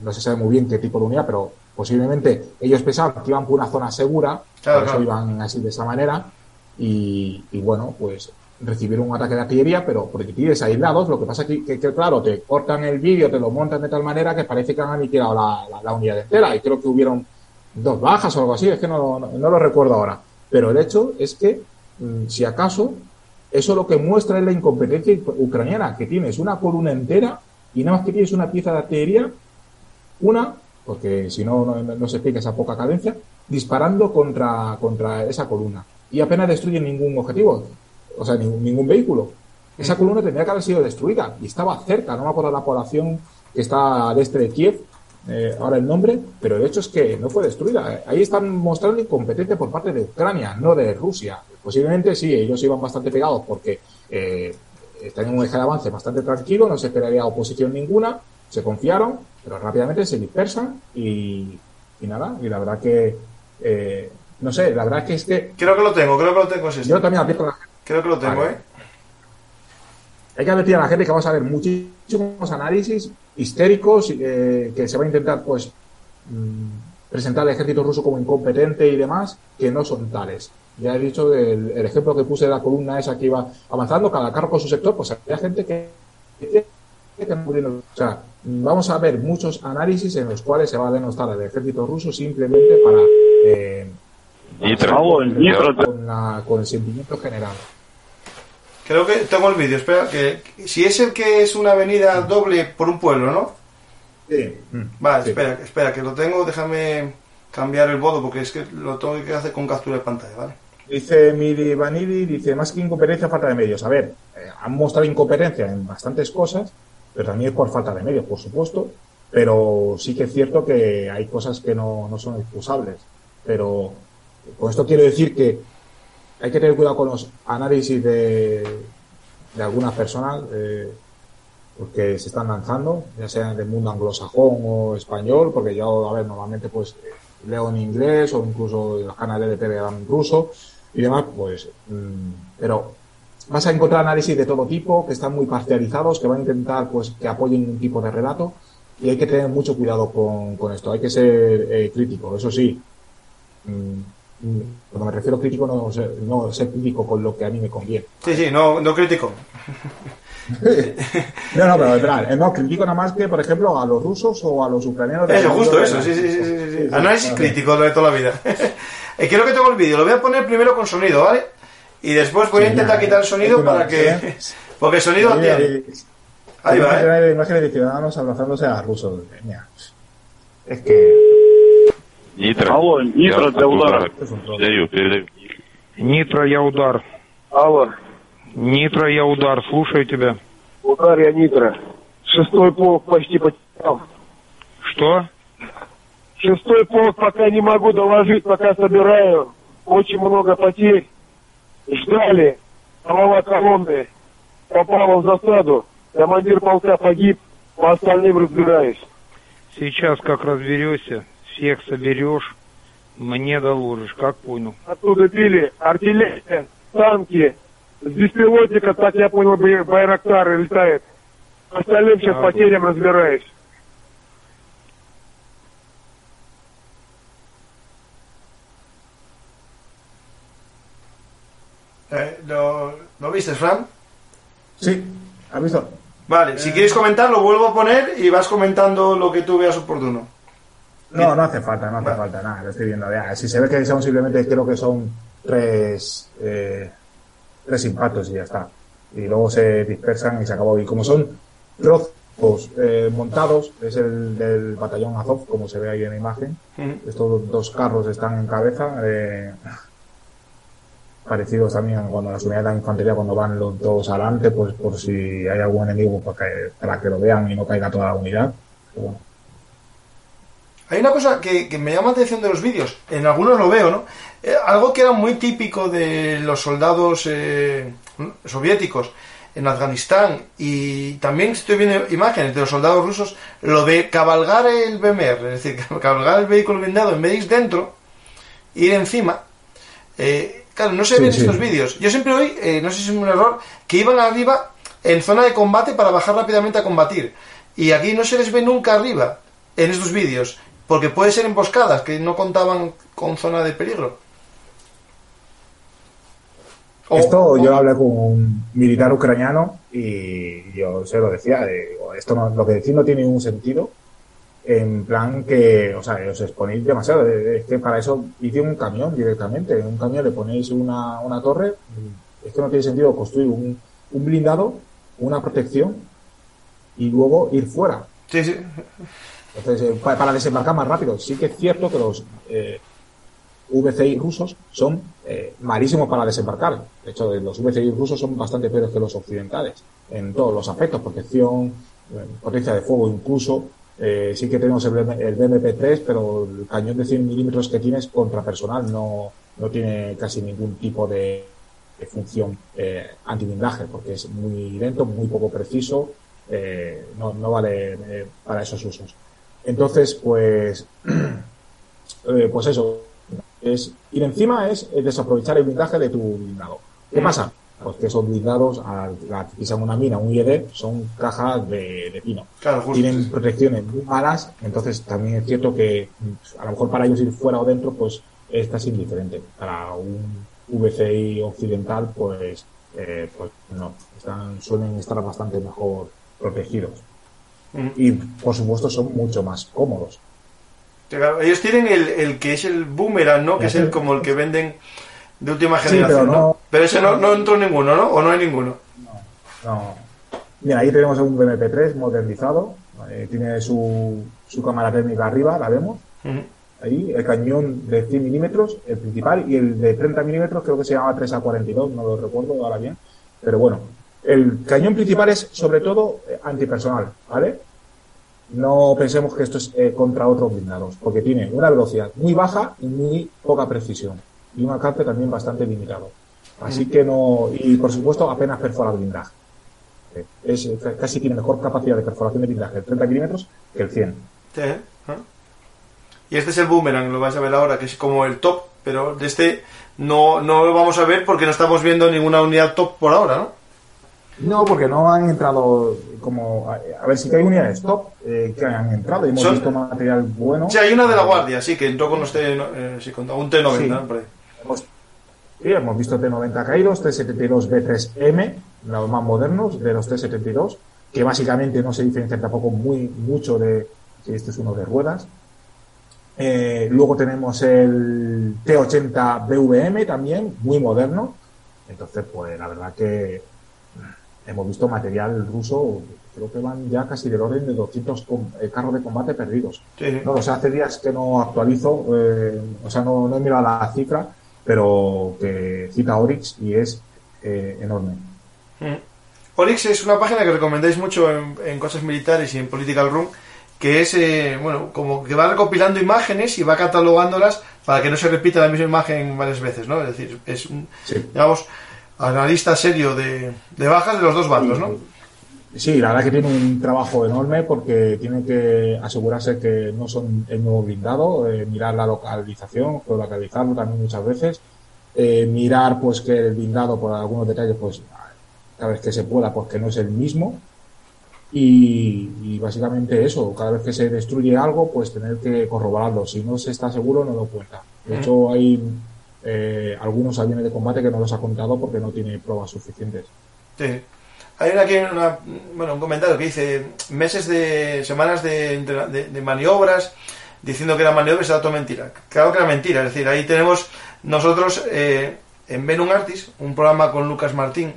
no se sabe muy bien qué tipo de unidad, pero posiblemente ellos pensaban que iban por una zona segura, por eso iban así de esa manera, y bueno, pues recibieron un ataque de artillería, pero proyectiles aislados. Lo que pasa es que claro, te cortan el vídeo, te lo montan de tal manera que parece que han aniquilado la unidad entera, y creo que hubieron 2 bajas o algo así, es que no lo recuerdo ahora. Pero el hecho es que, si acaso, eso lo que muestra es la incompetencia ucraniana, que tienes una columna entera y nada más que tienes una pieza de artillería, porque si no se explica esa poca cadencia, disparando contra esa columna. Y apenas destruyen ningún objetivo, o sea, ningún vehículo. Esa columna tendría que haber sido destruida, y estaba cerca, no me acuerdo la población que está al este de Kiev, ahora el nombre, pero el hecho es que no fue destruida. Ahí están mostrando incompetencia por parte de Ucrania, no de Rusia. Posiblemente sí, ellos iban bastante pegados porque están en un eje de avance bastante tranquilo, no se esperaría oposición ninguna, se confiaron, pero rápidamente se dispersan y nada, y la verdad que no sé, la verdad que es que... Creo que lo tengo, es este. Yo también advierto a la gente. Creo que lo tengo, vale. Hay que advertir a la gente que vamos a ver muchísimos análisis histéricos, que se va a intentar pues presentar al ejército ruso como incompetente y demás, que no son tales. Ya he dicho el ejemplo que puse de la columna esa que iba avanzando, cada carro con su sector, pues había gente que o sea, vamos a ver muchos análisis en los cuales se va a denostar al ejército ruso simplemente para con el sentimiento general. Creo que tengo el vídeo, espera, que si es el que es una avenida doble por un pueblo, ¿no? Sí. Vale, sí. Espera, que lo tengo, déjame cambiar el modo porque es que lo tengo que hacer con captura de pantalla, ¿vale? Dice Miri Vanidi, dice, más que incompetencia, falta de medios. A ver, han mostrado incompetencia en bastantes cosas, pero también es por falta de medios, por supuesto, pero sí que es cierto que hay cosas que no son excusables, pero con esto quiero decir que hay que tener cuidado con los análisis de algunas personas, porque se están lanzando, ya sea del mundo anglosajón o español, porque yo, a ver, normalmente pues leo en inglés o incluso en los canales de Telegram en ruso y demás, pues, pero vas a encontrar análisis de todo tipo, que están muy parcializados, que van a intentar pues que apoyen un tipo de relato, y hay que tener mucho cuidado con esto, hay que ser crítico, eso sí. Cuando me refiero crítico, no ser crítico con lo que a mí me conviene. Sí, no crítico. no, pero es verdad. No critico nada más que, por ejemplo, a los rusos o a los ucranianos. Eso, justo eso, la... sí. Análisis crítico de toda la vida. Creo que tengo el vídeo. Lo voy a poner primero con sonido, ¿vale? Y después voy a intentar quitar el sonido para que... Porque el sonido tiene... Ahí va, ¿eh? Imágenes de ciudadanos abrazándose a rusos. Es que... Нитро. Нитро для удара. Нитро, я удар. Алло. Нитро, я удар. Слушаю тебя. Удар, я Нитро. 6-й полк почти потерял. Что? 6-й полк пока не могу доложить, пока собираю. Очень много потерь. Ждали. Голова колонны. Попала в засаду. Командир полка погиб. По остальным разбираюсь. Сейчас как разберешься. Всех соберешь, мне доложишь, как понял. Оттуда били артиллерия, танки, с беспилотника, так я понял, байрактары летают. Остальным сейчас потерям разбираюсь. ¿Lo viste, Fran? Sí, ha visto. Vale, si quieres comentar, lo vuelvo a poner y vas comentando lo que tú veas oportuno. No hace falta nada, lo estoy viendo. Ya, si se ve que son simplemente, creo que son tres impactos y ya está. Y luego se dispersan y se acabó. Y como son trozos montados, es el del batallón Azov, como se ve ahí en la imagen. Estos 2 carros están en cabeza, parecidos también cuando las unidades de la infantería, cuando van los 2 adelante, pues por si hay algún enemigo, para que lo vean y no caiga toda la unidad. Pero bueno. Hay una cosa que me llama la atención de los vídeos, en algunos lo veo, ¿no? Algo que era muy típico de los soldados soviéticos en Afganistán, y también estoy viendo imágenes de los soldados rusos, lo de cabalgar el BMR, es decir, cabalgar el vehículo blindado, en vez de ir dentro, ir encima. Claro, no se ven estos vídeos. Yo siempre oí, no sé si es un error, que iban arriba en zona de combate para bajar rápidamente a combatir. Y aquí no se les ve nunca arriba en estos vídeos. Porque puede ser emboscadas, que no contaban con zona de peligro. Yo hablé con un militar ucraniano y yo se lo decía, digo, esto no, lo que decís no tiene ningún sentido, en plan que, o sea, os exponéis demasiado, es que para eso hice un camión directamente, en un camión le ponéis una torre, es que no tiene sentido construir un blindado, una protección y luego ir fuera. Sí, sí. Entonces, para desembarcar más rápido. Sí que es cierto que los VCI rusos son malísimos para desembarcar. De hecho, los VCI rusos son bastante peores que los occidentales en todos los aspectos, protección, potencia de fuego incluso. Sí que tenemos el BMP-3, pero el cañón de 100 milímetros que tiene es contrapersonal, no tiene casi ningún tipo de función antimindaje, porque es muy lento, muy poco preciso, no vale para esos usos. Entonces, pues eso, es ir encima es desaprovechar el blindaje de tu blindado. ¿Qué pasa? Pues que esos blindados, al pisan una mina, un IED, son cajas de pino. Claro, tienen protecciones muy malas, entonces también es cierto que a lo mejor para ellos ir fuera o dentro, pues es casi indiferente. Para un VCI occidental, pues no, suelen estar bastante mejor protegidos. Y por supuesto son mucho más cómodos. Claro, ellos tienen el que es el boomerang, ¿no? Que es como el que venden de última generación, sí, ¿no? Pero ese no entró ninguno, ¿no? ¿O no hay ninguno? No. Mira, ahí tenemos un BMP-3 modernizado. Tiene su cámara térmica arriba, la vemos. Uh-huh. Ahí, el cañón de 100 milímetros, el principal, y el de 30 milímetros, creo que se llamaba 3A42, no lo recuerdo ahora bien. Pero bueno, el cañón principal es, sobre todo, antipersonal, ¿vale? No pensemos que esto es contra otros blindados, porque tiene una velocidad muy baja y muy poca precisión. Y un alcance también bastante limitado. Así que no... Y, por supuesto, apenas perfora blindaje. Casi tiene mejor capacidad de perforación de blindaje el 30 milímetros que el 100. Sí. ¿Ah? Y este es el boomerang, lo vais a ver ahora, que es como el top, pero de este no lo vamos a ver porque no estamos viendo ninguna unidad top por ahora, ¿no? No, porque no han entrado como... A ver, sí que hay unidades top que han entrado y hemos visto material bueno. Sí, hay una de la Guardia, sí, que entró con usted con un T-90, sí. ¿No? Por ahí. Sí, hemos visto T-90 caídos, T-72B3M, los más modernos de los T-72, que básicamente no se diferencian tampoco mucho de... Sí, este es uno de ruedas. Luego tenemos el T-80BVM también, muy moderno. Entonces, pues la verdad que... Hemos visto material ruso, creo que van ya casi del orden de 200 carros de combate perdidos. Sí. No, o sea, hace días que no actualizo, o sea, no he mirado la cifra, pero que cita Oryx y es enorme. Oryx es una página que recomendáis mucho en cosas militares y en Political Room, que es, bueno, como que va recopilando imágenes y va catalogándolas para que no se repita la misma imagen varias veces, ¿no? Es decir, es un, digamos... analista serio de bajas de los dos bandos, ¿no? Sí, la verdad que tiene un trabajo enorme porque tiene que asegurarse que no son el nuevo blindado, mirar la localización, geolocalizarlo también muchas veces, mirar pues que el blindado por algunos detalles, pues cada vez que se pueda, pues que no es el mismo y básicamente eso, cada vez que se destruye algo, pues tener que corroborarlo, si no se está seguro no lo cuenta. De hecho hay... algunos aviones de combate que no los ha contado porque no tiene pruebas suficientes. Sí. Hay aquí un comentario que dice semanas de maniobras diciendo que era maniobra y se da toda mentira. Claro que era mentira, es decir, ahí tenemos nosotros en Venum Artis un programa con Lucas Martín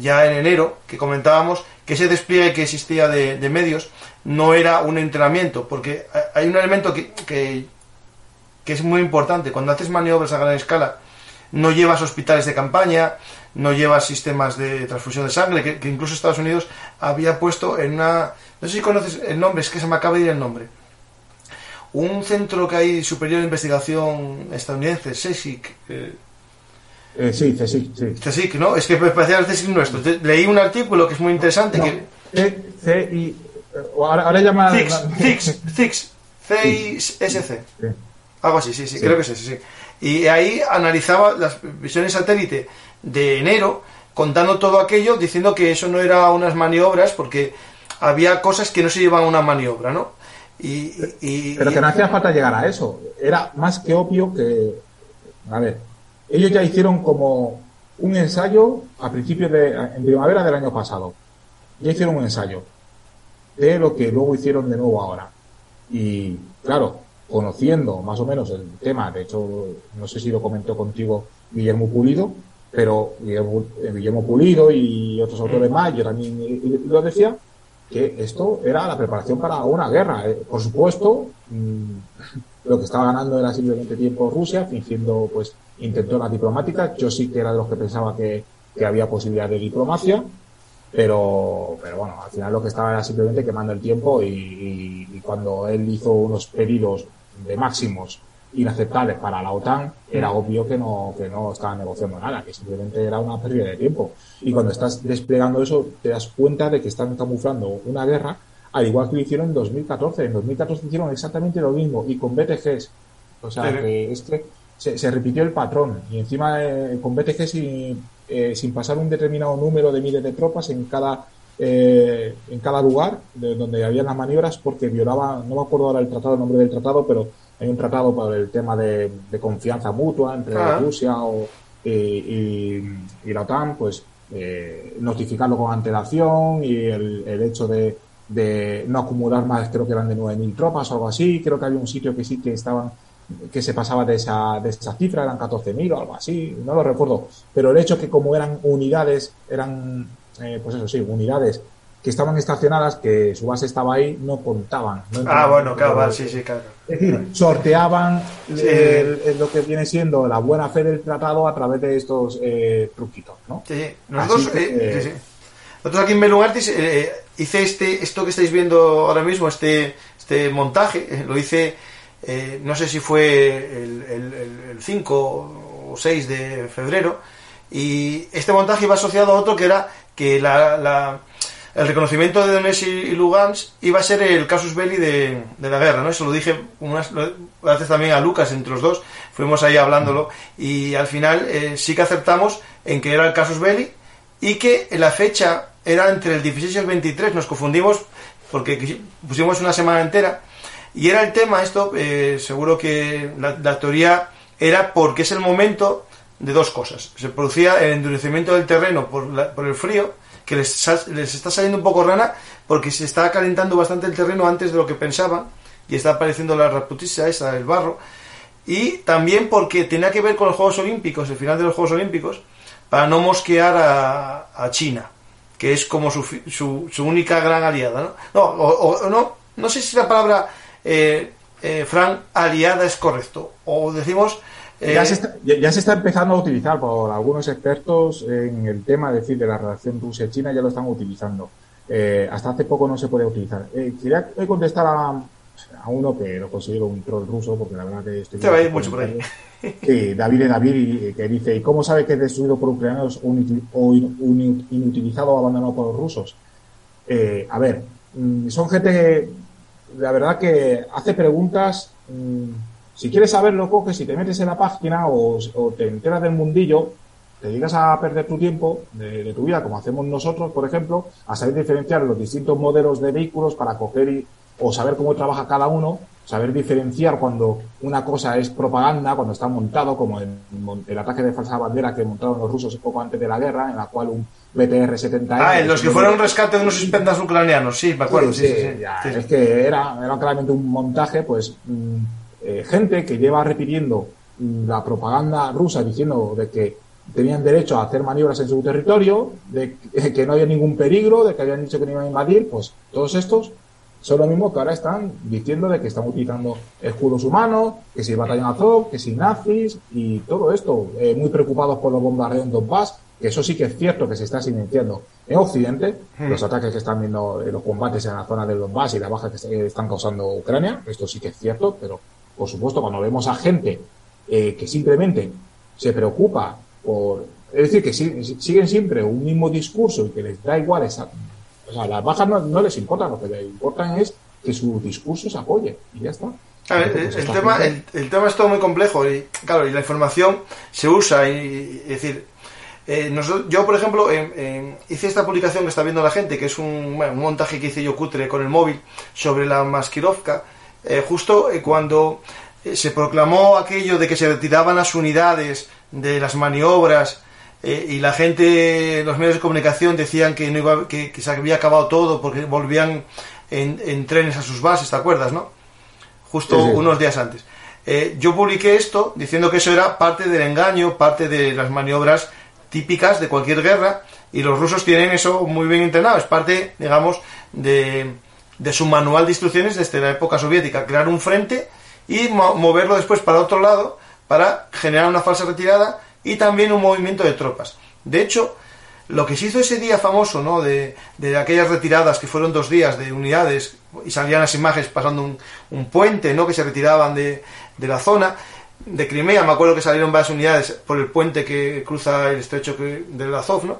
ya en enero, que comentábamos que ese despliegue que existía de medios no era un entrenamiento, porque hay un elemento que es muy importante. Cuando haces maniobras a gran escala, no llevas hospitales de campaña, no llevas sistemas de transfusión de sangre, que incluso Estados Unidos había puesto en una... No sé si conoces el nombre, es que se me acaba de ir el nombre. un centro que hay superior de investigación estadounidense, CSIC. Sí, CSIC, sí. CSIC, ¿no? Es que parecía el CSIC nuestro. Leí un artículo que es muy interesante. No, que... C-I... Ahora llama... CICS. C-I-S-C. Algo así, sí, creo que es ese, sí. Y ahí analizaba las visiones satélite de enero, contando todo aquello, diciendo que eso no era unas maniobras, porque había cosas que no se llevaban a una maniobra, ¿no? Pero que no hacía falta llegar a eso. Era más que obvio que... A ver, ellos ya hicieron como un ensayo a principios de... en primavera del año pasado. Ya hicieron un ensayo de lo que luego hicieron de nuevo ahora. Y, claro, conociendo más o menos el tema, de hecho, no sé si lo comentó contigo Guillermo Pulido, pero Guillermo Pulido y otros autores más, yo también lo decía, que esto era la preparación para una guerra. Por supuesto, lo que estaba ganando era simplemente tiempo Rusia, fingiendo, pues, intentonas diplomáticas. Yo sí que era de los que pensaba que había posibilidad de diplomacia, pero bueno, al final lo que estaba era simplemente quemando el tiempo y cuando él hizo unos pedidos de máximos inaceptables para la OTAN, era obvio que no estaba negociando nada, que simplemente era una pérdida de tiempo. Y cuando estás desplegando eso, te das cuenta de que están camuflando una guerra, al igual que lo hicieron en 2014. En 2014 hicieron exactamente lo mismo, y con BTGs. O sea, que es que se repitió el patrón, y encima con BTGs sin pasar un determinado número de miles de tropas en cada lugar donde habían las maniobras, porque violaba, no me acuerdo ahora el nombre del tratado, pero hay un tratado para el tema de confianza mutua entre Rusia y la OTAN, pues notificarlo con antelación, y el hecho de no acumular más, creo que eran de 9.000 tropas o algo así. Creo que había un sitio que sí que estaban, que se pasaba de esa cifra, eran 14.000 o algo así, no lo recuerdo, pero el hecho que como eran unidades, unidades que estaban estacionadas, que su base estaba ahí, no contaban. Claro. Es decir, sorteaban lo que viene siendo la buena fe del tratado a través de estos truquitos, ¿no? Sí, Nosotros aquí en Meluartis hice esto que estáis viendo ahora mismo, este montaje, lo hice... no sé si fue el 5 o 6 de febrero, y este montaje iba asociado a otro que era que el reconocimiento de Donetsk y Lugansk iba a ser el casus belli de la guerra, ¿no? Eso lo dije gracias también a Lucas, entre los dos fuimos ahí hablándolo, y al final sí que acertamos en que era el casus belli, y que la fecha era entre el 16 y el 23, nos confundimos porque pusimos una semana entera. Y era el tema, esto, seguro que la teoría era porque es el momento de dos cosas. Se producía el endurecimiento del terreno por el frío, que les está saliendo un poco rana, porque se está calentando bastante el terreno antes de lo que pensaban, y está apareciendo la raputiza esa, el barro, y también porque tenía que ver con los Juegos Olímpicos, el final de los Juegos Olímpicos, para no mosquear a China, que es como su única gran aliada, ¿no? No sé si la palabra... Frank, aliada es correcto, o decimos ya se está empezando a utilizar por algunos expertos en el tema, es decir, de la relación Rusia-China, ya lo están utilizando. Hasta hace poco no se podía utilizar. Quería contestar a uno que lo considero un troll ruso, porque la verdad que estoy... Te va a ir mucho por ahí. Sí, David, que dice: ¿y cómo sabe que es destruido por ucranianos o inutilizado o abandonado por los rusos? A ver, son gente que... La verdad que hace preguntas. Si quieres saberlo, coges y te metes en la página o te enteras del mundillo, te llegas a perder tu tiempo de tu vida, como hacemos nosotros, por ejemplo, a saber diferenciar los distintos modelos de vehículos para coger o saber cómo trabaja cada uno, saber diferenciar cuando una cosa es propaganda, cuando está montado, como el ataque de falsa bandera que montaron los rusos poco antes de la guerra, en la cual un BTR-70... los que fueron rescate de unos suspendas ucranianos, sí, me acuerdo. Sí. Es que era claramente un montaje, pues, gente que lleva repitiendo la propaganda rusa diciendo de que tenían derecho a hacer maniobras en su territorio, de que no había ningún peligro, de que habían dicho que no iban a invadir, pues todos estos son lo mismo que ahora están diciendo de que están utilizando escudos humanos, que si Batallón Azov, que si nazis y todo esto. Muy preocupados por los bombardeos en Donbass. Eso sí que es cierto que se está silenciando en Occidente, los ataques que están viendo, los combates en la zona del Donbass y la baja que están causando Ucrania, esto sí que es cierto, pero por supuesto cuando vemos a gente que simplemente se preocupa por... Es decir, que siguen siempre un mismo discurso y que les da igual esa... O sea, las bajas no les importan, lo que les importan es que su discurso se apoye y ya está. Claro, el tema es todo muy complejo y claro, y la información se usa y es decir... yo, por ejemplo, hice esta publicación que está viendo la gente, que es un montaje que hice yo cutre con el móvil sobre la Maskirovka, justo cuando se proclamó aquello de que se retiraban las unidades de las maniobras y la gente, los medios de comunicación decían que, no iba, que se había acabado todo porque volvían en trenes a sus bases, ¿te acuerdas, no? Justo sí. Unos días antes. Yo publiqué esto diciendo que eso era parte del engaño, parte de las maniobras típicas de cualquier guerra, y los rusos tienen eso muy bien entrenado, es parte, digamos, de su manual de instrucciones desde la época soviética, crear un frente y moverlo después para otro lado para generar una falsa retirada y también un movimiento de tropas. De hecho, lo que se hizo ese día famoso, ¿no?, de aquellas retiradas que fueron 2 días de unidades y salían las imágenes pasando un puente, ¿no?, que se retiraban de la zona de Crimea, me acuerdo que salieron varias unidades por el puente que cruza el estrecho del Azov, ¿no?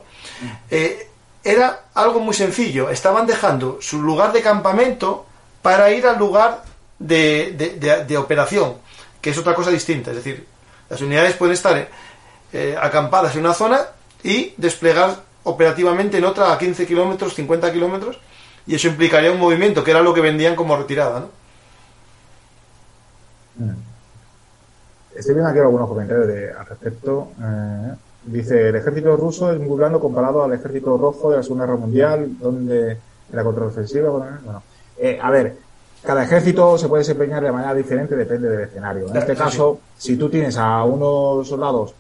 Era algo muy sencillo, estaban dejando su lugar de campamento para ir al lugar de operación, que es otra cosa distinta, es decir, las unidades pueden estar acampadas en una zona y desplegar operativamente en otra a 15 kilómetros, 50 kilómetros, y eso implicaría un movimiento, que era lo que vendían como retirada, ¿no? Estoy viendo aquí algunos comentarios al respecto. Dice, el ejército ruso es muy blando comparado al ejército rojo de la Segunda Guerra Mundial, donde la contraofensiva... Bueno, a ver, cada ejército se puede desempeñar de manera diferente, depende del escenario. En este caso, si tú tienes a unos soldados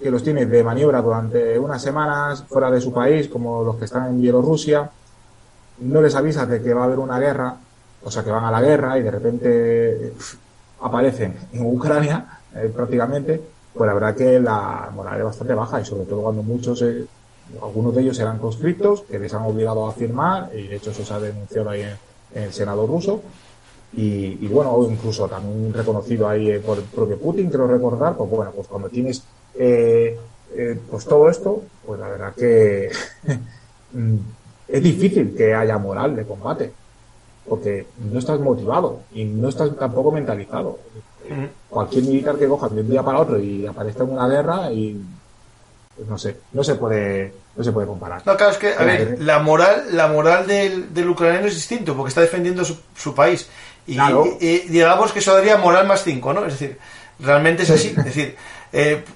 que los tienes de maniobra durante unas semanas fuera de su país, como los que están en Bielorrusia, no les avisas de que va a haber una guerra, o sea, que van a la guerra y de repente... aparecen en Ucrania prácticamente, pues la verdad que la moral es bastante baja y sobre todo cuando muchos, algunos de ellos eran conscriptos, que les han obligado a firmar y de hecho eso se ha denunciado ahí en el Senado ruso y bueno, incluso también reconocido ahí por el propio Putin, creo recordar, pues bueno, pues cuando tienes pues todo esto, pues la verdad que es difícil que haya moral de combate. Porque no estás motivado y no estás tampoco mentalizado. Cualquier militar que cojas de un día para otro y aparezca en una guerra y pues no se puede comparar. No, claro, es que, a ver, la moral del ucraniano es distinto porque está defendiendo su país. Y, claro. Y digamos que eso daría moral +5, ¿no? Es decir, realmente es así. Es decir,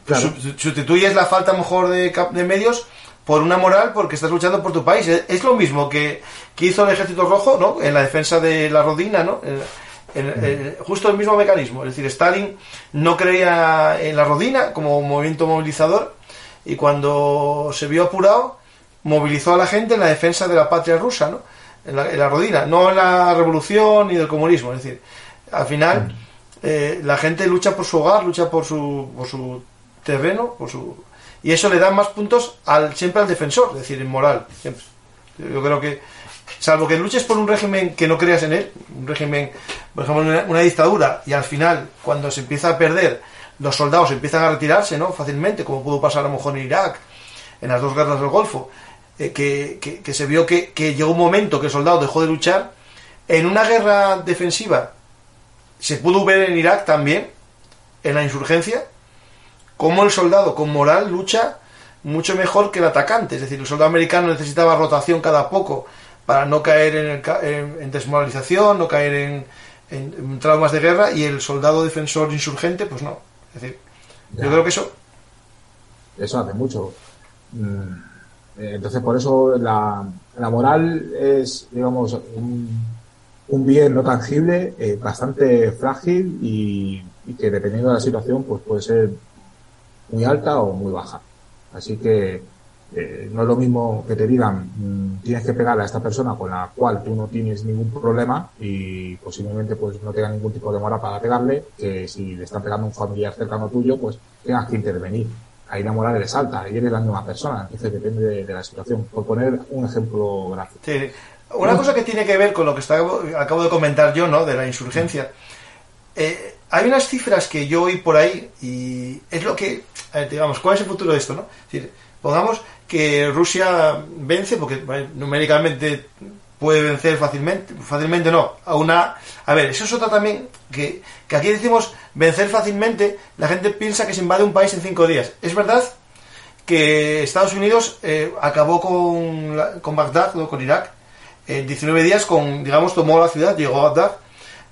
claro. Sustituyes la falta mejor de medios por una moral, porque estás luchando por tu país. Es lo mismo que hizo el Ejército Rojo, ¿no?, en la defensa de la Rodina, ¿no? Justo el mismo mecanismo. Es decir, Stalin no creía en la Rodina como movimiento movilizador y cuando se vio apurado movilizó a la gente en la defensa de la patria rusa, ¿no?, en la Rodina, no en la revolución ni del comunismo. Es decir, al final la gente lucha por su hogar, lucha por su terreno, por su... Y eso le da más puntos siempre al defensor, es decir, en moral. Siempre. Yo creo que, salvo que luches por un régimen que no creas en él, un régimen, por ejemplo, una dictadura, y al final, cuando se empieza a perder, los soldados empiezan a retirarse, ¿no?, fácilmente, como pudo pasar a lo mejor en Irak, en las 2 guerras del Golfo, que se vio que llegó un momento que el soldado dejó de luchar. En una guerra defensiva, se pudo ver en Irak también, en la insurgencia, como el soldado con moral lucha mucho mejor que el atacante. Es decir, el soldado americano necesitaba rotación cada poco para no caer en desmoralización, no caer en traumas de guerra, y el soldado defensor insurgente, pues no. Es decir, ya. Yo creo que eso hace mucho. Entonces, por eso la moral es, digamos, un bien no tangible, bastante frágil y que dependiendo de la situación, pues puede ser muy alta o muy baja. Así que no es lo mismo que te digan tienes que pegarle a esta persona con la cual tú no tienes ningún problema y posiblemente pues no tenga ningún tipo de moral para pegarle, que si le están pegando un familiar cercano tuyo pues tengas que intervenir. Aina Morales de Salta, y eres la misma persona, entonces depende de la situación, por poner un ejemplo gráfico. Sí. Una cosa que tiene que ver con lo que acabo de comentar yo, ¿no?, de la insurgencia. Hay unas cifras que yo oí por ahí, y es lo que, digamos, ¿cuál es el futuro de esto?, ¿no? Es decir, pongamos que Rusia vence, porque bueno, numéricamente puede vencer fácilmente no, a una... A ver, eso es otra también, que aquí decimos vencer fácilmente, la gente piensa que se invade un país en 5 días. Es verdad que Estados Unidos acabó con Bagdad, ¿no?, con Irak, en 19 días, digamos, tomó la ciudad, llegó a Bagdad,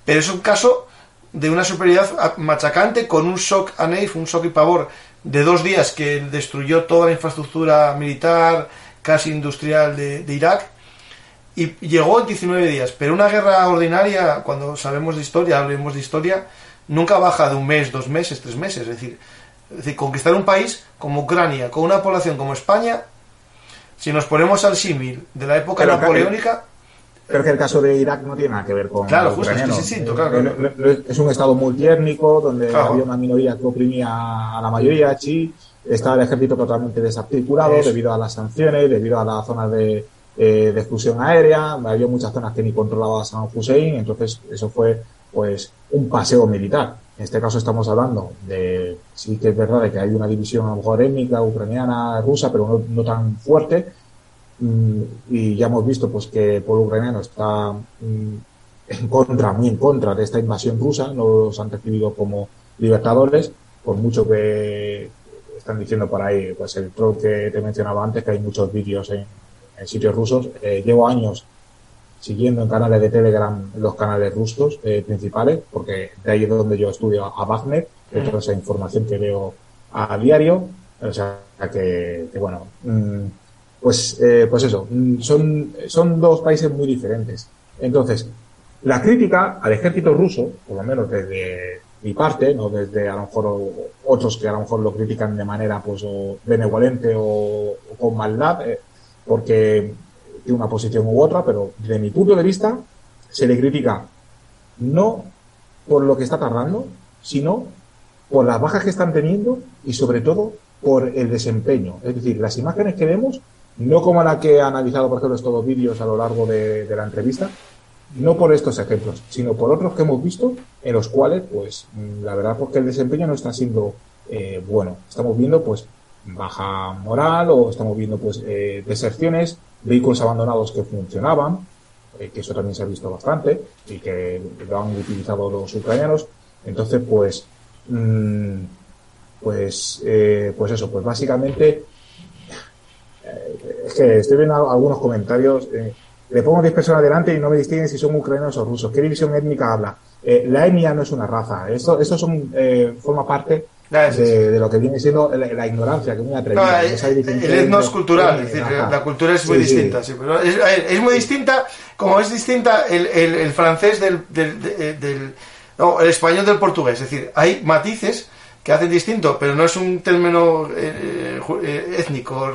pero es un caso de una superioridad machacante, con un shock and awe, un shock y pavor de 2 días que destruyó toda la infraestructura militar, casi industrial, de Irak, y llegó en 19 días, pero una guerra ordinaria, cuando sabemos de historia, hablemos de historia, nunca baja de 1 mes, 2 meses, 3 meses, es decir, conquistar un país como Ucrania, con una población como España, si nos ponemos al símil de la época napoleónica... Creo que el caso de Irak no tiene nada que ver con... Claro, justo, es que sí, claro. Es un estado multiétnico, donde había una minoría que oprimía a la mayoría, estaba el ejército totalmente desarticulado debido a las sanciones, debido a las zonas de exclusión aérea, había muchas zonas que ni controlaba Saddam Hussein, entonces eso fue pues un paseo militar. En este caso estamos hablando de, sí que es verdad de que hay una división a lo mejor étnica, ucraniana, rusa, pero no tan fuerte, y ya hemos visto pues que el pueblo ucraniano está muy en contra de esta invasión rusa, no los han recibido como libertadores, por mucho que están diciendo por ahí, pues el troll que te mencionaba antes, que hay muchos vídeos en sitios rusos. Llevo años siguiendo en canales de Telegram los canales rusos principales, porque de ahí es donde yo estudio a Wagner, de toda esa información que veo a diario. O sea, que bueno, pues eso, son 2 países muy diferentes. Entonces, la crítica al ejército ruso, por lo menos desde mi parte, no desde a lo mejor otros que a lo mejor lo critican de manera pues o benevolente o con maldad, porque tiene una posición u otra, pero desde mi punto de vista se le critica no por lo que está tardando, sino por las bajas que están teniendo y sobre todo por el desempeño. Es decir, las imágenes que vemos, no como la que he analizado, por ejemplo, estos 2 vídeos a lo largo de la entrevista, no por estos ejemplos, sino por otros que hemos visto, en los cuales, pues, la verdad, porque el desempeño no está siendo bueno. Estamos viendo, pues, baja moral, o estamos viendo pues deserciones, vehículos abandonados que funcionaban, que eso también se ha visto bastante y que lo han utilizado los ucranianos. Entonces pues eso, pues básicamente es que estoy viendo algunos comentarios, le pongo 10 personas delante y no me distinguen si son ucranianos o rusos. ¿Qué división étnica habla? La etnia no es una raza, esto son forma parte de lo que viene siendo la ignorancia, que es muy atrevida. No, el etno es cultural, es decir, la cultura es muy distinta. Sí. Sí, pero es muy distinta, como es distinta el francés el español del portugués. Es decir, hay matices que hacen distinto, pero no es un término étnico,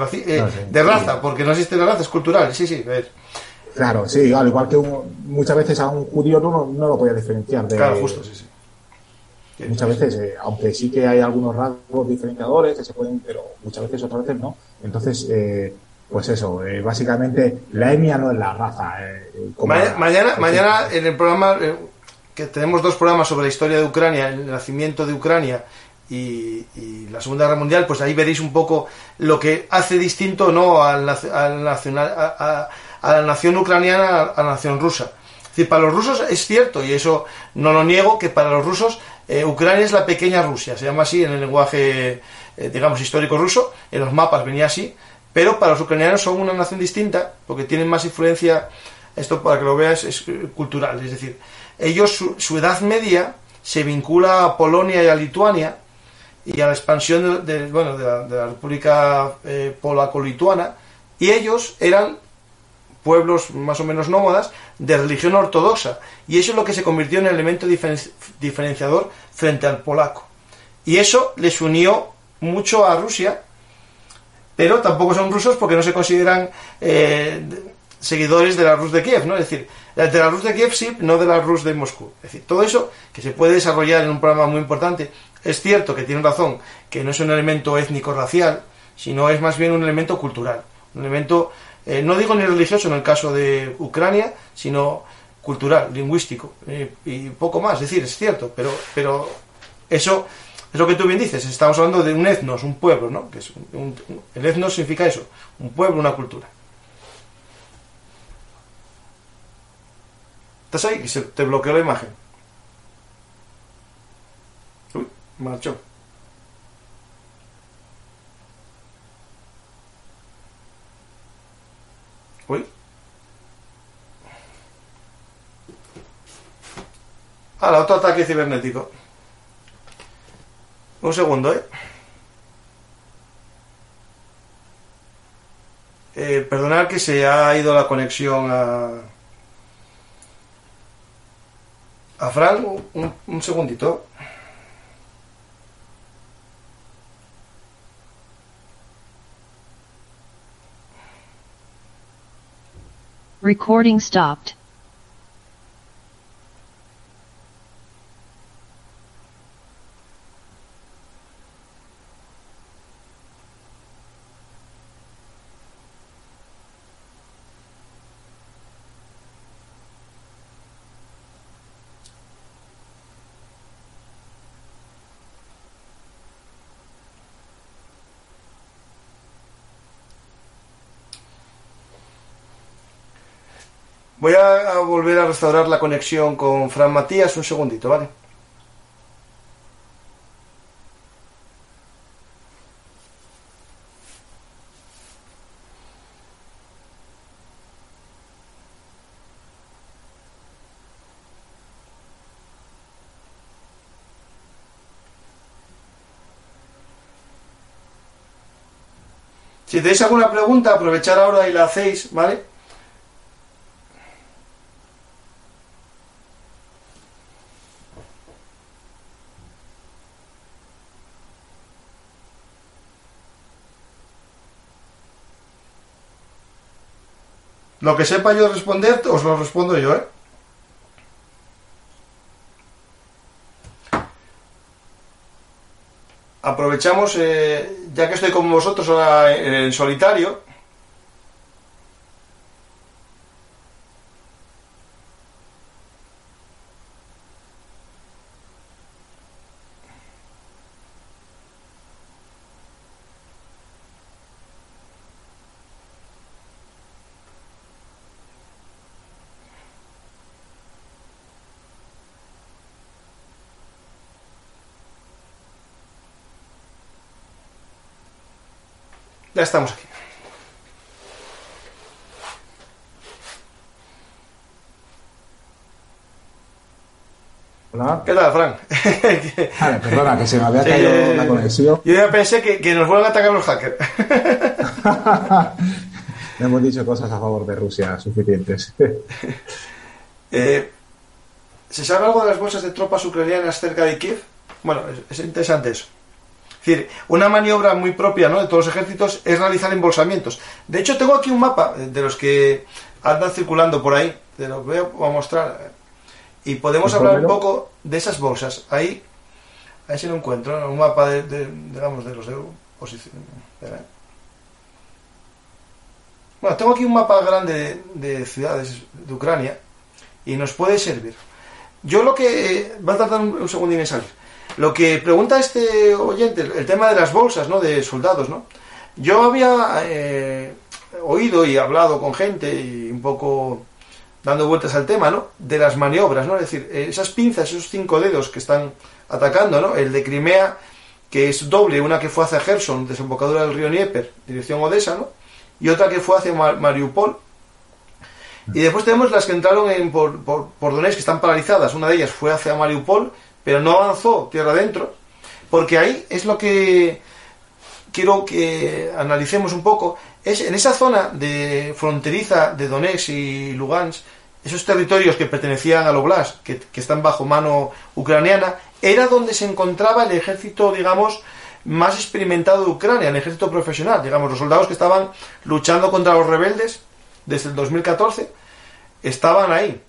de raza, porque no existe la raza, es cultural. Sí. Claro, sí, al igual que muchas veces a un judío no lo podía diferenciar. Claro, justo, sí. Muchas veces, aunque sí que hay algunos rasgos diferenciadores que se pueden, pero muchas veces, otras veces no. Entonces, pues eso, básicamente la etnia no es la raza. Mañana en el programa, que tenemos 2 programas sobre la historia de Ucrania, el nacimiento de Ucrania y la Segunda Guerra Mundial, pues ahí veréis un poco lo que hace distinto, ¿no?, a la nación ucraniana, a la nación rusa. Es decir, para los rusos es cierto, y eso no lo niego, que para los rusos Ucrania es la pequeña Rusia, se llama así en el lenguaje, digamos, histórico ruso, en los mapas venía así, pero para los ucranianos son una nación distinta, porque tienen más influencia, esto para que lo veas es cultural, es decir, ellos, su edad media se vincula a Polonia y a Lituania, y a la expansión de la República Polaco-Lituana, y ellos eran pueblos más o menos nómadas, de religión ortodoxa, y eso es lo que se convirtió en el elemento diferenciador frente al polaco, y eso les unió mucho a Rusia, pero tampoco son rusos porque no se consideran seguidores de la Rus de Kiev, ¿no? Es decir, de la Rus de Kiev sí, no de la Rus de Moscú. Es decir, todo eso que se puede desarrollar en un programa muy importante Es cierto que tienen razón, que no es un elemento étnico-racial, sino es más bien un elemento cultural, un elemento, no digo ni religioso en el caso de Ucrania, sino cultural, lingüístico, y poco más. Es decir, es cierto, pero eso es lo que tú bien dices, estamos hablando de un etnos, un pueblo, ¿no? Que es el etnos significa eso, un pueblo, una cultura. ¿Estás ahí? Y se te bloqueó la imagen. Uy, marchó. Uy. Ahora, otro ataque cibernético. Un segundo, Perdonad que se ha ido la conexión a Fran, un segundito. Recording stopped. Voy a volver a restaurar la conexión con Fran Matías, un segundito, ¿vale? Si tenéis alguna pregunta, aprovechad ahora y la hacéis, ¿vale? Lo que sepa yo responder, os lo respondo yo, Aprovechamos, ya que estoy con vosotros ahora en solitario. Ya estamos aquí. Hola. ¿Qué tal, Frank? Vale, perdona, que se me había caído la conexión. Yo ya pensé que nos vuelvan a atacar los hackers. Le hemos dicho cosas a favor de Rusia suficientes. ¿Se sabe algo de las bolsas de tropas ucranianas cerca de Kiev? Bueno, es interesante eso. Es decir, una maniobra muy propia, ¿no?, de todos los ejércitos es realizar embolsamientos. De hecho, tengo aquí un mapa de los que andan circulando por ahí. Te los voy a mostrar. Y podemos hablar un poco de esas bolsas. Ahí, ahí sí lo encuentro, ¿no? Un mapa digamos, de los de posición. Bueno, tengo aquí un mapa grande de ciudades de Ucrania y nos puede servir. Yo lo que... va a tardar un segundín en salir. Lo que pregunta este oyente, el tema de las bolsas, ¿no?, de soldados, ¿no? Yo había oído y hablado con gente, y un poco dando vueltas al tema, ¿no?, de las maniobras, ¿no? Es decir, esas pinzas, esos 5 dedos que están atacando, ¿no? El de Crimea, que es doble, una que fue hacia Gerson, desembocadura del río Dnieper, dirección Odessa, ¿no? Y otra que fue hacia Mariupol. Y después tenemos las que entraron por Donetsk, que están paralizadas. Una de ellas fue hacia Mariupol, pero no avanzó tierra adentro, porque ahí es lo que quiero que analicemos un poco. Es en esa zona de fronteriza de Donetsk y Lugansk, esos territorios que pertenecían al Oblast, que están bajo mano ucraniana, era donde se encontraba el ejército, digamos, más experimentado de Ucrania, el ejército profesional, digamos, los soldados que estaban luchando contra los rebeldes desde el 2014, estaban ahí.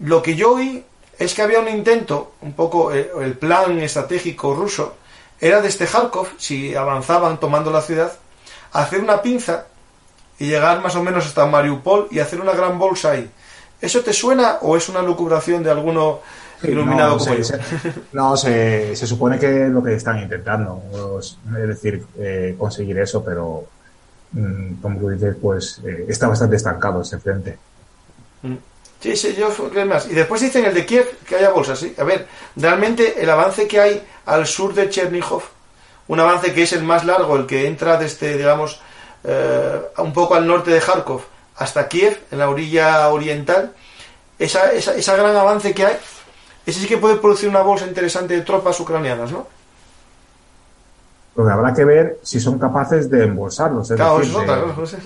Lo que yo vi es que había un intento, un poco el plan estratégico ruso, era desde Járkov, si avanzaban tomando la ciudad, hacer una pinza y llegar más o menos hasta Mariupol y hacer una gran bolsa ahí. ¿Eso te suena o es una lucubración de alguno iluminado como yo? Se supone que es lo que están intentando, es decir, conseguir eso, pero como tú dices, pues está bastante estancado este frente. Sí, yo creo más. Y después dicen el de Kiev que haya bolsas, ¿sí? A ver, realmente el avance que hay al sur de Chernihiv, un avance que es el más largo, el que entra desde, digamos, un poco al norte de Járkov hasta Kiev, en la orilla oriental, esa gran avance que hay, ese sí que puede producir una bolsa interesante de tropas ucranianas, ¿no? Lo que habrá que ver si son capaces de embolsarlos. Claro, eso es otra cosa.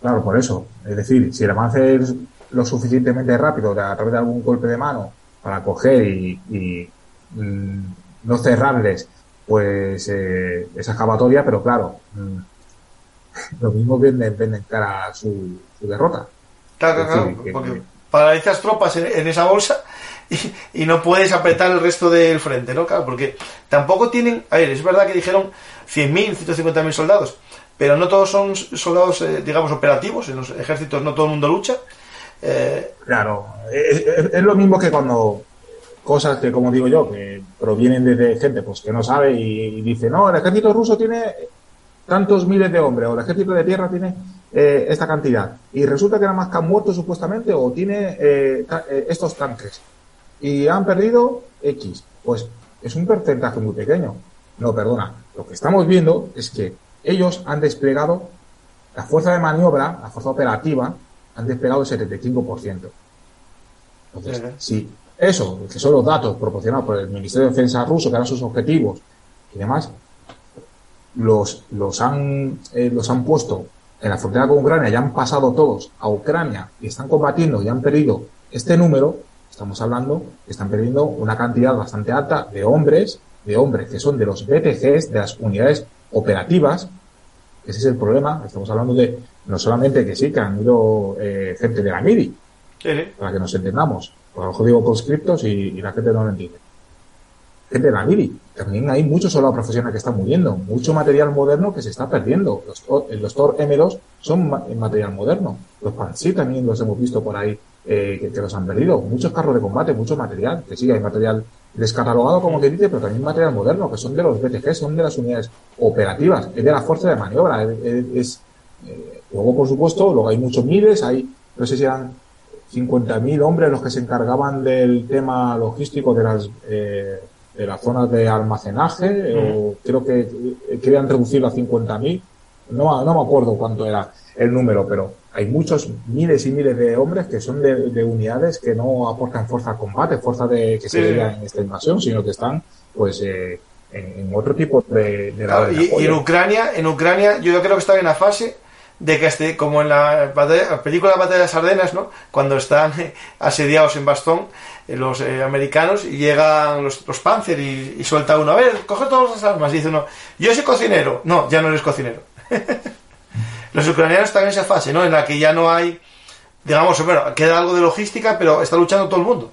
Claro, por eso. Es decir, si el avance es lo suficientemente rápido a través de algún golpe de mano para coger y no cerrarles, pues esa escapatoria, pero claro, lo mismo venden cara a su derrota. Claro, porque paralizas tropas en esa bolsa y no puedes apretar el resto del frente, ¿no? Claro, porque tampoco tienen... A ver, es verdad que dijeron 100.000, 150.000 soldados, pero no todos son soldados, digamos, operativos. En los ejércitos no todo el mundo lucha. Claro, es lo mismo que cuando cosas que, como digo yo, que provienen desde gente pues que no sabe y dice, no, el ejército ruso tiene tantos miles de hombres, o el ejército de tierra tiene esta cantidad, y resulta que nada más que han muerto supuestamente, o tiene estos tanques, y han perdido X. Pues es un porcentaje muy pequeño. No, perdona, lo que estamos viendo es que ellos han desplegado la fuerza de maniobra, la fuerza operativa, han desplegado el 75%. Entonces, sí, eso, que son los datos proporcionados por el Ministerio de Defensa ruso, que eran sus objetivos y demás, los han puesto en la frontera con Ucrania, ya han pasado todos a Ucrania y están combatiendo y han perdido este número. Estamos hablando que están perdiendo una cantidad bastante alta de hombres que son de los BTGs, de las unidades operativas. Ese es el problema. Estamos hablando de no solamente que sí, que han ido gente de la MIDI, ¿sí? Para que nos entendamos, por lo mejor digo conscriptos y la gente no lo entiende. Gente de la MIDI, también hay muchos soldados profesionales que están muriendo, mucho material moderno que se está perdiendo. Los Tor M2 son material moderno, los Pantsir también los hemos visto por ahí, que los han perdido, muchos carros de combate, mucho material, que sí, hay material descatalogado, como que dice, pero también material moderno, que son de los BTG, son de las unidades operativas, es de la fuerza de maniobra, luego, por supuesto, luego hay muchos miles, hay, no sé si eran 50.000 hombres los que se encargaban del tema logístico de las zonas de almacenaje, o creo que querían reducirlo a 50.000, no me acuerdo cuánto era el número, pero hay muchos miles y miles de hombres que son de unidades que no aportan fuerza al combate, fuerza de que se vea en esta invasión, sino que están pues en otro tipo de claro, y en Ucrania yo creo que estaba en la fase de que como en la película Batalla de las Ardenas, ¿no? Cuando están asediados en Bastón los americanos y llegan los Panzer y suelta uno, a ver, coge todas las armas, y dice uno, yo soy cocinero. No, ya no eres cocinero. Los ucranianos están en esa fase, ¿no? En la que ya no hay, digamos, bueno, queda algo de logística, pero está luchando todo el mundo.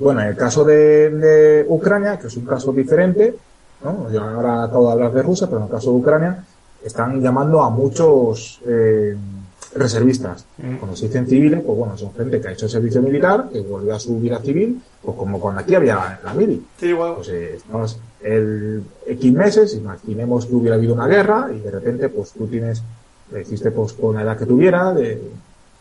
Bueno, en el caso de Ucrania, que es un caso diferente, ¿no? Yo ahora acabo de hablar de Rusia, pero en el caso de Ucrania están llamando a muchos reservistas. Cuando se dicen civiles, pues bueno, son gente que ha hecho servicio militar, que volvió a su vida civil, pues como cuando aquí había la mili. Sí, wow. Pues estamos el X meses, imaginemos que hubiera habido una guerra y de repente pues tú hiciste pues con la edad que tuviera,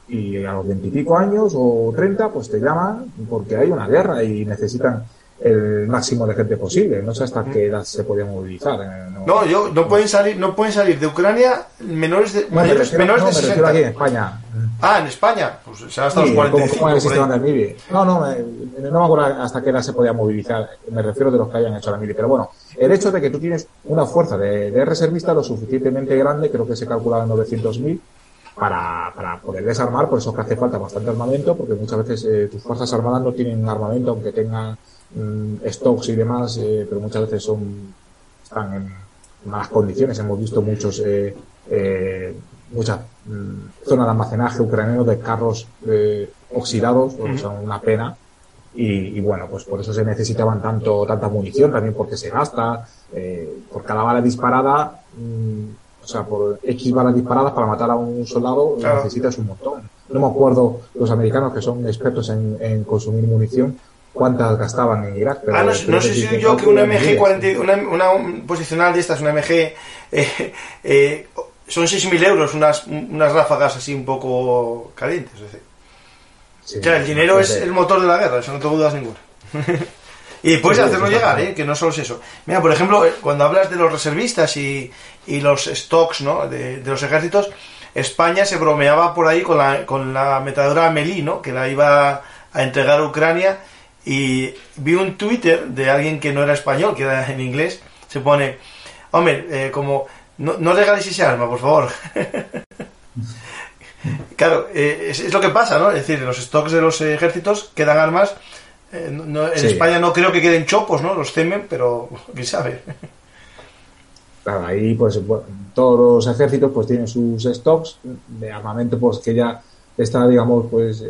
y a los 25 años o 30 pues te llaman porque hay una guerra y necesitan el máximo de gente posible. No sé hasta qué edad se podía movilizar. No pueden salir de Ucrania menores de 60. Me refiero aquí en España. Ah, en España. Pues se ha estado los 45. No me acuerdo hasta qué edad se podía movilizar. Me refiero de los que hayan hecho la mili. Pero bueno, el hecho de que tú tienes una fuerza de reservista lo suficientemente grande, creo que se calculaba en 900.000, para poder desarmar, por eso es que hace falta bastante armamento, porque muchas veces tus fuerzas armadas no tienen armamento, aunque tengan stocks y demás, pero muchas veces están en malas condiciones. Hemos visto muchas zona de almacenaje ucraniano de carros oxidados, pues son una pena. Y bueno, pues por eso se necesitaban tanta munición, también porque se gasta, por cada bala disparada, o sea, por X balas disparadas para matar a un soldado, claro, necesitas un montón. No me acuerdo, los americanos que son expertos en consumir munición, cuántas gastaban en Irak. Pero no sé si yo que una MG-40, una posicional de estas, una MG, son 6.000 euros unas ráfagas así un poco calientes. Es decir. Sí, claro, el dinero es el motor de la guerra, eso no te dudas ninguna. Y puedes hacerlo llegar, que no solo es eso. Mira, por ejemplo, cuando hablas de los reservistas y los stocks, ¿no? de los ejércitos, España se bromeaba por ahí con la ametralladora Amelie, ¿no? Que la iba a entregar a Ucrania. Y vi un Twitter de alguien que no era español, que era en inglés, se pone, hombre, como, no regaléis ese arma, por favor. Claro, es lo que pasa, ¿no? Es decir, los stocks de los ejércitos quedan armas. En España no creo que queden chopos, ¿no? Los temen, pero quién sabe. Claro, ahí pues bueno, todos los ejércitos pues tienen sus stocks de armamento pues que ya está, digamos, pues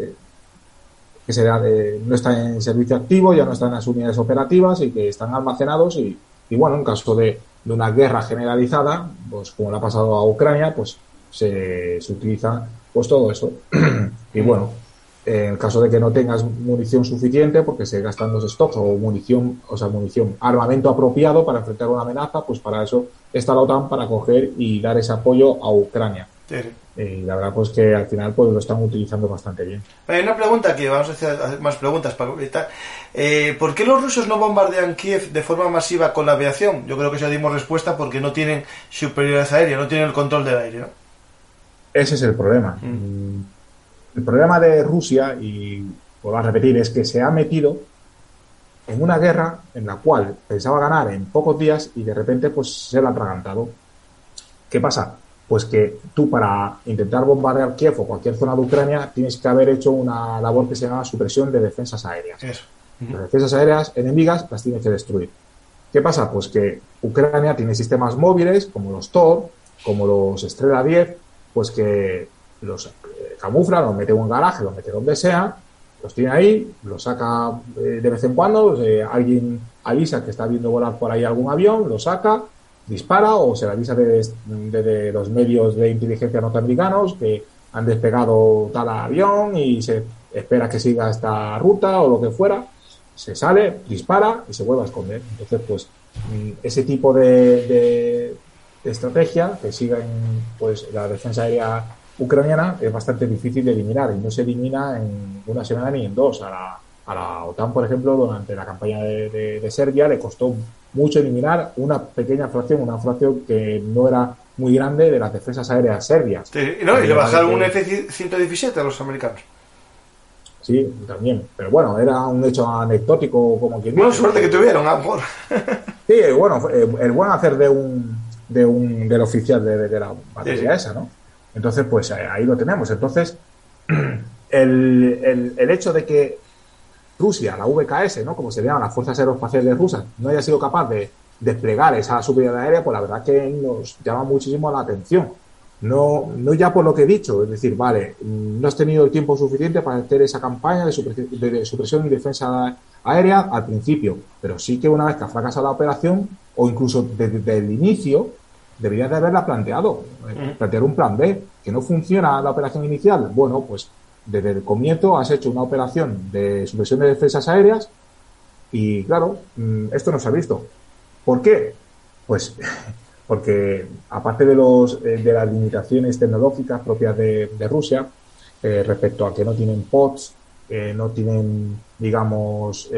que será no está en servicio activo, ya no están en las unidades operativas y que están almacenados y bueno, en caso de una guerra generalizada, pues como le ha pasado a Ucrania, pues se utiliza pues todo eso. Y bueno, en el caso de que no tengas munición suficiente porque se gastan los stocks o armamento apropiado para enfrentar una amenaza, pues para eso está la OTAN, para coger y dar ese apoyo a Ucrania. Sí. Y la verdad pues que al final pues lo están utilizando bastante bien. Hay una pregunta que vamos a hacer más preguntas para completar. ¿Por qué los rusos no bombardean Kiev de forma masiva con la aviación? Yo creo que ya dimos respuesta, porque no tienen superioridad aérea, no tienen el control del aire, ¿no? Ese es el problema. El problema de Rusia, y vuelvo a repetir, es que se ha metido en una guerra en la cual pensaba ganar en pocos días y de repente pues se lo ha atragantado. ¿Qué pasa? Pues que tú, para intentar bombardear Kiev o cualquier zona de Ucrania, tienes que haber hecho una labor que se llama supresión de defensas aéreas. Eso. Las defensas aéreas enemigas las tienes que destruir. ¿Qué pasa? Pues que Ucrania tiene sistemas móviles como los Tor, como los Estrela 10, pues que los camuflan, los mete en un garaje, los mete donde sea, los tiene ahí, los saca de vez en cuando, alguien avisa que está viendo volar por ahí algún avión, lo saca, dispara, o se le avisa de los medios de inteligencia norteamericanos que han despegado tal avión y se espera que siga esta ruta o lo que fuera, se sale, dispara y se vuelve a esconder. Entonces, pues, ese tipo de estrategia que siguen pues la defensa aérea ucraniana es bastante difícil de eliminar, y no se elimina en una semana ni en dos. A la OTAN, por ejemplo, durante la campaña de Serbia le costó mucho eliminar una pequeña fracción, una fracción que no era muy grande de las defensas aéreas serbias. Sí, no, y le bajaron un F-117 a los americanos. Sí, también. Pero bueno, era un hecho anecdótico, como quien dice. Buena suerte que tuvieron, a lo mejor. Sí, bueno, el buen hacer del oficial de la batería, sí. Esa, ¿no? Entonces, pues ahí lo tenemos. Entonces, el hecho de que Rusia, la VKS, ¿no? Como se llaman las fuerzas aeroespaciales rusas, no haya sido capaz de desplegar esa superioridad aérea, pues la verdad que nos llama muchísimo la atención. No ya por lo que he dicho, es decir, vale, no has tenido el tiempo suficiente para hacer esa campaña de supresión y defensa aérea al principio, pero sí que una vez que ha fracasado la operación, o incluso desde el inicio, deberías de haberla plantear un plan B. Que no funciona la operación inicial, bueno, pues desde el comienzo has hecho una operación de supresión de defensas aéreas y, claro, esto no se ha visto. ¿Por qué? Pues porque, aparte de las limitaciones tecnológicas propias de Rusia, respecto a que no tienen pods, no tienen, digamos,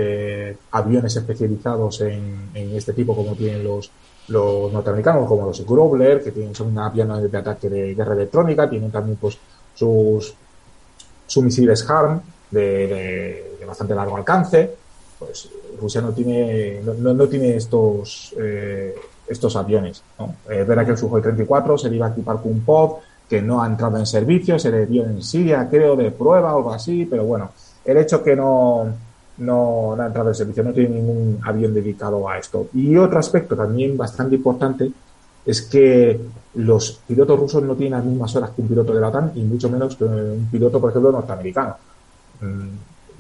aviones especializados en este tipo como tienen los norteamericanos, como los Growler, que son una aviones de ataque de guerra electrónica, tienen también pues sus misiles HARM de bastante largo alcance. Pues Rusia no tiene estos aviones, ¿no? Verá que el Sukhoi 34 se le iba a equipar con un pod que no ha entrado en servicio, se le dio en Siria, creo, de prueba o algo así, pero bueno, el hecho que no ha entrado en servicio, no tiene ningún avión dedicado a esto. Y otro aspecto también bastante importante es que los pilotos rusos no tienen las mismas horas que un piloto de la OTAN y mucho menos que un piloto, por ejemplo, norteamericano.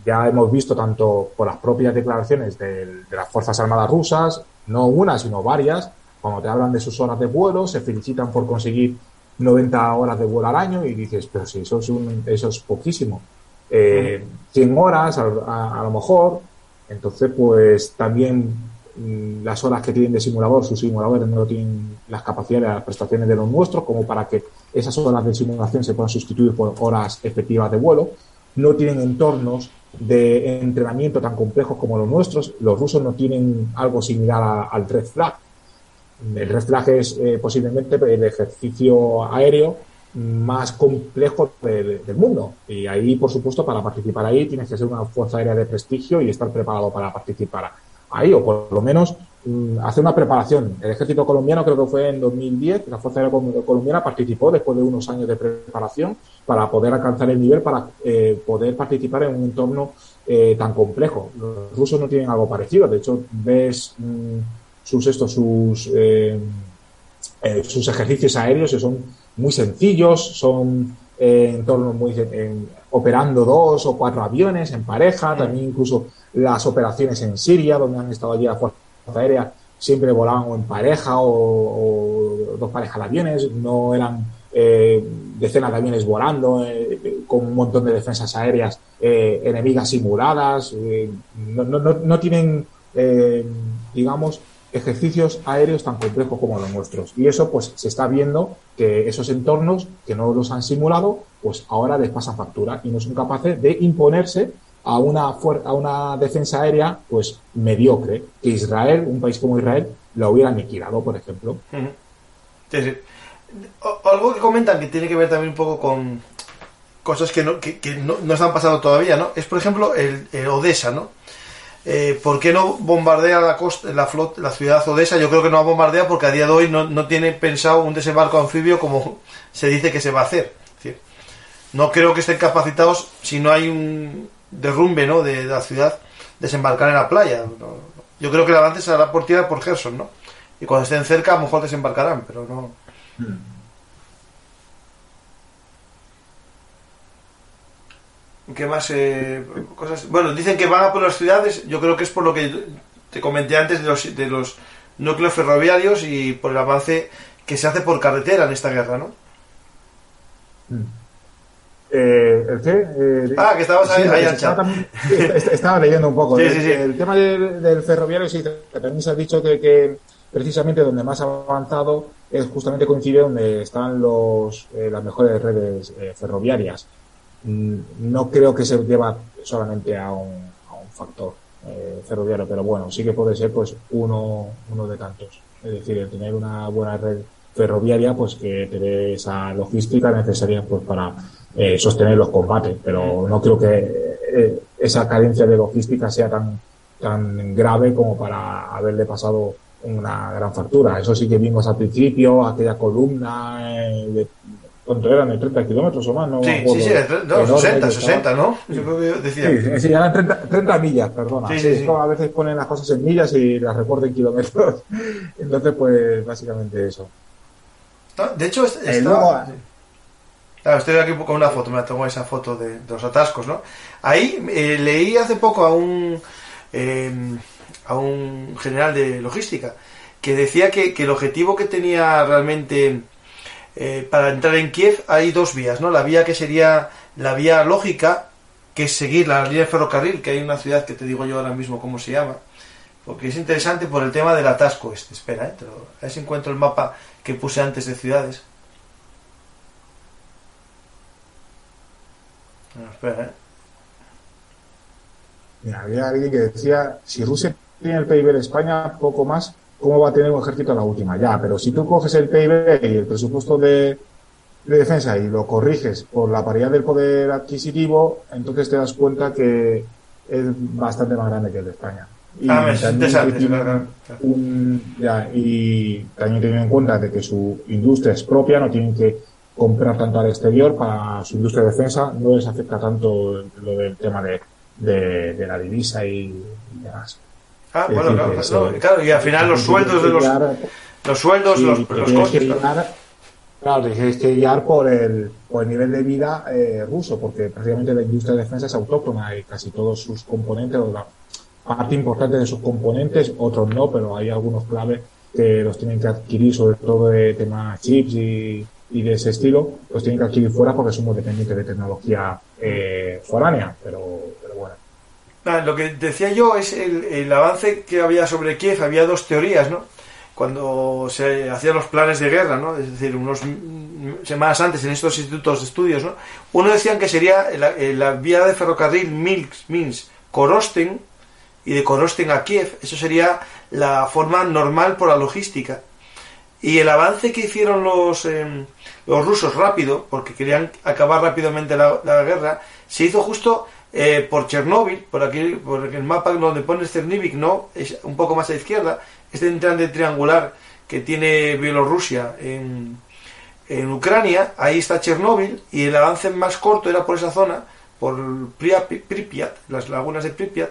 Ya hemos visto tanto por las propias declaraciones de las Fuerzas Armadas rusas, no una, sino varias, cuando te hablan de sus horas de vuelo, se felicitan por conseguir 90 horas de vuelo al año y dices, pero si eso es poquísimo. 100 horas a lo mejor. Entonces, pues también las horas que tienen de simulador, sus simuladores no tienen las capacidades, las prestaciones de los nuestros, como para que esas horas de simulación se puedan sustituir por horas efectivas de vuelo. No tienen entornos de entrenamiento tan complejos como los nuestros. Los rusos no tienen algo similar al Red Flag. El Red Flag es posiblemente el ejercicio aéreo más complejo del mundo, y ahí, por supuesto, para participar ahí tienes que ser una fuerza aérea de prestigio y estar preparado para participar ahí, o por lo menos hacer una preparación. El ejército colombiano, creo que fue en 2010, la Fuerza Aérea Colombiana participó después de unos años de preparación para poder alcanzar el nivel, para poder participar en un entorno tan complejo. Los rusos no tienen algo parecido. De hecho, ves sus ejercicios aéreos, que son muy sencillos, son entornos muy operando 2 o 4 aviones en pareja. También incluso las operaciones en Siria, donde han estado allí las fuerzas aéreas, siempre volaban o en pareja o 2 parejas de aviones. No eran decenas de aviones volando con un montón de defensas aéreas enemigas simuladas. No tienen, digamos, ejercicios aéreos tan complejos como los nuestros. Y eso, pues, se está viendo que esos entornos que no los han simulado, pues ahora les pasa factura y no son capaces de imponerse a una defensa aérea, pues, mediocre, que Israel, un país como Israel, la hubiera aniquilado, por ejemplo. Sí, sí. Algo que comentan que tiene que ver también un poco con cosas que no están pasando todavía, ¿no? Es, por ejemplo, el Odessa, ¿no? ¿Por qué no bombardea la ciudad Odessa? Yo creo que no la bombardea porque a día de hoy no tiene pensado un desembarco anfibio como se dice que se va a hacer. Es decir, no creo que estén capacitados, si no hay un derrumbe, ¿no?, de la ciudad, desembarcar en la playa. Yo creo que el avance se hará por tierra, por Gerson, ¿no? Y cuando estén cerca, a lo mejor desembarcarán, pero no. ¿Qué más cosas? Bueno, dicen que van a por las ciudades. Yo creo que es por lo que te comenté antes de los núcleos ferroviarios y por el avance que se hace por carretera en esta guerra, ¿no? ¿El qué? Que estabas ahí al chat. Estaba leyendo un poco. Sí. El tema del ferroviario, sí, también se ha dicho que precisamente donde más ha avanzado es justamente coincide donde están las mejores redes ferroviarias. No creo que se lleva solamente a un factor ferroviario, pero bueno, sí que puede ser, pues, uno de tantos. Es decir, el tener una buena red ferroviaria, pues, que te dé esa logística necesaria, pues, para sostener los combates. Pero no creo que esa carencia de logística sea tan grave como para haberle pasado una gran factura. Eso sí que vimos al principio, aquella columna ¿cuánto eran? ¿De 30 kilómetros o más? No, sí, no, 60, ¿no? Yo creo que decía. Sí, eran 30 millas, perdona. Sí. A veces ponen las cosas en millas y las reporten en kilómetros. Entonces, pues, básicamente eso. De hecho, estaba... Claro, estoy aquí con una foto, me la tengo, esa foto de los atascos, ¿no? Ahí leí hace poco a un general de logística que decía que el objetivo que tenía realmente... para entrar en Kiev hay 2 vías, ¿no? La vía que sería la vía lógica, que es seguir la línea de ferrocarril, que hay una ciudad que te digo yo ahora mismo cómo se llama, porque es interesante por el tema del atasco este. Espera, a ver si encuentro el mapa que puse antes de ciudades. Bueno, espera, Mira, había alguien que decía, si Rusia tiene el PIB de España, poco más, ¿cómo va a tener un ejército a la última? Ya, pero si tú coges el PIB y el presupuesto de defensa y lo corriges por la paridad del poder adquisitivo, entonces te das cuenta que es bastante más grande que el de España. Y también teniendo en cuenta de que su industria es propia, no tienen que comprar tanto al exterior, para su industria de defensa no les afecta tanto lo del tema de la divisa y demás. Claro, y al final los sueldos de los Los sueldos, sí, los costes. Claro, tienes que guiar por el nivel de vida ruso, porque prácticamente la industria de defensa es autóctona y casi todos sus componentes, o la parte importante de sus componentes, otros no, pero hay algunos claves que los tienen que adquirir, sobre todo de temas chips y de ese estilo, los tienen que adquirir fuera porque somos dependientes de tecnología foránea, pero bueno. Nada, lo que decía yo es el avance que había sobre Kiev, había dos teorías, ¿no? Cuando se hacían los planes de guerra, ¿no? Es decir, unos semanas antes en estos institutos de estudios, ¿no? Uno decían que sería la vía de ferrocarril Minsk-Korosten y de Korosten a Kiev. Eso sería la forma normal por la logística. Y el avance que hicieron los rusos rápido, porque querían acabar rápidamente la guerra, se hizo justo por Chernóbil, por aquí, por el mapa donde pone Chernivik, ¿no? Es un poco más a la izquierda. Este entrante triangular que tiene Bielorrusia en Ucrania, ahí está Chernóbil, y el avance más corto era por esa zona, por Pripyat, las lagunas de Pripyat,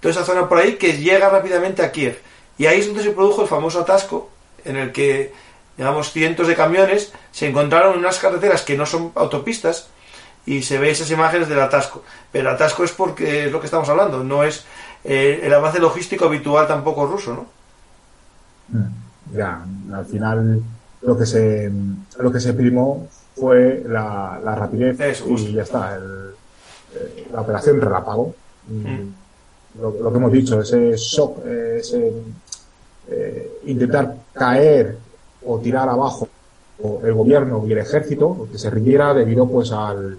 toda esa zona por ahí que llega rápidamente a Kiev. Y ahí es donde se produjo el famoso atasco, en el que, digamos, cientos de camiones se encontraron en unas carreteras que no son autopistas, y se ve esas imágenes del atasco. Pero el atasco es porque es lo que estamos hablando, no es el avance logístico habitual tampoco ruso, ¿no? Ya, al final lo que se primó fue la rapidez. Eso, y ya está, la operación relámpago. Lo que hemos dicho, ese shock, ese intentar caer o tirar abajo el gobierno y el ejército que se rindiera debido pues al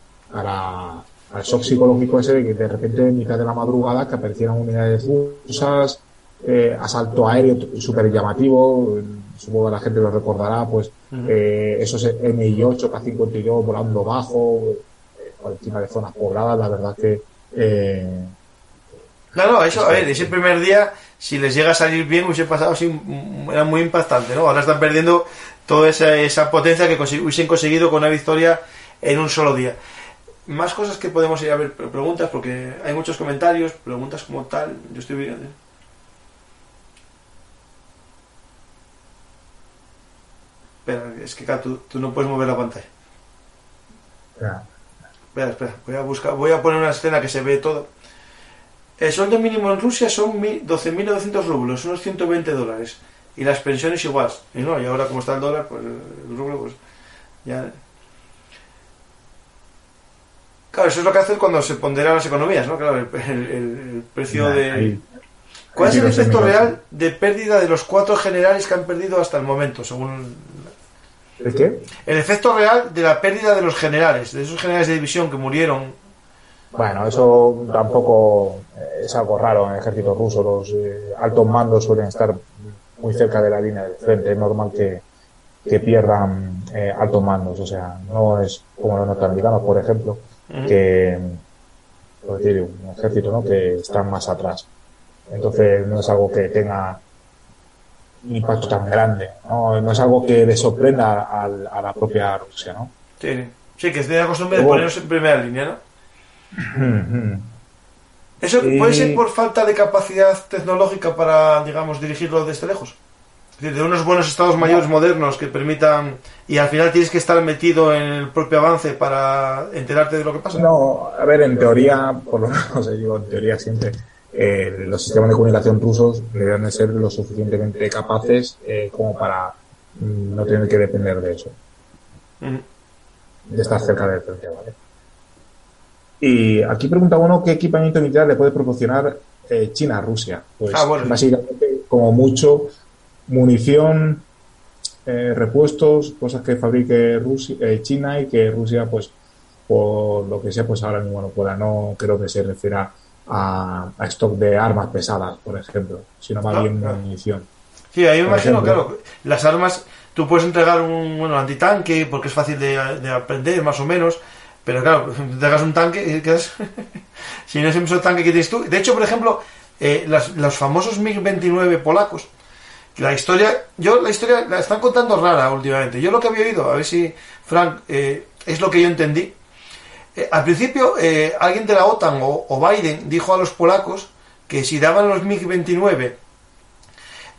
shock psicológico ese de que de repente en mitad de la madrugada que aparecieran unidades rusas. Asalto aéreo súper llamativo, supongo que la gente lo recordará, pues esos Mi-8, K-52 volando bajo, por encima de zonas pobladas, la verdad que... No, eso, a ver, ese primer día, si les llega a salir bien, hubiese pasado, sí, era muy impactante, ¿no? Ahora están perdiendo toda esa potencia que hubiesen conseguido con una victoria en un solo día. Más cosas que podemos ir a ver, preguntas, porque hay muchos comentarios, preguntas como tal, yo estoy viendo... Espera, es que tú no puedes mover la pantalla. Espera, voy a poner una escena que se ve todo. El sueldo mínimo en Rusia son 12.900 rublos, unos $120. Y las pensiones igual. Y no, y ahora como está el dólar, pues el rublo, pues ya... Claro, eso es lo que hace cuando se ponderan las economías, ¿no? Claro, el precio de... ¿Cuál es el efecto real de pérdida de los 4 generales que han perdido hasta el momento, según... ¿El qué? El efecto real de la pérdida de los generales, de esos generales de división que murieron. Bueno, eso tampoco es algo raro en el ejército ruso. Los altos mandos suelen estar muy cerca de la línea del frente. Es normal que pierdan altos mandos. O sea, no es como los norteamericanos, por ejemplo, que tiene un ejército, ¿no?, que están más atrás. Entonces no es algo que tenga un impacto tan grande, no es algo que le sorprenda a la propia Rusia, ¿no? Sí, que tiene la costumbre de ponernos en primera línea, ¿no? ¿Eso puede ser por falta de capacidad tecnológica para, digamos, dirigirlo desde lejos? Es decir, de unos buenos estados mayores modernos que permitan... Y al final tienes que estar metido en el propio avance para enterarte de lo que pasa. No, a ver, en teoría, por lo menos digo, en teoría siempre... los sistemas de comunicación rusos deberían de ser lo suficientemente capaces como para no tener que depender de eso, de estar cerca del frente, ¿vale? Y aquí pregunta uno qué equipamiento militar le puede proporcionar China a Rusia. Pues básicamente, como mucho, munición, repuestos, cosas que fabrique China y que Rusia, pues por lo que sea, pues ahora mismo no pueda. No creo que se refiera a stock de armas pesadas, por ejemplo, sino más bien munición. Sí, ahí me imagino, claro, las armas, tú puedes entregar un antitanque porque es fácil de aprender, más o menos, pero claro, entregas un tanque, quedas si no es el mismo tanque que tienes tú. De hecho, por ejemplo, los famosos MiG-29 polacos, la historia la están contando rara últimamente. Yo lo que había oído, a ver si Frank, es lo que yo entendí. Al principio, alguien de la OTAN o Biden dijo a los polacos que si daban los MiG-29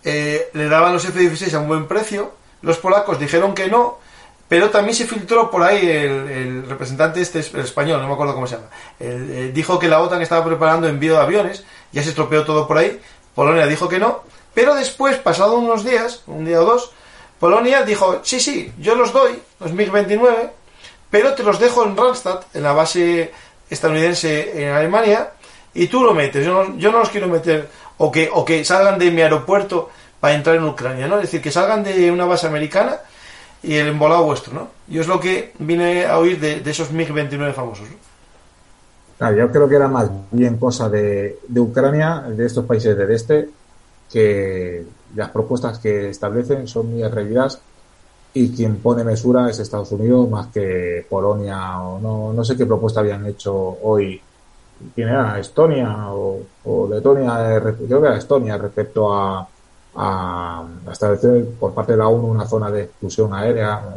le daban los F-16 a un buen precio, los polacos dijeron que no, pero también se filtró por ahí el representante este el español, no me acuerdo cómo se llama, dijo que la OTAN estaba preparando envío de aviones, ya se estropeó todo por ahí, Polonia dijo que no, pero después, pasado unos días, un día o dos, Polonia dijo, sí, sí, yo los doy, los MiG-29, pero te los dejo en Randstad, en la base estadounidense en Alemania, y tú lo metes, yo no los quiero meter, o que salgan de mi aeropuerto para entrar en Ucrania, ¿no? Es decir, que salgan de una base americana y el embolado vuestro, ¿no? Yo es lo que vine a oír de esos MiG-29 famosos, ¿no? Claro, yo creo que era más bien cosa de Ucrania, de estos países del este, que las propuestas que establecen son muy atrevidas y quien pone mesura es Estados Unidos más que Polonia o no sé qué propuesta habían hecho hoy. ¿Quién era? Estonia o Letonia, creo que era Estonia, respecto a establecer por parte de la ONU una zona de exclusión aérea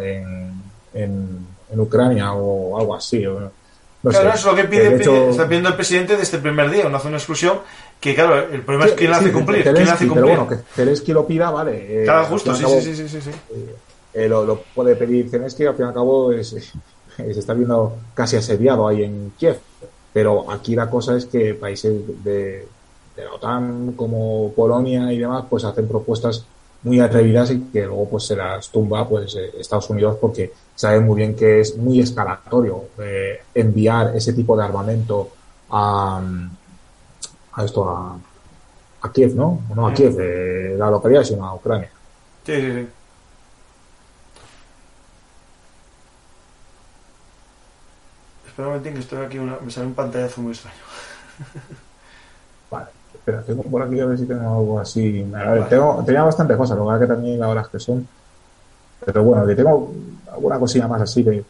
en Ucrania o algo así. No claro, sé, es lo que está pidiendo el presidente desde el primer día, una zona de exclusión, que claro, el problema sí, es quién la hace cumplir. Zelensky, ¿quién la hace cumplir? Pero bueno, que Zelensky lo pida, vale. Claro, justo, sí. Lo puede pedir Zelensky, al fin y al cabo se está viendo casi asediado ahí en Kiev. Pero aquí la cosa es que países de la OTAN como Polonia y demás pues hacen propuestas muy atrevidas y que luego pues se las tumba pues Estados Unidos porque sabe muy bien que es muy escalatorio enviar ese tipo de armamento a Kiev, ¿no? No a Kiev, la localidad, sino a Ucrania. Sí. Espera un momentín que estoy aquí, me sale un pantallazo muy extraño. Vale, espera, tengo por aquí a ver si tengo algo así. Vale. Tenía bastantes cosas, lo que también las horas que son. Pero bueno, que tengo alguna cosilla más así de.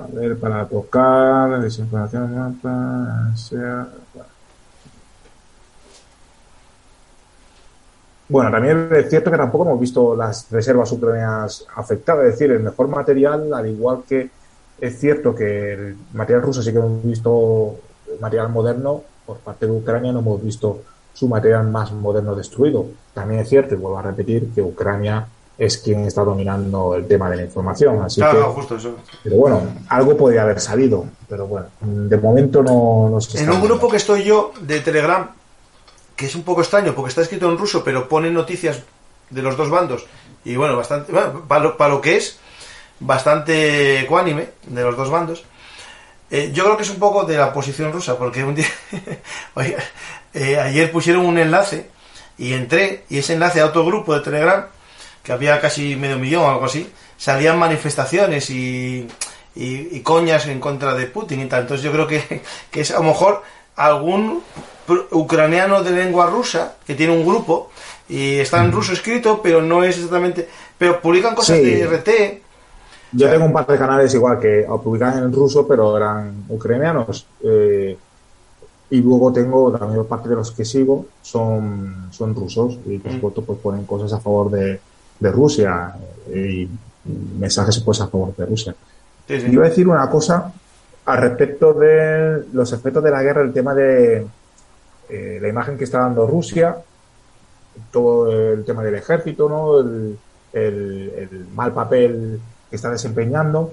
A ver, para tocar, desinformación, mapa, sea. Bueno, también es cierto que tampoco hemos visto las reservas ucranianas afectadas, es decir, el mejor material, al igual que. Es cierto que el material ruso sí que hemos visto material moderno, por parte de Ucrania no hemos visto su material más moderno destruido. También es cierto, y vuelvo a repetir, que Ucrania es quien está dominando el tema de la información. Así claro, que, justo eso. Pero bueno, algo podría haber salido, pero bueno, de momento no se sabe. En un grupo que estoy yo de Telegram, que es un poco extraño, porque está escrito en ruso, pero pone noticias de los dos bandos, y bueno, bastante para lo que es, bastante ecuánime de los dos bandos. Yo creo que es un poco de la oposición rusa, porque un día ayer pusieron un enlace y entré, y ese enlace a otro grupo de Telegram, que había casi 500,000 o algo así, salían manifestaciones y coñas en contra de Putin y tal. Entonces yo creo que es a lo mejor algún ucraniano de lengua rusa que tiene un grupo y está en ruso escrito, pero no es exactamente, pero publican cosas sí. De RT. Yo tengo un par de canales igual que publicaban en ruso, pero eran ucranianos. Y luego tengo la mayor parte de los que sigo son rusos y por supuesto pues ponen cosas a favor de Rusia y mensajes pues a favor de Rusia. Sí. Iba a decir una cosa al respecto de los efectos de la guerra, el tema de la imagen que está dando Rusia, todo el tema del ejército, ¿no? El mal papel que está desempeñando,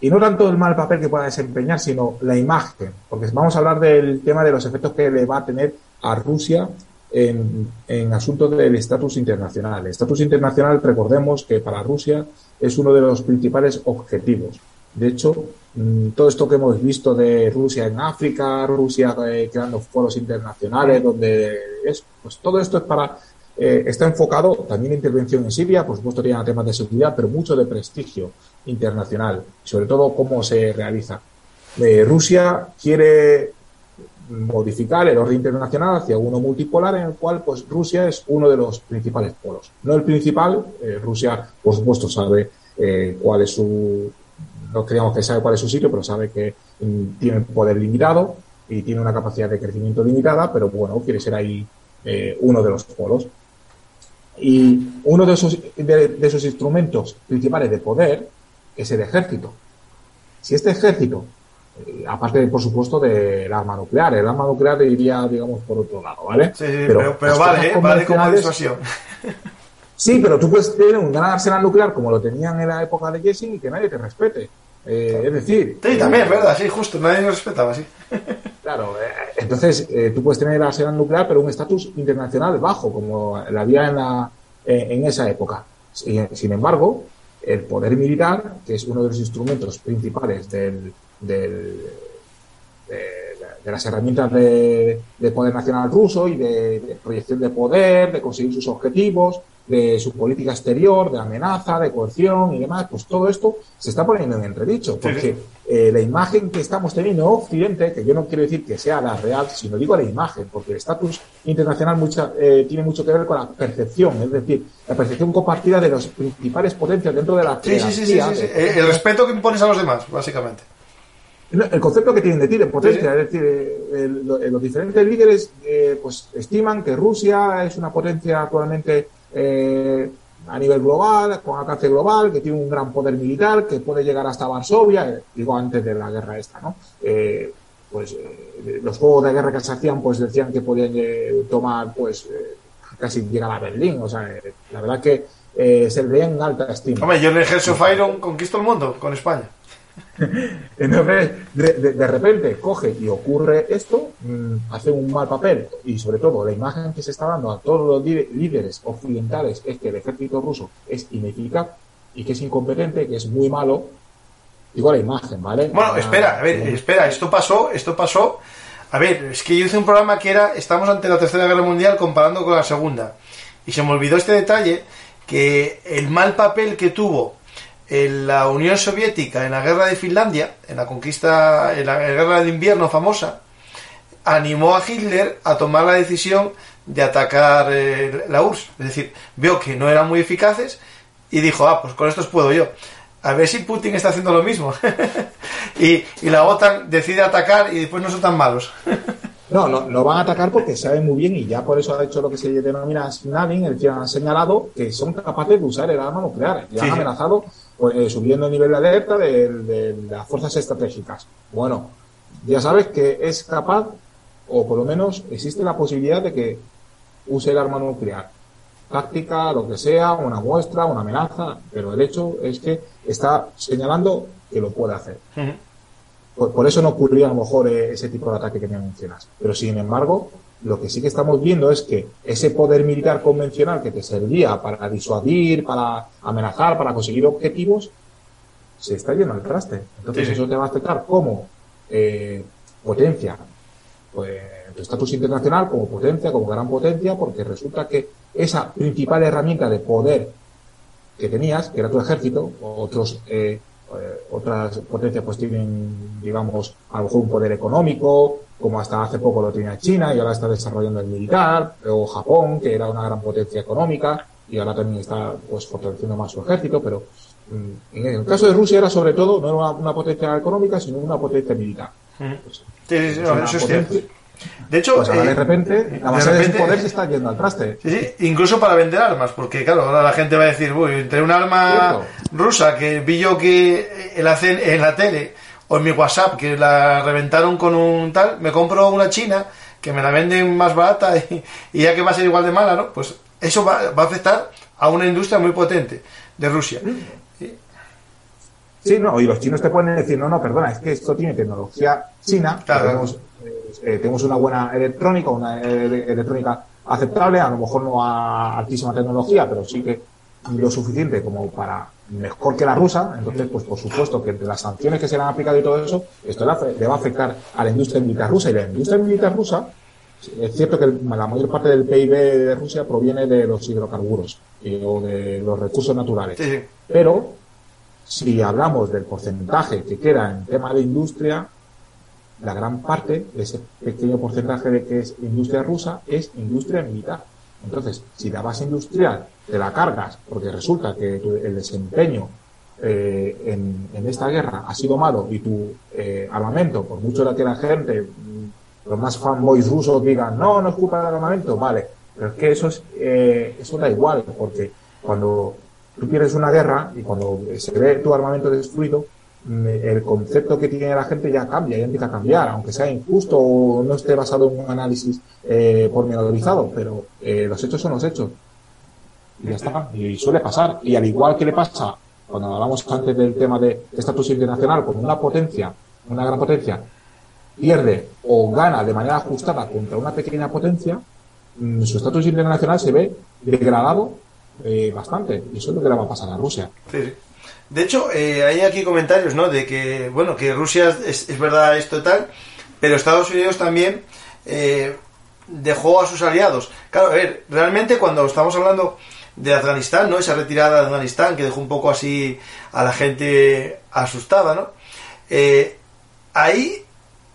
y no tanto el mal papel que pueda desempeñar, sino la imagen, porque vamos a hablar del tema de los efectos que le va a tener a Rusia en asuntos del estatus internacional. El estatus internacional, recordemos que para Rusia es uno de los principales objetivos. De hecho, todo esto que hemos visto de Rusia en África, Rusia creando foros internacionales, donde es, pues todo esto es para... está enfocado también a intervención en Siria, por supuesto tiene temas de seguridad, pero mucho de prestigio internacional, sobre todo cómo se realiza. Rusia quiere modificar el orden internacional hacia uno multipolar en el cual pues Rusia es uno de los principales polos. No el principal, Rusia por supuesto sabe cuál es su... no creemos que sabe cuál es su sitio, pero sabe que tiene poder limitado y tiene una capacidad de crecimiento limitada, pero bueno, quiere ser ahí uno de los polos. Y uno de esos instrumentos principales de poder es el ejército. Si este ejército aparte, por supuesto, del arma nuclear. El arma nuclear iría, digamos, por otro lado, ¿vale? Sí, pero vale, vale como disuasión. Sí, pero tú puedes tener un gran arsenal nuclear como lo tenían en la época de Yeltsin y que nadie te respete. Es decir... Sí, también, es verdad, sí, justo, nadie nos respetaba, sí. Claro, entonces tú puedes tener arsenal nuclear, pero un estatus internacional bajo, como la había en esa época. Sin embargo, el poder militar, que es uno de los instrumentos principales de las herramientas de poder nacional ruso y de proyección de poder, de conseguir sus objetivos, de su política exterior, de amenaza, de coerción y demás, pues todo esto se está poniendo en entredicho, porque la imagen que estamos teniendo Occidente, que yo no quiero decir que sea la real, sino digo la imagen, porque el estatus internacional tiene mucho que ver con la percepción, es decir, la percepción compartida de las principales potencias dentro de la jerarquía. Sí. El respeto que impones a los demás, básicamente. El concepto que tienen de ti, de potencia, es decir, los diferentes líderes pues estiman que Rusia es una potencia actualmente a nivel global, con alcance global, que tiene un gran poder militar, que puede llegar hasta Varsovia, digo antes de la guerra esta, ¿no? Los juegos de guerra que se hacían, pues decían que podían tomar, pues casi llegar a Berlín, o sea, la verdad que se veía en alta estima. Hombre, John Herzogenaurach conquistó el mundo con España. Entonces, de repente coge y ocurre esto, hace un mal papel, y sobre todo la imagen que se está dando a todos los líderes occidentales es que el ejército ruso es ineficaz y que es incompetente, que es muy malo. Digo la imagen, ¿vale? Bueno, espera, esto pasó. A ver, es que yo hice un programa que era, estamos ante la Tercera Guerra Mundial comparando con la Segunda, y se me olvidó este detalle, que el mal papel que tuvo en la Unión Soviética, en la guerra de Finlandia, en la conquista, en la guerra de invierno famosa, animó a Hitler a tomar la decisión de atacar la URSS. Es decir, vio que no eran muy eficaces y dijo, pues con estos puedo yo. A ver si Putin está haciendo lo mismo. y la OTAN decide atacar y después no son tan malos. No, lo van a atacar porque saben muy bien, y ya por eso ha hecho lo que se denomina snapping, el que han señalado que son capaces de usar el arma nuclear. Y han amenazado subiendo el nivel de alerta de las fuerzas estratégicas. Bueno, ya sabes que es capaz, o por lo menos existe la posibilidad de que use el arma nuclear. Táctica, lo que sea, una muestra, una amenaza, pero el hecho es que está señalando que lo puede hacer. Uh-huh. Por eso no ocurría a lo mejor ese tipo de ataque que me mencionas. Pero sin embargo, lo que sí que estamos viendo es que ese poder militar convencional que te servía para disuadir, para amenazar, para conseguir objetivos, se está yendo al traste. Entonces eso te va a afectar como potencia, pues, tu estatus internacional como potencia, como gran potencia, porque resulta que esa principal herramienta de poder que tenías, que era tu ejército, otras potencias pues tienen, digamos, a lo mejor un poder económico, como hasta hace poco lo tenía China y ahora está desarrollando el militar, o Japón, que era una gran potencia económica y ahora también está pues fortaleciendo más su ejército, pero en el caso de Rusia era sobre todo no una potencia económica, sino una potencia militar. Pues, eso es cierto. De hecho, pues ahora de repente de su poder se está yendo al traste. Sí, incluso para vender armas, porque claro, ahora la gente va a decir, entre un arma rusa que vi yo que en la tele o en mi WhatsApp que la reventaron con un tal, me compro una china que me la venden más barata y ya que va a ser igual de mala, ¿no? Pues eso va a afectar a una industria muy potente de Rusia. Sí, no, y los chinos te pueden decir, no, perdona, es que esto tiene tecnología china, claro. Tenemos una buena electrónica, electrónica aceptable, a lo mejor no a altísima tecnología, pero sí que lo suficiente como para mejor que la rusa. Entonces, pues por supuesto que entre las sanciones que se le han aplicado y todo eso, esto le va a afectar a la industria militar rusa. Y la industria militar rusa, es cierto que la mayor parte del PIB de Rusia proviene de los hidrocarburos o de los recursos naturales. Sí. Pero si hablamos del porcentaje que queda en tema de industria, la gran parte de ese pequeño porcentaje de que es industria rusa es industria militar. Entonces, si la base industrial te la cargas, porque resulta que el desempeño en esta guerra ha sido malo y tu armamento, por mucho de que la gente, los más fanboys rusos digan, no es culpa del armamento, vale, pero es que eso da igual, porque cuando tú pierdes una guerra y cuando se ve tu armamento destruido, el concepto que tiene la gente ya cambia, ya empieza a cambiar, aunque sea injusto o no esté basado en un análisis pormenorizado, pero los hechos son los hechos. Y ya está, y suele pasar. Y al igual que le pasa, cuando hablamos antes del tema de estatus internacional, con una potencia, una gran potencia, pierde o gana de manera ajustada contra una pequeña potencia, su estatus internacional se ve degradado bastante. Y eso es lo que le va a pasar a Rusia. Sí, sí. De hecho, hay aquí comentarios, ¿no? De que, bueno, que Rusia es verdad, es total, pero Estados Unidos también dejó a sus aliados. Claro, a ver, realmente cuando estamos hablando de Afganistán, ¿no? Esa retirada de Afganistán que dejó un poco así a la gente asustada, ¿no? Ahí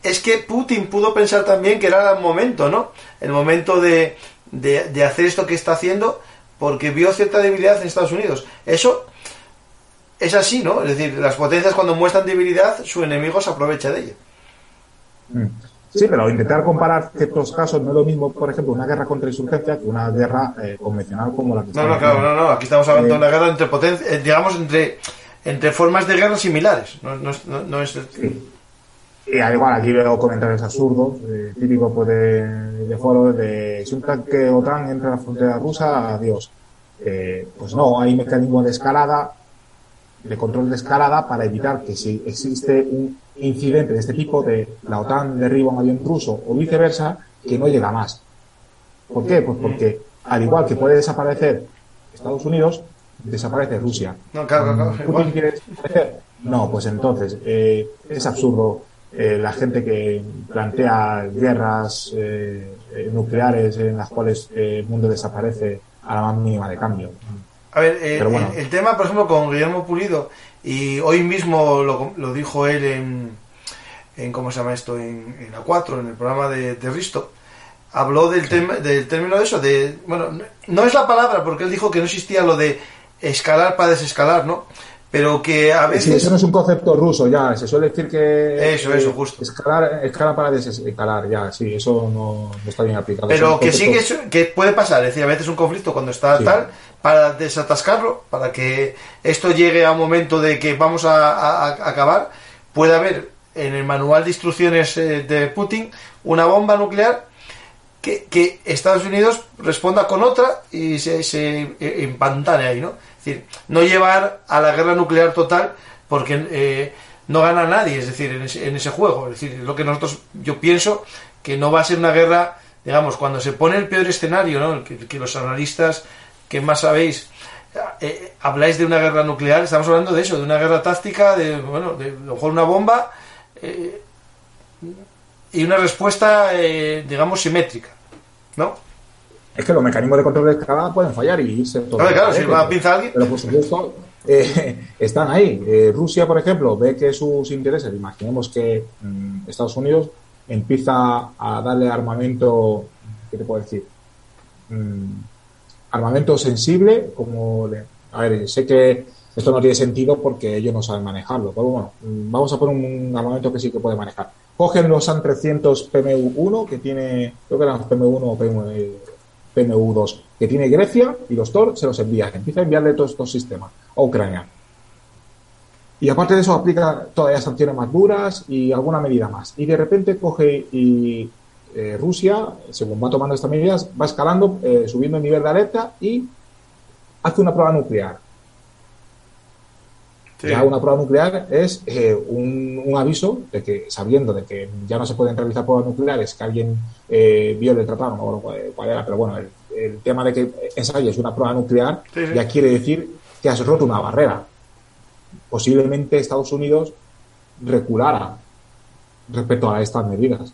es que Putin pudo pensar también que era el momento, ¿no? El momento de hacer esto que está haciendo, porque vio cierta debilidad en Estados Unidos. Eso es así, ¿no? Es decir, las potencias cuando muestran debilidad, su enemigo se aprovecha de ella. Sí, pero intentar comparar ciertos casos no es lo mismo, por ejemplo, una guerra contra insurgencia que una guerra convencional como la que estamos hablando. Claro, no, aquí estamos hablando de una guerra entre potencias, digamos, entre formas de guerra similares. No es... Sí. Y al igual, aquí veo comentarios absurdos, típicos pues, de foros de si un tanque OTAN entra a la frontera rusa, adiós. Pues no, hay mecanismos de escalada, de control de escalada, para evitar que si existe un incidente de este tipo, de la OTAN derriba un avión ruso o viceversa, que no llega más. ¿Por qué? Pues porque al igual que puede desaparecer Estados Unidos, desaparece Rusia. No, claro. ¿Putin quiere desaparecer? No, pues entonces es absurdo la gente que plantea guerras nucleares en las cuales el mundo desaparece a la más mínima de cambio. A ver, bueno. El tema, por ejemplo, con Guillermo Pulido, y hoy mismo lo dijo él en ¿cómo se llama esto? En A4, en el programa de Risto, habló del término de eso, bueno, no es la palabra, porque él dijo que no existía lo de escalar para desescalar, ¿no? Pero que a veces... Sí, eso no es un concepto ruso, ya, se suele decir que... Eso, justo. Escalar para desescalar, ya, sí, eso no está bien aplicado. Pero que sí que puede pasar, es decir, a veces un conflicto cuando está tal... para desatascarlo, para que esto llegue a un momento de que vamos a acabar, puede haber en el manual de instrucciones de Putin una bomba nuclear que Estados Unidos responda con otra y se empantane ahí, ¿no? Es decir, no llevar a la guerra nuclear total porque no gana nadie, es decir, en ese juego. Es decir, lo que yo pienso que no va a ser una guerra, digamos, cuando se pone el peor escenario, ¿no? Que los analistas... ¿Qué más sabéis? Habláis de una guerra nuclear, estamos hablando de eso, de una guerra táctica, de a lo mejor una bomba y una respuesta, digamos, simétrica, ¿no? Es que los mecanismos de control de escalada pueden fallar y irse todo. Claro, si va a pinzar alguien. Pero por supuesto, están ahí. Rusia, por ejemplo, ve que sus intereses, imaginemos que Estados Unidos empieza a darle armamento, ¿qué te puedo decir? Armamento sensible, como... A ver, sé que esto no tiene sentido porque ellos no saben manejarlo, pero bueno, vamos a poner un armamento que sí que puede manejar. Cogen los SAM-300 PMU-1, que tiene... Creo que eran los PMU-1 o PMU-2, que tiene Grecia, y los TOR se los envían. Empieza a enviarle todos estos sistemas a Ucrania. Y aparte de eso, aplica todavía sanciones más duras y alguna medida más. Y de repente coge y... Rusia, según va tomando estas medidas, va escalando, subiendo el nivel de alerta y hace una prueba nuclear. Sí. Ya una prueba nuclear es un aviso de que, sabiendo de que ya no se pueden realizar pruebas nucleares, que alguien viole el tratado, no recuerdo cuál era, pero bueno, el tema de que ensayes una prueba nuclear ya quiere decir que has roto una barrera. Posiblemente Estados Unidos reculara respecto a estas medidas.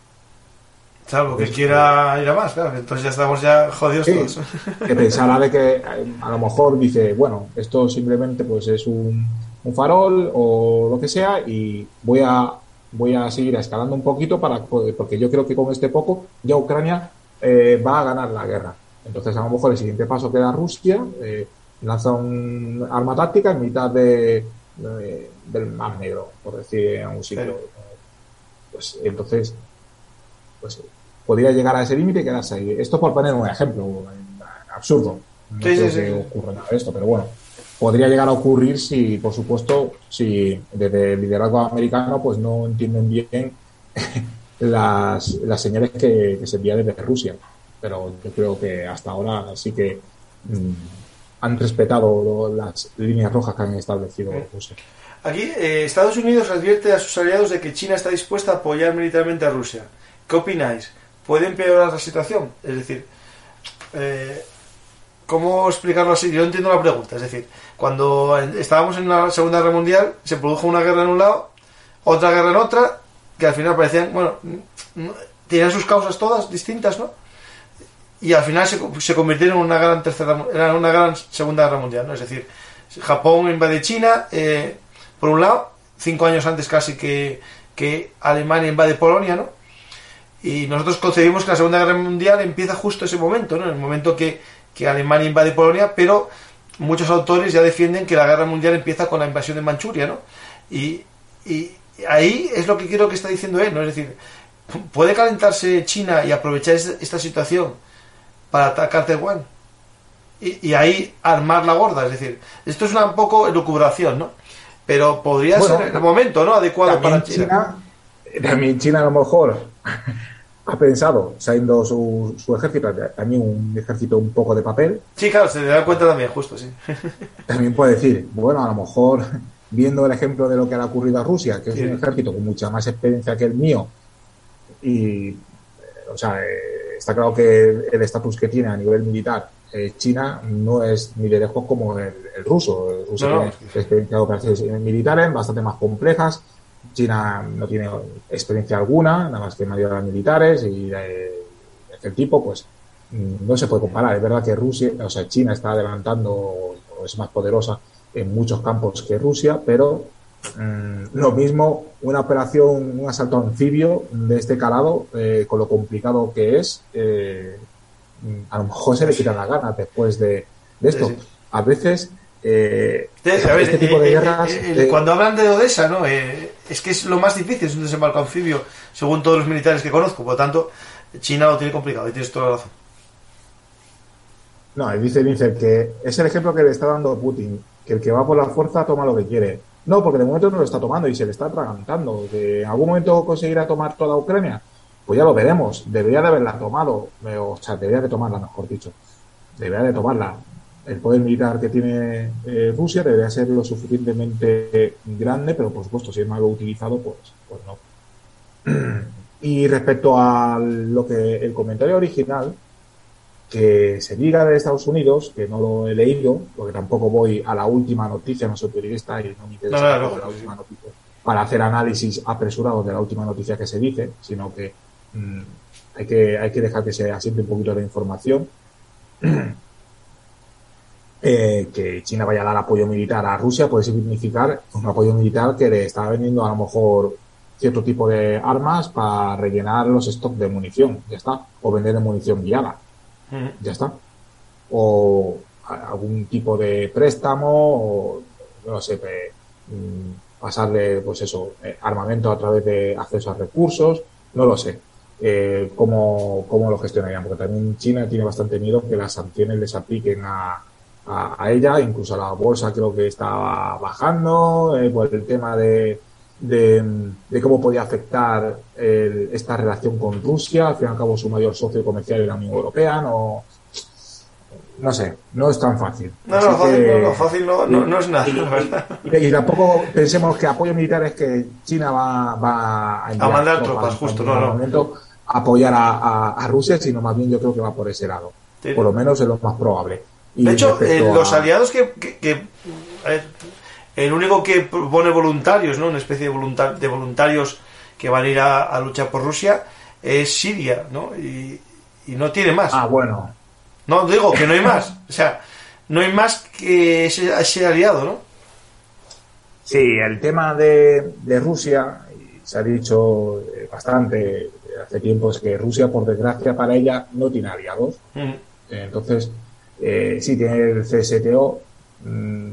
Salvo que quiera ir a más, claro, entonces ya estamos ya jodidos todos. Que pensará de que a lo mejor dice, bueno, esto simplemente pues es un farol o lo que sea y voy a seguir escalando un poquito porque yo creo que con este poco ya Ucrania va a ganar la guerra. Entonces a lo mejor el siguiente paso queda Rusia, lanza un arma táctica en mitad del Mar Negro, por decir, en un sitio. Pues entonces... pues podría llegar a ese límite y quedarse ahí. Esto por poner un ejemplo absurdo. No sé si ocurre nada de esto, pero bueno. podría llegar a ocurrir si, por supuesto, si desde el liderazgo americano pues no entienden bien las señales que se envían desde Rusia. Pero yo creo que hasta ahora sí que han respetado las líneas rojas que han establecido Rusia. Aquí Estados Unidos advierte a sus aliados de que China está dispuesta a apoyar militarmente a Rusia. ¿Qué opináis? ¿Puede empeorar la situación? Es decir, ¿cómo explicarlo así? Yo entiendo la pregunta. Es decir, cuando estábamos en la Segunda Guerra Mundial, se produjo una guerra en un lado, otra guerra en otra, que al final parecían, bueno, tenían sus causas todas distintas, ¿no? Y al final se convirtieron en una gran Segunda Guerra Mundial, ¿no? Es decir, Japón invade China, por un lado, 5 años antes casi que Alemania invade Polonia, ¿no? Y nosotros concebimos que la Segunda Guerra Mundial empieza justo ese momento, ¿no? En el momento que Alemania invade Polonia, pero muchos autores ya defienden que la Guerra Mundial empieza con la invasión de Manchuria, ¿no? Y ahí es lo que creo que está diciendo él, ¿no? Es decir, ¿puede calentarse China y aprovechar esta situación para atacar Taiwán? Y ahí armar la gorda, es decir, esto es un poco elucubración, ¿no? Pero podría ser el momento, ¿no?, adecuado para China. También China a lo mejor ha pensado, saliendo su ejército, también un ejército un poco de papel. Sí, claro, se le da cuenta también, justo, sí. También puede decir, bueno, a lo mejor, viendo el ejemplo de lo que le ha ocurrido a Rusia, que es un ejército con mucha más experiencia que el mío, y, o sea, está claro que el estatus que tiene a nivel militar China no es ni de lejos como el ruso. El ruso tiene experiencia de operaciones militares bastante más complejas. China no tiene experiencia alguna, nada más que maniobras militares y de aquel tipo, pues no se puede comparar. Es verdad que China está adelantando, o es más poderosa en muchos campos que Rusia, pero lo mismo una operación, un asalto anfibio de este calado, con lo complicado que es, a lo mejor se le quitan las ganas después de esto. Sí. A veces... este tipo de guerras, cuando hablan de Odessa, ¿no? Es que es lo más difícil, es un desembarco anfibio, según todos los militares que conozco. Por lo tanto, China lo tiene complicado y tienes toda la razón. No, dice Vincent que es el ejemplo que le está dando Putin, que el que va por la fuerza toma lo que quiere. No, porque de momento no lo está tomando y se le está atragantando. ¿En algún momento conseguirá tomar toda Ucrania? Pues ya lo veremos. Debería de haberla tomado, o sea, debería de tomarla, mejor dicho. Debería de tomarla. El poder militar que tiene Rusia debería ser lo suficientemente grande, pero por supuesto, si es malo utilizado, pues no. Y respecto a lo que el comentario original, que se diga de Estados Unidos, que no lo he leído, porque tampoco voy a la última noticia, no soy periodista y no me interesa la última noticia para hacer análisis apresurados de la última noticia que se dice, sino que hay que dejar que se asiente un poquito de información. Que China vaya a dar apoyo militar a Rusia puede significar un apoyo militar que le está vendiendo a lo mejor cierto tipo de armas para rellenar los stocks de munición, ya está, o vender munición guiada, ya está, o algún tipo de préstamo, o no sé, pasarle pues eso, armamento a través de acceso a recursos, no lo sé. ¿Cómo lo gestionarían? Porque también China tiene bastante miedo que las sanciones les apliquen a ella, incluso a la bolsa creo que estaba bajando por el tema de cómo podía afectar esta relación con Rusia, al fin y al cabo su mayor socio comercial es la Unión Europea, no sé, no es tan fácil. No es nada. Y tampoco pensemos que apoyo militar es que China va a mandar tropas, justo, no. Apoyar a Rusia, sino más bien yo creo que va por ese lado, sí. Por lo menos es lo más probable. De hecho, los aliados que el único que propone voluntarios, ¿no?, una especie de voluntarios que van a ir a luchar por Rusia es Siria, ¿no? Y no tiene más. Ah, bueno. No, digo que no hay más. O sea, no hay más que ese aliado, ¿no? Sí, el tema de Rusia, se ha dicho bastante hace tiempo, es que Rusia, por desgracia para ella, no tiene aliados. Entonces... sí, tiene el CSTO,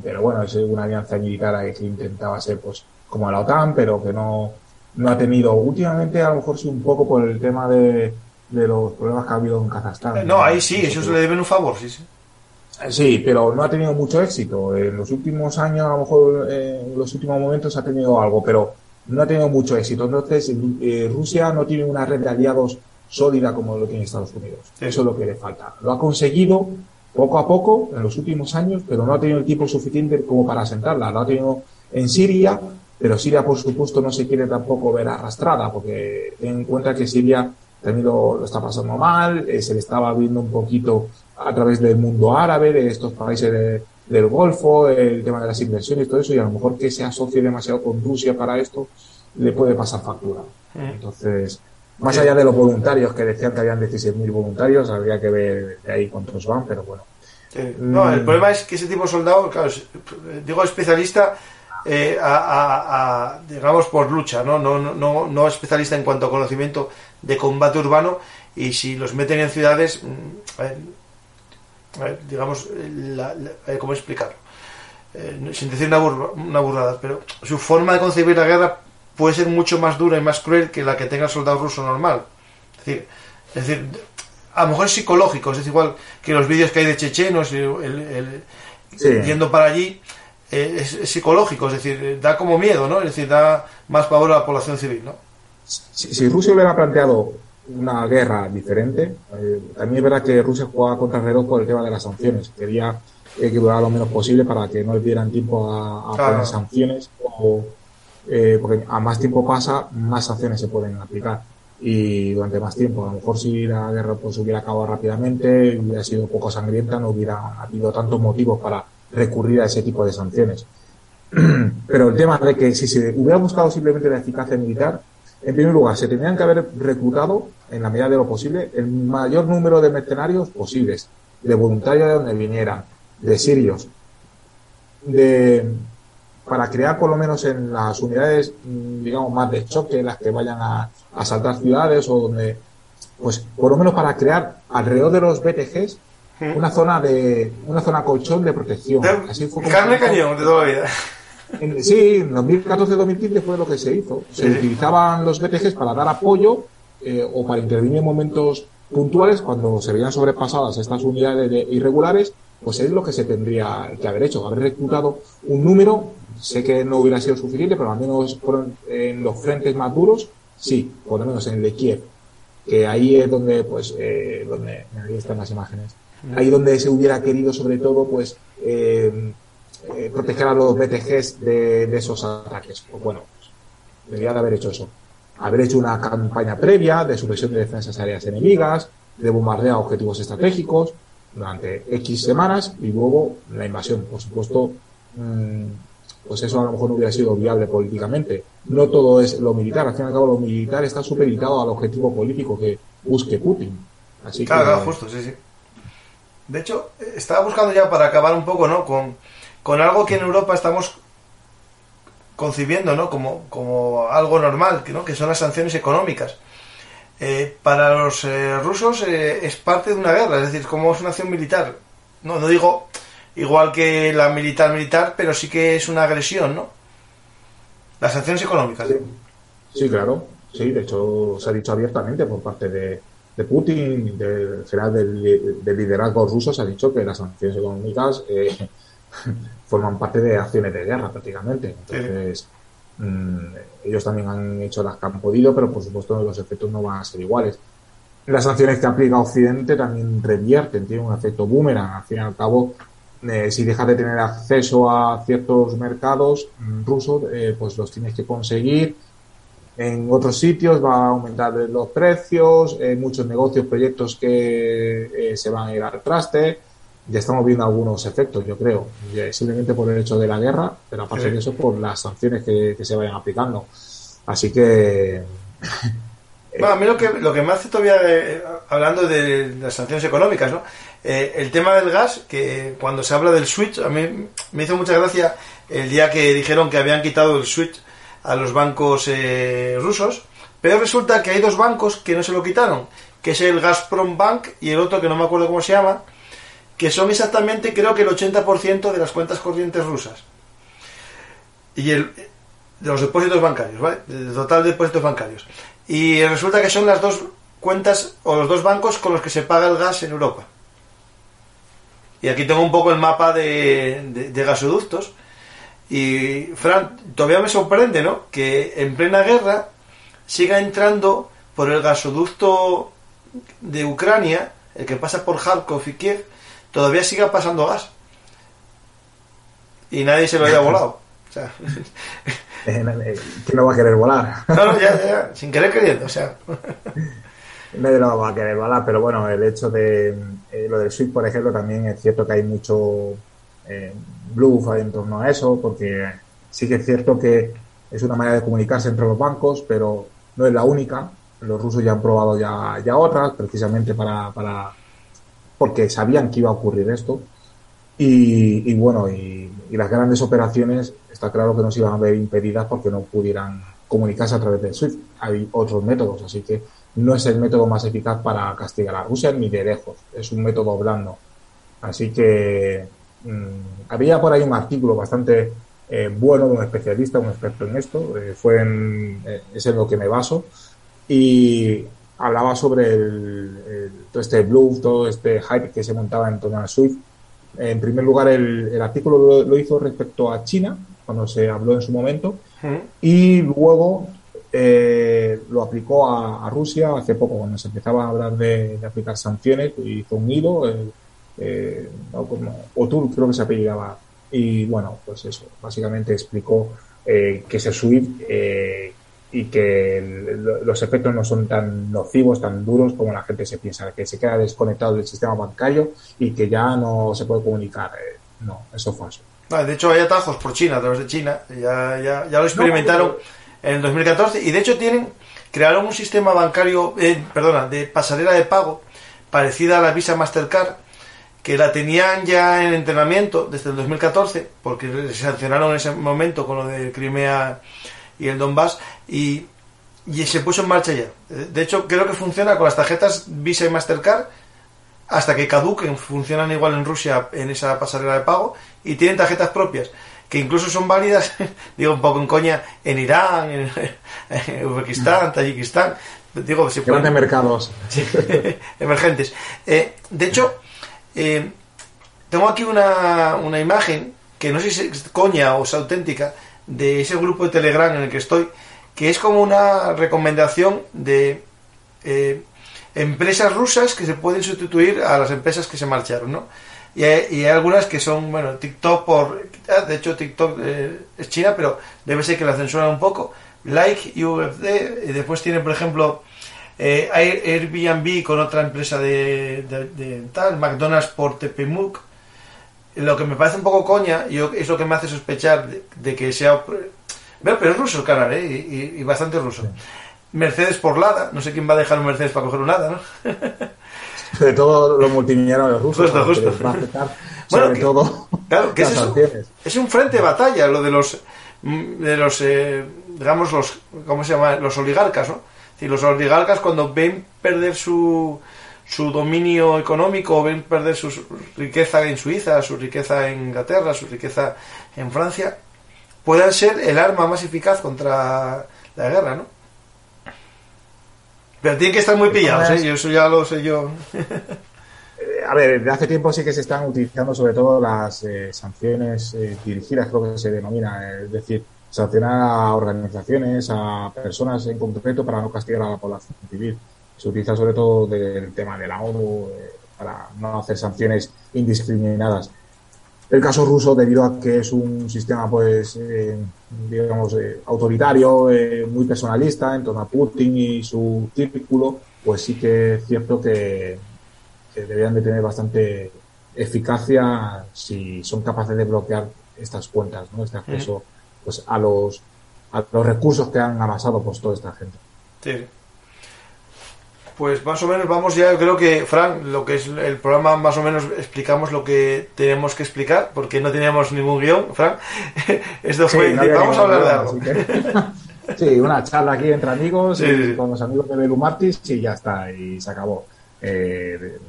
pero bueno, es una alianza militar ahí que intentaba ser pues como la OTAN, pero que no ha tenido. Últimamente, a lo mejor sí un poco por el tema de los problemas que ha habido en Kazajstán. No, ahí sí, eso se le deben un favor, sí. Sí, pero no ha tenido mucho éxito. En los últimos años, a lo mejor en los últimos momentos ha tenido algo, pero no ha tenido mucho éxito. Entonces, Rusia no tiene una red de aliados sólida como lo tiene Estados Unidos. Eso es lo que le falta. Lo ha conseguido poco a poco en los últimos años, pero no ha tenido el tiempo suficiente como para asentarla. Lo ha tenido en Siria, pero Siria, por supuesto, no se quiere tampoco ver arrastrada, porque ten en cuenta que Siria también lo está pasando mal, se le estaba viendo un poquito a través del mundo árabe, de estos países del Golfo, el tema de las inversiones, todo eso, y a lo mejor que se asocie demasiado con Rusia para esto, le puede pasar factura. Entonces, más allá de los voluntarios, que decían que habían 16.000 voluntarios, habría que ver de ahí cuántos van, pero bueno. No, el problema es que ese tipo de soldado, claro, digo especialista, digamos por lucha, no especialista en cuanto a conocimiento de combate urbano, y si los meten en ciudades, digamos, ¿cómo explicarlo? Sin decir una burrada, pero su forma de concebir la guerra puede ser mucho más dura y más cruel que la que tenga el soldado ruso normal. Es decir, a lo mejor es psicológico, es igual que los vídeos que hay de chechenos yendo para allí. Es psicológico, es decir, da como miedo, ¿no? Es decir, da más pavor a la población civil, ¿no? Si Rusia hubiera planteado una guerra diferente, también es verdad que Rusia jugaba contra el reloj por el tema de las sanciones. Quería equilibrar lo menos posible para que no le dieran tiempo a poner sanciones, porque a más tiempo pasa, más sanciones se pueden aplicar. Y durante más tiempo, a lo mejor si la guerra pues hubiera acabado rápidamente, hubiera sido poco sangrienta, no hubiera habido tantos motivos para recurrir a ese tipo de sanciones. Pero el tema de que si se hubiera buscado simplemente la eficacia militar, en primer lugar, se tendrían que haber reclutado, en la medida de lo posible, el mayor número de mercenarios posibles, de voluntarios de donde vinieran, de sirios, para crear por lo menos en las unidades, digamos, más de choque, las que vayan a asaltar ciudades o donde, pues, por lo menos para crear alrededor de los BTGs una zona colchón de protección. Así fue como carne cañón de toda la vida. Sí, en 2014-2015 fue lo que se hizo. Se utilizaban los BTGs para dar apoyo o para intervenir en momentos puntuales cuando se veían sobrepasadas estas unidades irregulares. Pues es lo que se tendría que haber hecho, haber reclutado un número. Sé que no hubiera sido suficiente, pero al menos fueron en los frentes más duros, sí, por lo menos en el de Kiev, que ahí es donde, pues, donde ahí están las imágenes, ahí donde se hubiera querido sobre todo, pues, proteger a los BTGs de esos ataques. Pues bueno, debería de haber hecho eso. Haber hecho una campaña previa de supresión de defensas aéreas enemigas, de bombardeo a objetivos estratégicos durante X semanas y luego la invasión. Por supuesto, pues eso a lo mejor no hubiera sido viable políticamente. No todo es lo militar. Al fin y al cabo, lo militar está supeditado al objetivo político que busque Putin. Así claro, justo, sí. De hecho, estaba buscando ya para acabar un poco, ¿no? Con algo que en Europa estamos concibiendo, ¿no? Como algo normal, ¿no? Que son las sanciones económicas. Para los rusos es parte de una guerra, es decir, como es una acción militar. No digo igual que la militar, pero sí que es una agresión, ¿no? Las sanciones económicas. Sí, claro. Sí, de hecho se ha dicho abiertamente por parte de Putin, del general del liderazgo ruso, se ha dicho que las sanciones económicas forman parte de acciones de guerra prácticamente. Entonces, ellos también han hecho las que han podido, pero por supuesto los efectos no van a ser iguales. Las sanciones que aplica Occidente también revierten, tienen un efecto boomerang. Al fin y al cabo, si dejas de tener acceso a ciertos mercados rusos, pues los tienes que conseguir en otros sitios, va a aumentar los precios, muchos negocios, proyectos que se van a ir al traste. Ya estamos viendo algunos efectos, yo creo, simplemente por el hecho de la guerra, pero aparte de eso, por las sanciones que se vayan aplicando. Así que... Bueno, a mí lo que me hace todavía, hablando de las sanciones económicas, ¿no? El tema del gas, que cuando se habla del switch, a mí me hizo mucha gracia el día que dijeron que habían quitado el switch a los bancos rusos, pero resulta que hay dos bancos que no se lo quitaron, que es el Gazprom Bank y el otro que no me acuerdo cómo se llama, que son exactamente, creo que el 80% de las cuentas corrientes rusas y de los depósitos bancarios, ¿vale? Del total de depósitos bancarios. Y resulta que son las dos cuentas o los dos bancos con los que se paga el gas en Europa. Y aquí tengo un poco el mapa de gasoductos. Y, Fran, todavía me sorprende, ¿no?, que en plena guerra siga entrando por el gasoducto de Ucrania, el que pasa por Kharkov y Kiev, todavía siga pasando gas. Y nadie se lo haya volado. O sea, ¿quién lo va a querer volar? No, ya, sin querer queriendo, o sea... Nadie lo va a querer volar, pero bueno, el hecho de... lo del SWIFT, por ejemplo, también es cierto que hay mucho bluff en torno a eso, porque sí que es cierto que es una manera de comunicarse entre los bancos, pero no es la única. Los rusos ya han probado ya otras, precisamente porque sabían que iba a ocurrir esto. Y bueno, y las grandes operaciones está claro que no se iban a ver impedidas porque no pudieran comunicarse a través del SWIFT. Hay otros métodos, así que no es el método más eficaz para castigar a Rusia ni de lejos, es un método blando. Así que había por ahí un artículo bastante bueno de un especialista, un experto en esto, es en lo que me baso, y hablaba sobre todo este bluff, todo este hype que se montaba en torno al SWIFT. En primer lugar, el artículo lo hizo respecto a China, cuando se habló en su momento, y luego lo aplicó a Rusia hace poco, cuando se empezaba a hablar de aplicar sanciones, hizo un hilo, O'Toole creo que se apellidaba, y bueno, pues eso, básicamente explicó que se SWIFT y que los efectos no son tan nocivos, tan duros como la gente se piensa, que se queda desconectado del sistema bancario y que ya no se puede comunicar. No, eso es falso. Ah, de hecho hay atajos por China, a través de China, ya lo experimentaron en el 2014, y de hecho crearon un sistema bancario, de pasarela de pago, parecida a la Visa Mastercard, que la tenían ya en entrenamiento desde el 2014, porque se sancionaron en ese momento con lo de Crimea y el Donbass, y se puso en marcha ya. De hecho, creo que funciona con las tarjetas Visa y Mastercard hasta que caduquen. Funcionan igual en Rusia en esa pasarela de pago, y tienen tarjetas propias que incluso son válidas, digo un poco en coña, en Irán, en Uzbekistán, Tayikistán, digo, si pueden, mercados emergentes. De hecho, tengo aquí una imagen que no sé si es coña o es auténtica, de ese grupo de Telegram en el que estoy, que es como una recomendación de empresas rusas que se pueden sustituir a las empresas que se marcharon, ¿no? Y hay algunas que son, bueno, TikTok de hecho TikTok es China, pero debe ser que la censuran un poco, Like, UFD, y después tiene, por ejemplo, Airbnb con otra empresa de tal, McDonald's por TPMUC. Lo que me parece un poco coña, es lo que me hace sospechar de que sea... Pero es ruso el canal, ¿eh? Y bastante ruso. Sí. Mercedes por Lada, no sé quién va a dejar un Mercedes para coger un Lada, ¿no? Sobre todo los multimillonarios rusos. Justo. Va a aceptar, bueno, sobre todo... Claro, que es un frente de batalla, lo de los digamos, los... ¿Cómo se llama? Los oligarcas, ¿no? Es decir, los oligarcas, cuando ven perder su dominio económico, ven perder su riqueza en Suiza, su riqueza en Inglaterra, su riqueza en Francia, puedan ser el arma más eficaz contra la guerra, ¿no? Pero tienen que estar muy pillados, ¿eh? Eso ya lo sé yo. A ver, desde hace tiempo sí que se están utilizando sobre todo las sanciones dirigidas, creo que se denomina, es decir, sancionar a organizaciones, a personas en concreto, para no castigar a la población civil. Se utiliza sobre todo del tema de la ONU para no hacer sanciones indiscriminadas. El caso ruso, debido a que es un sistema, pues, autoritario, muy personalista, en torno a Putin y su círculo, pues sí que es cierto que deberían de tener bastante eficacia si son capaces de bloquear estas cuentas, ¿no? Este acceso, pues, a los recursos que han amasado, pues, toda esta gente. Sí. Pues más o menos vamos ya, creo que, Frank, lo que es el programa, más o menos explicamos lo que tenemos que explicar, porque no teníamos ningún guión, Frank. Esto fue, sí, no, vamos a hablar de algo. Que... Sí, una charla aquí entre amigos, sí. Con los amigos de Belu Martis, y ya está, y se acabó. A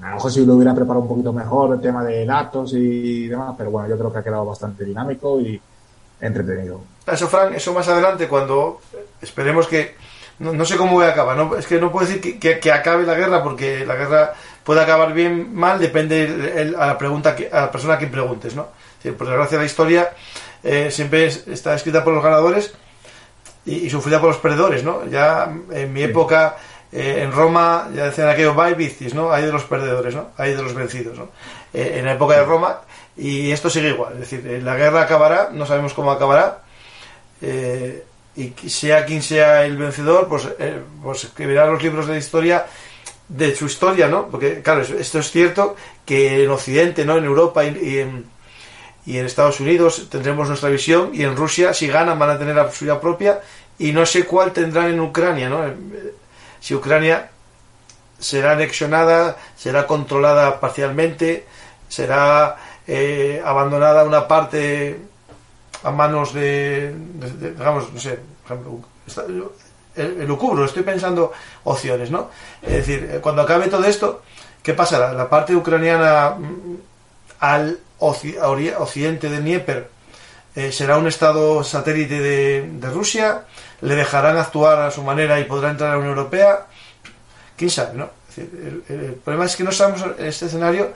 lo mejor si lo hubiera preparado un poquito mejor, el tema de datos y demás, pero bueno, yo creo que ha quedado bastante dinámico y entretenido. Eso, Frank, eso más adelante, cuando esperemos que... No sé cómo voy a acabar, no, es que no puedo decir que acabe la guerra, porque la guerra puede acabar bien, mal, depende a la persona a quien preguntes, ¿no? Por desgracia la historia siempre está escrita por los ganadores y sufrida por los perdedores, ¿no? Ya en mi época, en Roma, ya decían aquello, vai victis, ¿no? Hay de los perdedores, ¿no? Hay de los vencidos, ¿no? En la época de Roma, y esto sigue igual, es decir, la guerra acabará, no sabemos cómo acabará, y sea quien sea el vencedor, pues escribirá los libros de la historia, de su historia, ¿no? Porque, claro, esto es cierto que en Occidente, ¿no? En Europa y en Estados Unidos tendremos nuestra visión, y en Rusia, si ganan, van a tener la suya propia, y no sé cuál tendrán en Ucrania, ¿no? Si Ucrania será anexionada, será controlada parcialmente, será abandonada una parte a manos de digamos, no sé, por ejemplo, el Ucubro, estoy pensando opciones, ¿no? Es decir, cuando acabe todo esto, ¿qué pasará? La parte ucraniana al occidente de Dnieper será un estado satélite de Rusia, le dejarán actuar a su manera y podrá entrar a la Unión Europea, quién sabe, ¿no? Es decir, el problema es que no sabemos en este escenario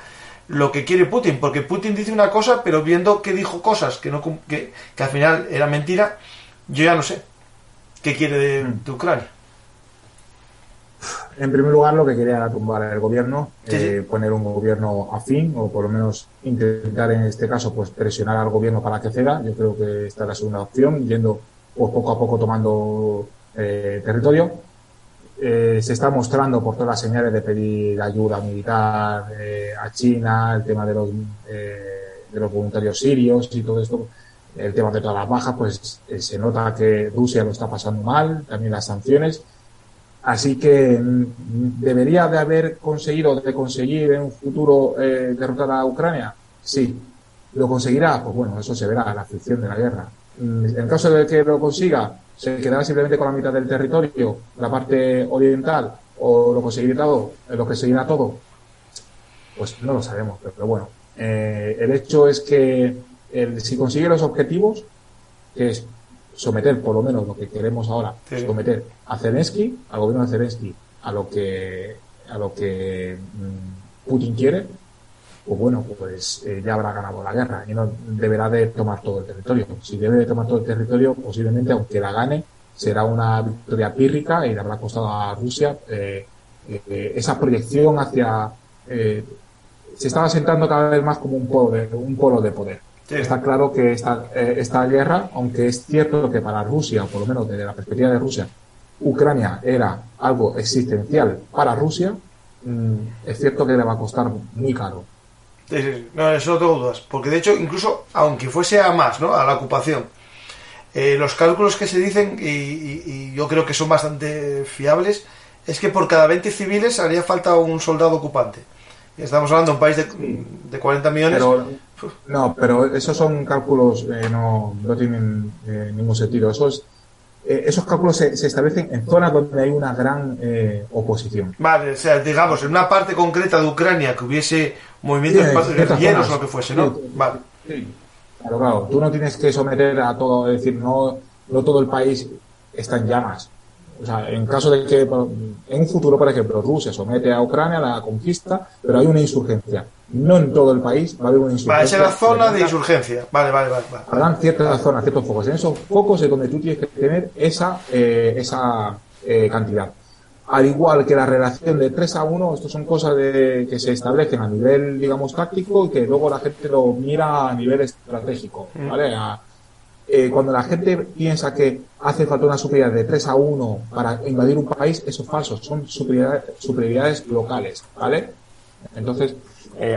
lo que quiere Putin, porque Putin dice una cosa, pero viendo que dijo cosas que al final era mentira, yo ya no sé qué quiere de Ucrania. En primer lugar, lo que quería tumbar el gobierno, poner un gobierno afín, o por lo menos intentar en este caso pues presionar al gobierno para que ceda. Yo creo que esta es la segunda opción, yendo pues, poco a poco tomando territorio. Se está mostrando por todas las señales de pedir ayuda militar a China, el tema de los voluntarios sirios y todo esto, el tema de todas las bajas, pues se nota que Rusia lo está pasando mal, también las sanciones. Así que debería de haber conseguir en un futuro derrotar a Ucrania. Sí, lo conseguirá, pues bueno, eso se verá, la fricción de la guerra. En caso de que lo consiga, se quedará simplemente con la mitad del territorio, la parte oriental, o lo conseguirá todo, pues no lo sabemos, pero bueno, el hecho es que si consigue los objetivos, que es someter, por lo menos lo que queremos ahora, sí, someter a Zelensky, al gobierno de Zelensky, a lo que Putin quiere, pues bueno, pues ya habrá ganado la guerra y no deberá de tomar todo el territorio. Si debe de tomar todo el territorio, posiblemente, aunque la gane, será una victoria pírrica y le habrá costado a Rusia esa proyección hacia... se estaba sentando cada vez más como un polo de poder. Sí. Está claro que esta guerra, aunque es cierto que para Rusia, o por lo menos desde la perspectiva de Rusia, Ucrania era algo existencial para Rusia, es cierto que le va a costar muy caro. Sí. No, eso no tengo dudas, porque de hecho, incluso aunque fuese a más, ¿no?, a la ocupación, los cálculos que se dicen, y yo creo que son bastante fiables, es que por cada 20 civiles haría falta un soldado ocupante. Estamos hablando de un país de 40 millones... Pero esos son cálculos, no tienen ningún sentido. Esos cálculos se establecen en zonas donde hay una gran oposición. Vale, o sea, digamos, en una parte concreta de Ucrania que hubiese movimientos guerrilleros o lo que fuese, ¿no? Sí, vale. Sí. Claro, tú no tienes que someter a todo, es decir, no todo el país está en llamas. O sea, en caso de que en un futuro, por ejemplo, Rusia somete a Ucrania, la conquista, pero hay una insurgencia. No en todo el país va a haber una insurgencia. Va a ser la zona de insurgencia. Vale. Habrán ciertas zonas, ciertos focos. En esos focos es donde tú tienes que tener esa cantidad. Al igual que la relación de 3-1, esto son cosas que se establecen a nivel, digamos, táctico, y que luego la gente lo mira a nivel estratégico, ¿vale? Cuando la gente piensa que hace falta una superioridad de 3-1 para invadir un país, eso es falso, son superioridades locales, ¿vale? Entonces,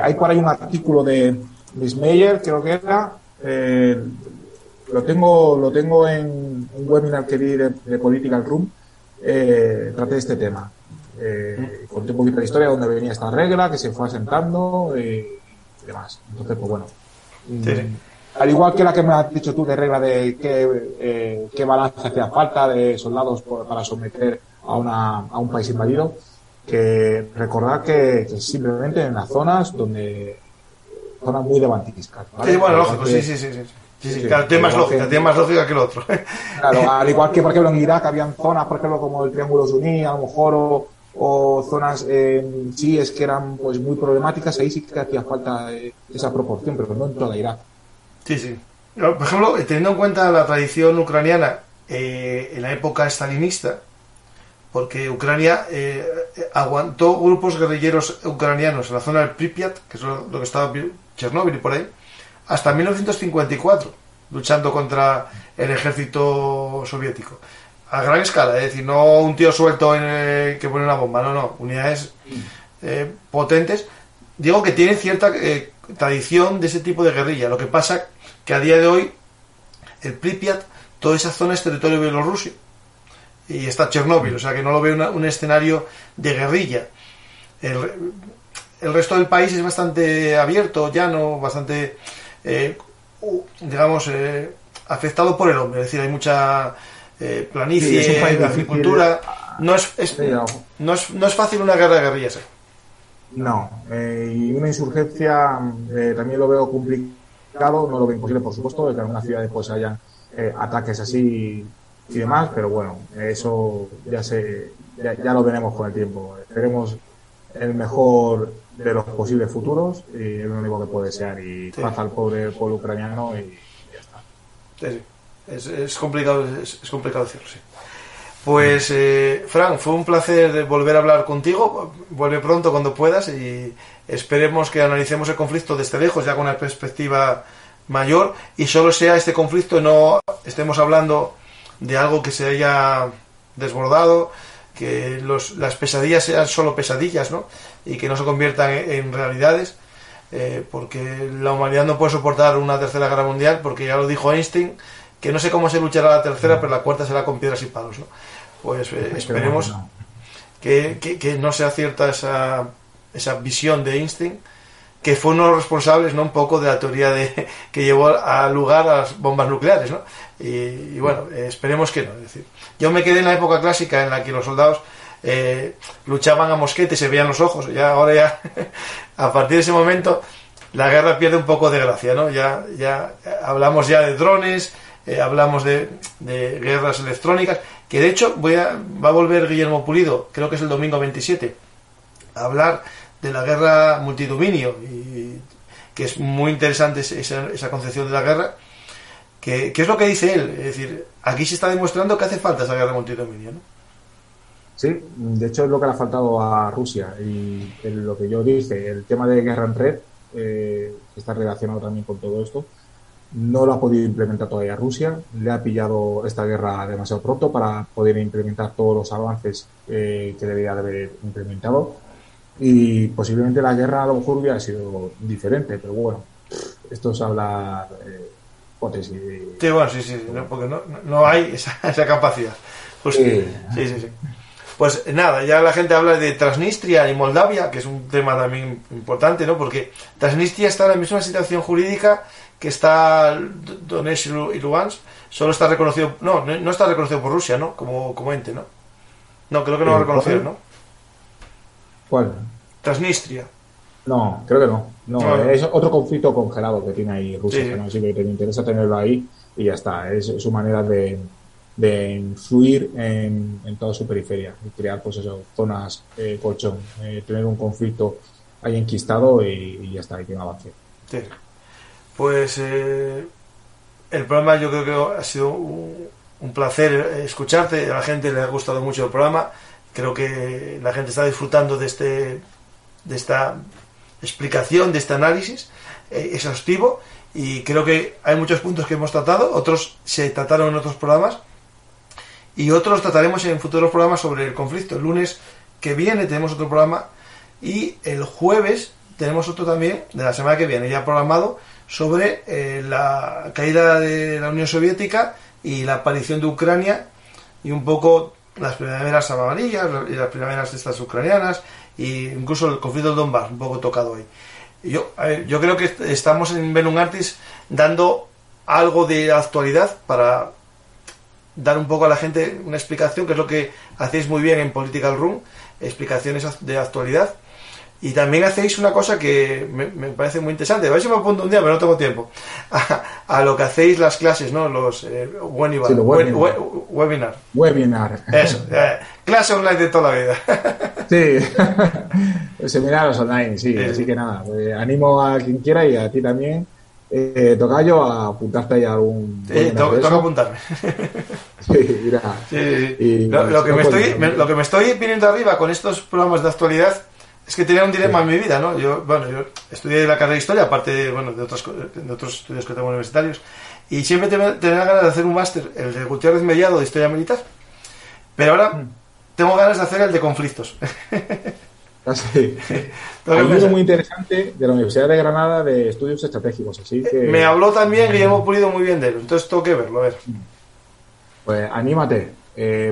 hay por ahí un artículo de Bismayer, creo que era, lo tengo en un webinar que di de Political Room, traté este tema. Conté un poquito la historia de dónde venía esta regla, que se fue asentando y demás. Entonces, pues bueno... Sí. Al igual que la que me has dicho tú de regla de qué balance hacía falta de soldados para someter a un país invadido, que recordad que simplemente en las zonas muy levantiscas, ¿vale? Sí, bueno, lógico, que, sí. Claro, tiene más lógica, que el otro. Claro, al igual que, por ejemplo, en Irak habían zonas, por ejemplo, como el Triángulo Suní, a lo mejor, o o zonas chiíes que eran pues muy problemáticas, ahí sí que hacía falta esa proporción, pero no en toda Irak. Sí, sí. Por ejemplo, teniendo en cuenta la tradición ucraniana en la época estalinista, porque Ucrania aguantó grupos guerrilleros ucranianos en la zona del Pripyat, que es lo que estaba Chernóbil y por ahí, hasta 1954, luchando contra el ejército soviético. A gran escala, es decir, no un tío suelto que pone una bomba, no, unidades potentes. Digo que tiene cierta tradición de ese tipo de guerrilla. Lo que pasa que a día de hoy el Pripyat, toda esa zona es territorio bielorruso y está Chernóbil, o sea que no lo veo un escenario de guerrilla. El resto del país es bastante abierto, llano, bastante, afectado por el hombre, es decir, hay mucha... planicie, sí, agricultura, no es fácil una guerra de guerrillas. No, y una insurgencia también lo veo complicado, no lo veo imposible, por supuesto, que en una ciudad después haya ataques así y demás, pero bueno, eso ya lo veremos con el tiempo. Esperemos el mejor de los posibles futuros y es lo único que puede desear, y sí. Paz al pobre pueblo ucraniano y ya está. Sí. Es complicado decirlo, sí. Pues, Fran, fue un placer volver a hablar contigo. Vuelve pronto cuando puedas y esperemos que analicemos el conflicto desde lejos, ya con una perspectiva mayor, y solo sea este conflicto, no estemos hablando de algo que se haya desbordado, que las pesadillas sean solo pesadillas, ¿no? Y que no se conviertan en realidades, porque la humanidad no puede soportar una tercera guerra mundial, porque ya lo dijo Einstein, que no sé cómo se luchará la tercera, pero la cuarta será con piedras y palos, ¿no? Pues esperemos que no sea cierta esa visión de Einstein, que fue uno de los responsables, ¿no?, un poco de la teoría que llevó a lugar a las bombas nucleares, ¿no? Y bueno, esperemos que no. Es decir, yo me quedé en la época clásica en la que los soldados luchaban a mosquete y se veían los ojos. Ahora a partir de ese momento la guerra pierde un poco de gracia, ¿no? Ya hablamos ya de drones. Hablamos de guerras electrónicas, que de hecho va a volver Guillermo Pulido, creo que es el domingo 27, a hablar de la guerra multidominio, y que es muy interesante esa concepción de la guerra, que es lo que dice él, es decir, aquí se está demostrando que hace falta esa guerra multidominio, ¿no? Sí, de hecho es lo que le ha faltado a Rusia, y lo que yo dije, el tema de guerra en red, que está relacionado también con todo esto, no lo ha podido implementar todavía Rusia, le ha pillado esta guerra demasiado pronto para poder implementar todos los avances que debería haber implementado, y posiblemente la guerra a lo mejor hubiera sido diferente, pero bueno, esto es hablar hipótesis. Sí, bueno, sí, no, porque no hay esa capacidad. Justo. Sí. Pues nada, ya la gente habla de Transnistria y Moldavia, que es un tema también importante, ¿no? Porque Transnistria está en la misma situación jurídica que está Donetsk y Lugansk, solo está reconocido, no está reconocido por Rusia, ¿no? Como ente, ¿no? No, creo que no va a reconocer, ¿no? ¿Cuál? Transnistria. No, creo que no. No, es otro conflicto congelado que tiene ahí Rusia, sí. Que no, sí que te interesa tenerlo ahí y ya está. Es su manera de influir en toda su periferia y crear, pues eso, zonas colchón, tener un conflicto ahí enquistado y ya está, ahí tiene avance. Sí. Pues el programa, yo creo que ha sido un placer escucharte, a la gente le ha gustado mucho el programa, creo que la gente está disfrutando de esta explicación, de este análisis exhaustivo, y creo que hay muchos puntos que hemos tratado, otros se trataron en otros programas y otros trataremos en futuros programas sobre el conflicto. El lunes que viene tenemos otro programa y el jueves tenemos otro también de la semana que viene ya programado, sobre la caída de la Unión Soviética y la aparición de Ucrania y un poco las primaveras amarillas y las primaveras estas ucranianas e incluso el conflicto del Donbass, un poco tocado ahí. Yo creo que estamos en Bellum Artis dando algo de actualidad para dar un poco a la gente una explicación, que es lo que hacéis muy bien en Political Room, explicaciones de actualidad. Y también hacéis una cosa que me parece muy interesante. A ver si me apunto un día, pero no tengo tiempo. A lo que hacéis las clases, ¿no? Los webinars. Sí, webinar. Eso. Clase online de toda la vida. Sí. Seminarios online, sí. Así que nada, animo a quien quiera y a ti también. Tocayo, a apuntarte ahí a algún... Sí, toca apuntarme. Sí, mira. Sí. Lo que me estoy viniendo arriba con estos programas de actualidad es que tenía un dilema en mi vida, ¿no? Yo estudié la carrera de Historia, aparte de otros estudios que tengo universitarios, y siempre tenía ganas de hacer un máster, el de Gutiérrez Mellado, de Historia Militar, pero ahora tengo ganas de hacer el de Conflictos. Sí. Hay algo muy interesante de la Universidad de Granada de Estudios Estratégicos, así que... Me habló también Guillermo Pulido muy bien de él, entonces tengo que verlo, a ver. Pues anímate,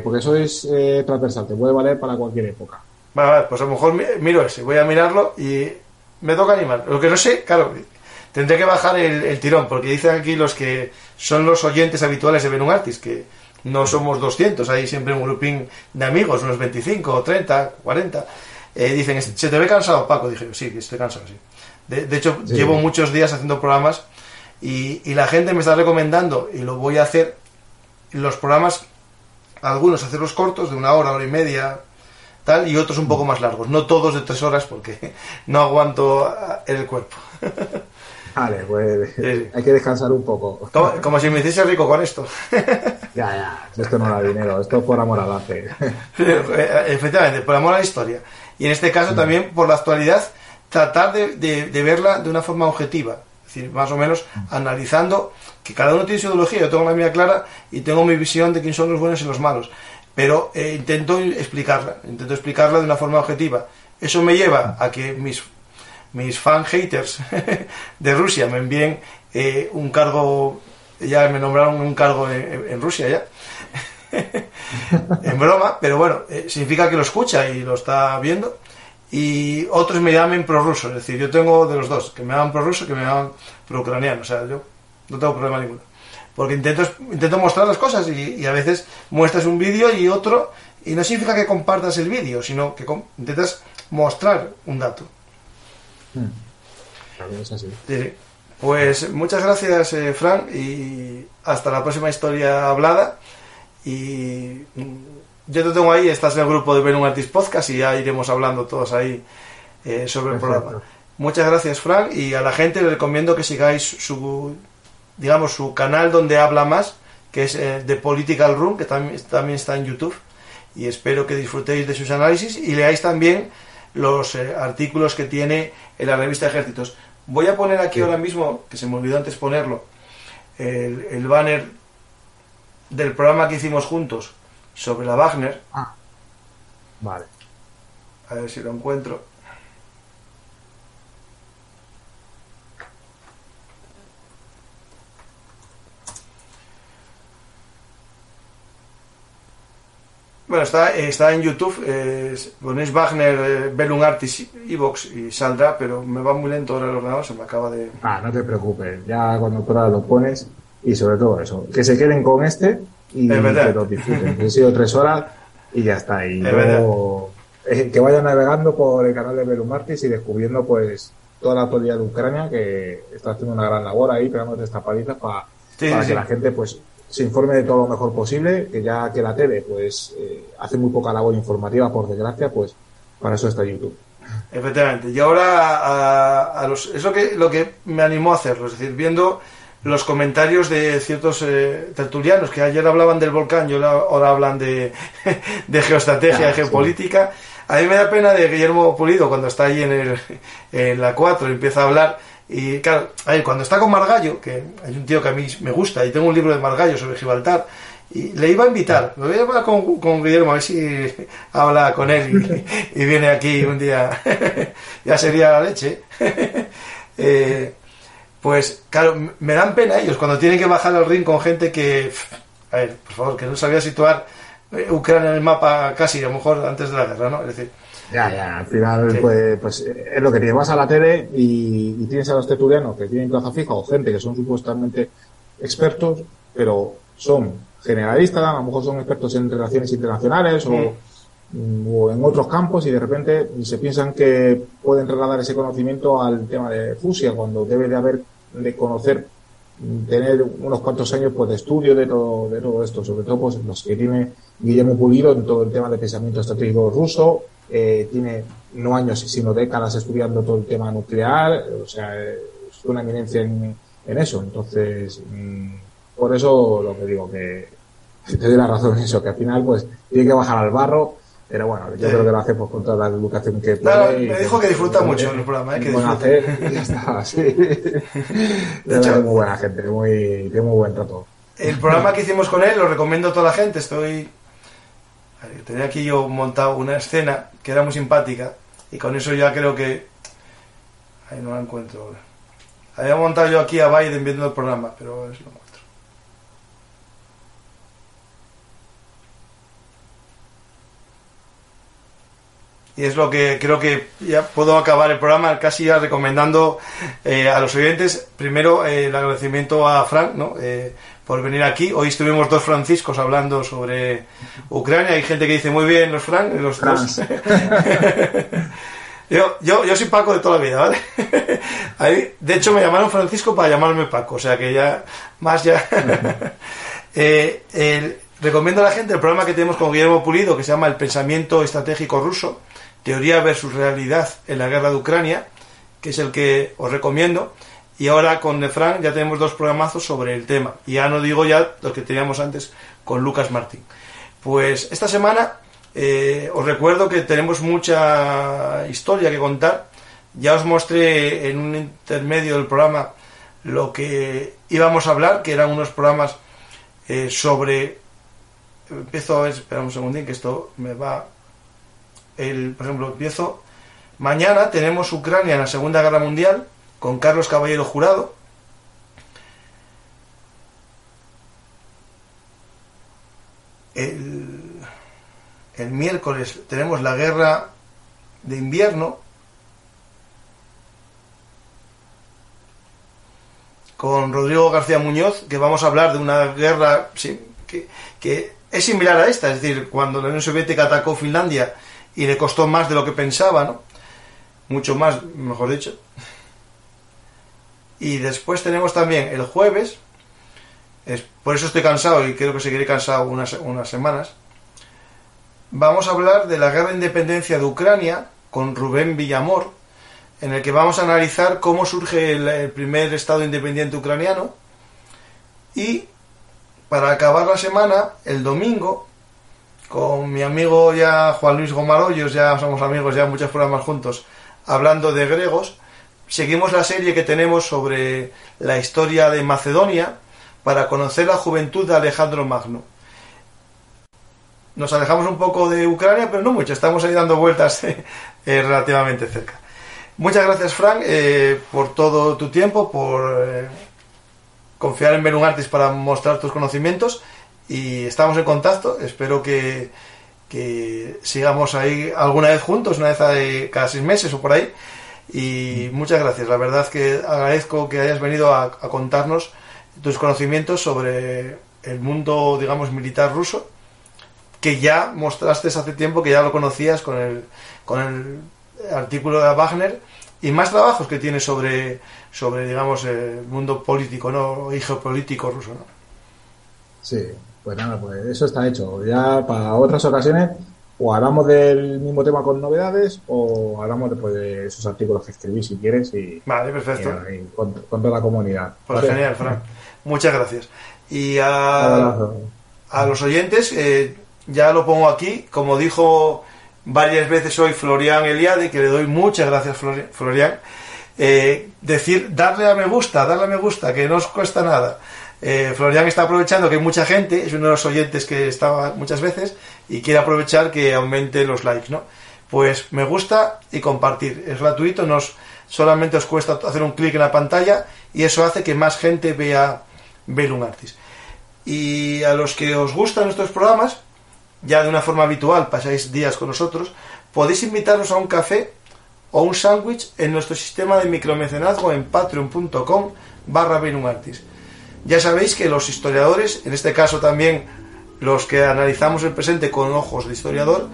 porque eso es transversal, te puede valer para cualquier época. Vale, pues a lo mejor miro ese, voy a mirarlo y me toca animar. Lo que no sé, claro, tendré que bajar el tirón, porque dicen aquí los que son los oyentes habituales de Benun Artis, que no somos 200, hay siempre un grupín de amigos, unos 25, 30, 40... dicen, ¿se te ve cansado, Paco? Dije, sí, estoy cansado, sí. De hecho, llevo muchos días haciendo programas y la gente me está recomendando, y lo voy a hacer, los programas, algunos hacerlos cortos, de 1 hora, 1 hora y media, tal, y otros un poco más largos. No todos de 3 horas, porque no aguanto el cuerpo. Vale, pues hay que descansar un poco. Como si me hiciese rico con esto. Ya, esto no da dinero, esto es por amor al arte. Efectivamente, por amor a la historia. Y en este caso también, por la actualidad, tratar de verla de una forma objetiva. Es decir, más o menos analizando que cada uno tiene su ideología. Yo tengo la mía clara y tengo mi visión de quién son los buenos y los malos. Pero intento explicarla de una forma objetiva. Eso me lleva a que mis fan-haters de Rusia me envíen un cargo, ya me nombraron un cargo en Rusia ya, en broma, pero bueno, significa que lo escucha y lo está viendo, y otros me llamen prorruso, es decir, yo tengo de los dos, que me llaman prorruso, que me llaman proucraniano, o sea, yo no tengo problema ninguno, porque intento mostrar las cosas y a veces muestras un vídeo y otro, y no significa que compartas el vídeo, sino que intentas mostrar un dato. Es así. Sí. Pues muchas gracias, Fran, y hasta la próxima historia hablada. Y yo te tengo ahí, estás en el grupo de Benun Artis Podcast y ya iremos hablando todos ahí sobre el programa. Muchas gracias, Fran, y a la gente les recomiendo que sigáis su canal donde habla más, que es The Political Room, que también está en YouTube, y espero que disfrutéis de sus análisis y leáis también los artículos que tiene en la revista Ejércitos. Voy a poner aquí ahora mismo, que se me olvidó antes ponerlo, el banner del programa que hicimos juntos sobre la Wagner. Vale. A ver si lo encuentro. Bueno, está en YouTube, ponéis Wagner, Benun Artis, iVox y saldrá, pero me va muy lento ahora el ordenador, se me acaba de... no te preocupes, ya cuando puedas lo pones, y sobre todo eso, que se queden con este y que lo disfruten. Han sido 3 horas y ya está, y luego que vayan navegando por el canal de Benun Artis y descubriendo pues toda la actualidad de Ucrania, que está haciendo una gran labor ahí, pegándote estas palizas para que la gente pues... se informe de todo lo mejor posible, que ya que la tele pues hace muy poca labor informativa, por desgracia, pues para eso está YouTube. Efectivamente, y ahora es lo que me animó a hacerlo, es decir, viendo los comentarios de ciertos tertulianos que ayer hablaban del volcán y ahora hablan de geoestrategia, de geopolítica. A mí me da pena de Guillermo Pulido cuando está ahí en la 4 y empieza a hablar. Y claro, a ver, cuando está con Margallo, que hay un tío que a mí me gusta y tengo un libro de Margallo sobre Gibraltar, y le iba a invitar, me voy a hablar con Guillermo a ver si habla con él y viene aquí un día. Ya sería la leche. Pues claro, me dan pena ellos cuando tienen que bajar al ring con gente que, a ver, por favor, que no sabía situar Ucrania en el mapa casi, a lo mejor antes de la guerra, ¿no? Es decir, Ya, al final, pues es lo que tienes, vas a la tele y tienes a los tertulianos que tienen plaza fija o gente que son supuestamente expertos, pero son generalistas, a lo mejor son expertos en relaciones internacionales o o en otros campos, y de repente se piensan que pueden trasladar ese conocimiento al tema de fusia, cuando debe de haber de conocer, tener unos cuantos años pues de estudio de todo esto, sobre todo pues los que tiene Guillermo Pulido en todo el tema de pensamiento estratégico ruso. Tiene no años sino décadas estudiando todo el tema nuclear, o sea, es una eminencia en eso. Entonces por eso lo que digo, que te doy la razón en eso, que al final pues tiene que bajar al barro. Pero bueno, yo creo que lo hace pues con toda la educación que claro, puede. Me dijo que disfruta mucho en el programa, que disfruta. Hacer, ya está, sí. De hecho, es muy buena gente, tiene muy buen trato. El programa que hicimos con él lo recomiendo a toda la gente. Tenía aquí yo montado una escena que era muy simpática, y con eso ya creo que... Ahí no la encuentro ahora. Había montado yo aquí a Biden viendo el programa, pero a ver si lo encuentro. Y es lo que creo que ya puedo acabar el programa casi ya recomendando a los oyentes. Primero, el agradecimiento a Frank, ¿no? Por venir aquí. Hoy estuvimos dos Franciscos hablando sobre Ucrania. Hay gente que dice muy bien los Frank, los Franz. yo soy Paco de toda la vida, ¿vale? Ahí, de hecho, me llamaron Francisco para llamarme Paco, o sea que ya, más ya. Recomiendo a la gente el programa que tenemos con Guillermo Pulido, que se llama El pensamiento estratégico ruso, teoría versus realidad en la guerra de Ucrania, que es el que os recomiendo. Y ahora con Nefran ya tenemos dos programazos sobre el tema. Y ya no digo ya los que teníamos antes con Lucas Martín. Pues esta semana os recuerdo que tenemos mucha historia que contar. Ya os mostré en un intermedio del programa lo que íbamos a hablar, que eran unos programas sobre... Empiezo a ver, espera un segundín, que esto me va... por ejemplo, empiezo mañana, tenemos Ucrania en la Segunda Guerra Mundial con Carlos Caballero Jurado. El miércoles tenemos la Guerra de Invierno con Rodrigo García Muñoz, que vamos a hablar de una guerra que es similar a esta, es decir, cuando la Unión Soviética atacó Finlandia y le costó más de lo que pensaba, ¿no? Mucho más, mejor dicho. Y después tenemos también el jueves, por eso estoy cansado y creo que seguiré cansado unas semanas. Vamos a hablar de la guerra de independencia de Ucrania con Rubén Villamor, en el que vamos a analizar cómo surge el primer estado independiente ucraniano. Y para acabar la semana, el domingo, con mi amigo ya Juan Luis Gomarollos, ya somos amigos, ya muchos programas juntos, hablando de griegos, seguimos la serie que tenemos sobre la historia de Macedonia para conocer la juventud de Alejandro Magno. Nos alejamos un poco de Ucrania, pero no mucho, estamos ahí dando vueltas relativamente cerca. Muchas gracias, Frank, por todo tu tiempo, por confiar en Belungartis para mostrar tus conocimientos. Y estamos en contacto, espero que sigamos ahí alguna vez juntos, una vez cada 6 meses o por ahí. Y muchas gracias, la verdad que agradezco que hayas venido a contarnos tus conocimientos sobre el mundo, digamos, militar ruso, que ya mostraste hace tiempo, que ya lo conocías con el artículo de Wagner, y más trabajos que tienes sobre digamos, el mundo político, ¿no? Y geopolítico ruso, ¿no? Sí. Pues nada, pues eso está hecho. Ya para otras ocasiones o hablamos del mismo tema con novedades o hablamos después de esos artículos que escribí, si quieres. Vale, perfecto. Y con toda la comunidad. Pues ¿vale? Genial, Fran. Muchas gracias. Y a los oyentes, ya lo pongo aquí. Como dijo varias veces hoy Florian Eliade, que le doy muchas gracias, Florian, darle a me gusta, que no os cuesta nada. Florian está aprovechando que hay mucha gente, es uno de los oyentes que estaba muchas veces y quiere aprovechar que aumente los likes, ¿no? Pues me gusta y compartir, es gratuito, solamente os cuesta hacer un clic en la pantalla y eso hace que más gente vea Belungartis. Y a los que os gustan estos programas, ya de una forma habitual pasáis días con nosotros, podéis invitarnos a un café o un sándwich en nuestro sistema de micromecenazgo en patreon.com/Belungartis. Ya sabéis que los historiadores, en este caso también los que analizamos el presente con ojos de historiador,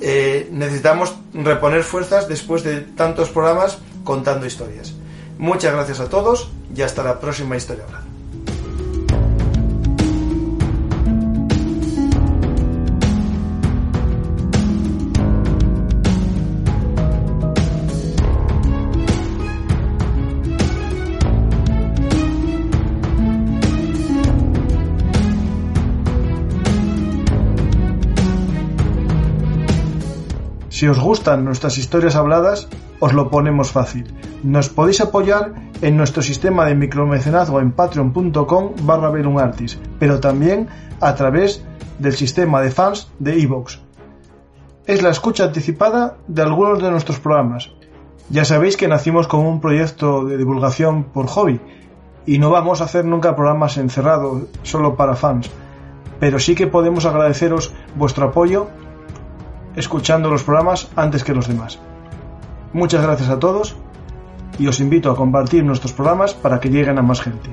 necesitamos reponer fuerzas después de tantos programas contando historias. Muchas gracias a todos y hasta la próxima Historia Hablada. Si os gustan nuestras historias habladas, os lo ponemos fácil. Nos podéis apoyar en nuestro sistema de micromecenazgo en patreon.com/BelunArtis, pero también a través del sistema de fans de iVoox. Es la escucha anticipada de algunos de nuestros programas. Ya sabéis que nacimos como un proyecto de divulgación por hobby y no vamos a hacer nunca programas encerrados solo para fans, pero sí que podemos agradeceros vuestro apoyo escuchando los programas antes que los demás. Muchas gracias a todos y os invito a compartir nuestros programas para que lleguen a más gente.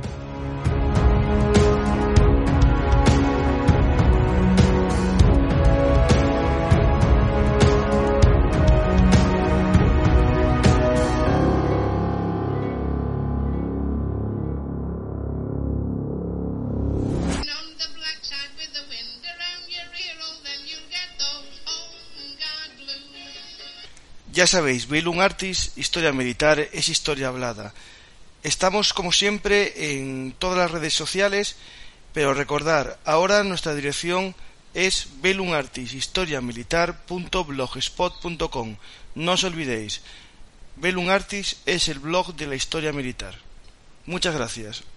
Ya sabéis, Belun Artis, Historia Militar, es historia hablada. Estamos como siempre en todas las redes sociales, pero recordar, ahora nuestra dirección es belunartishistoriamilitar.blogspot.com. No os olvidéis, Belun Artis es el blog de la historia militar. Muchas gracias.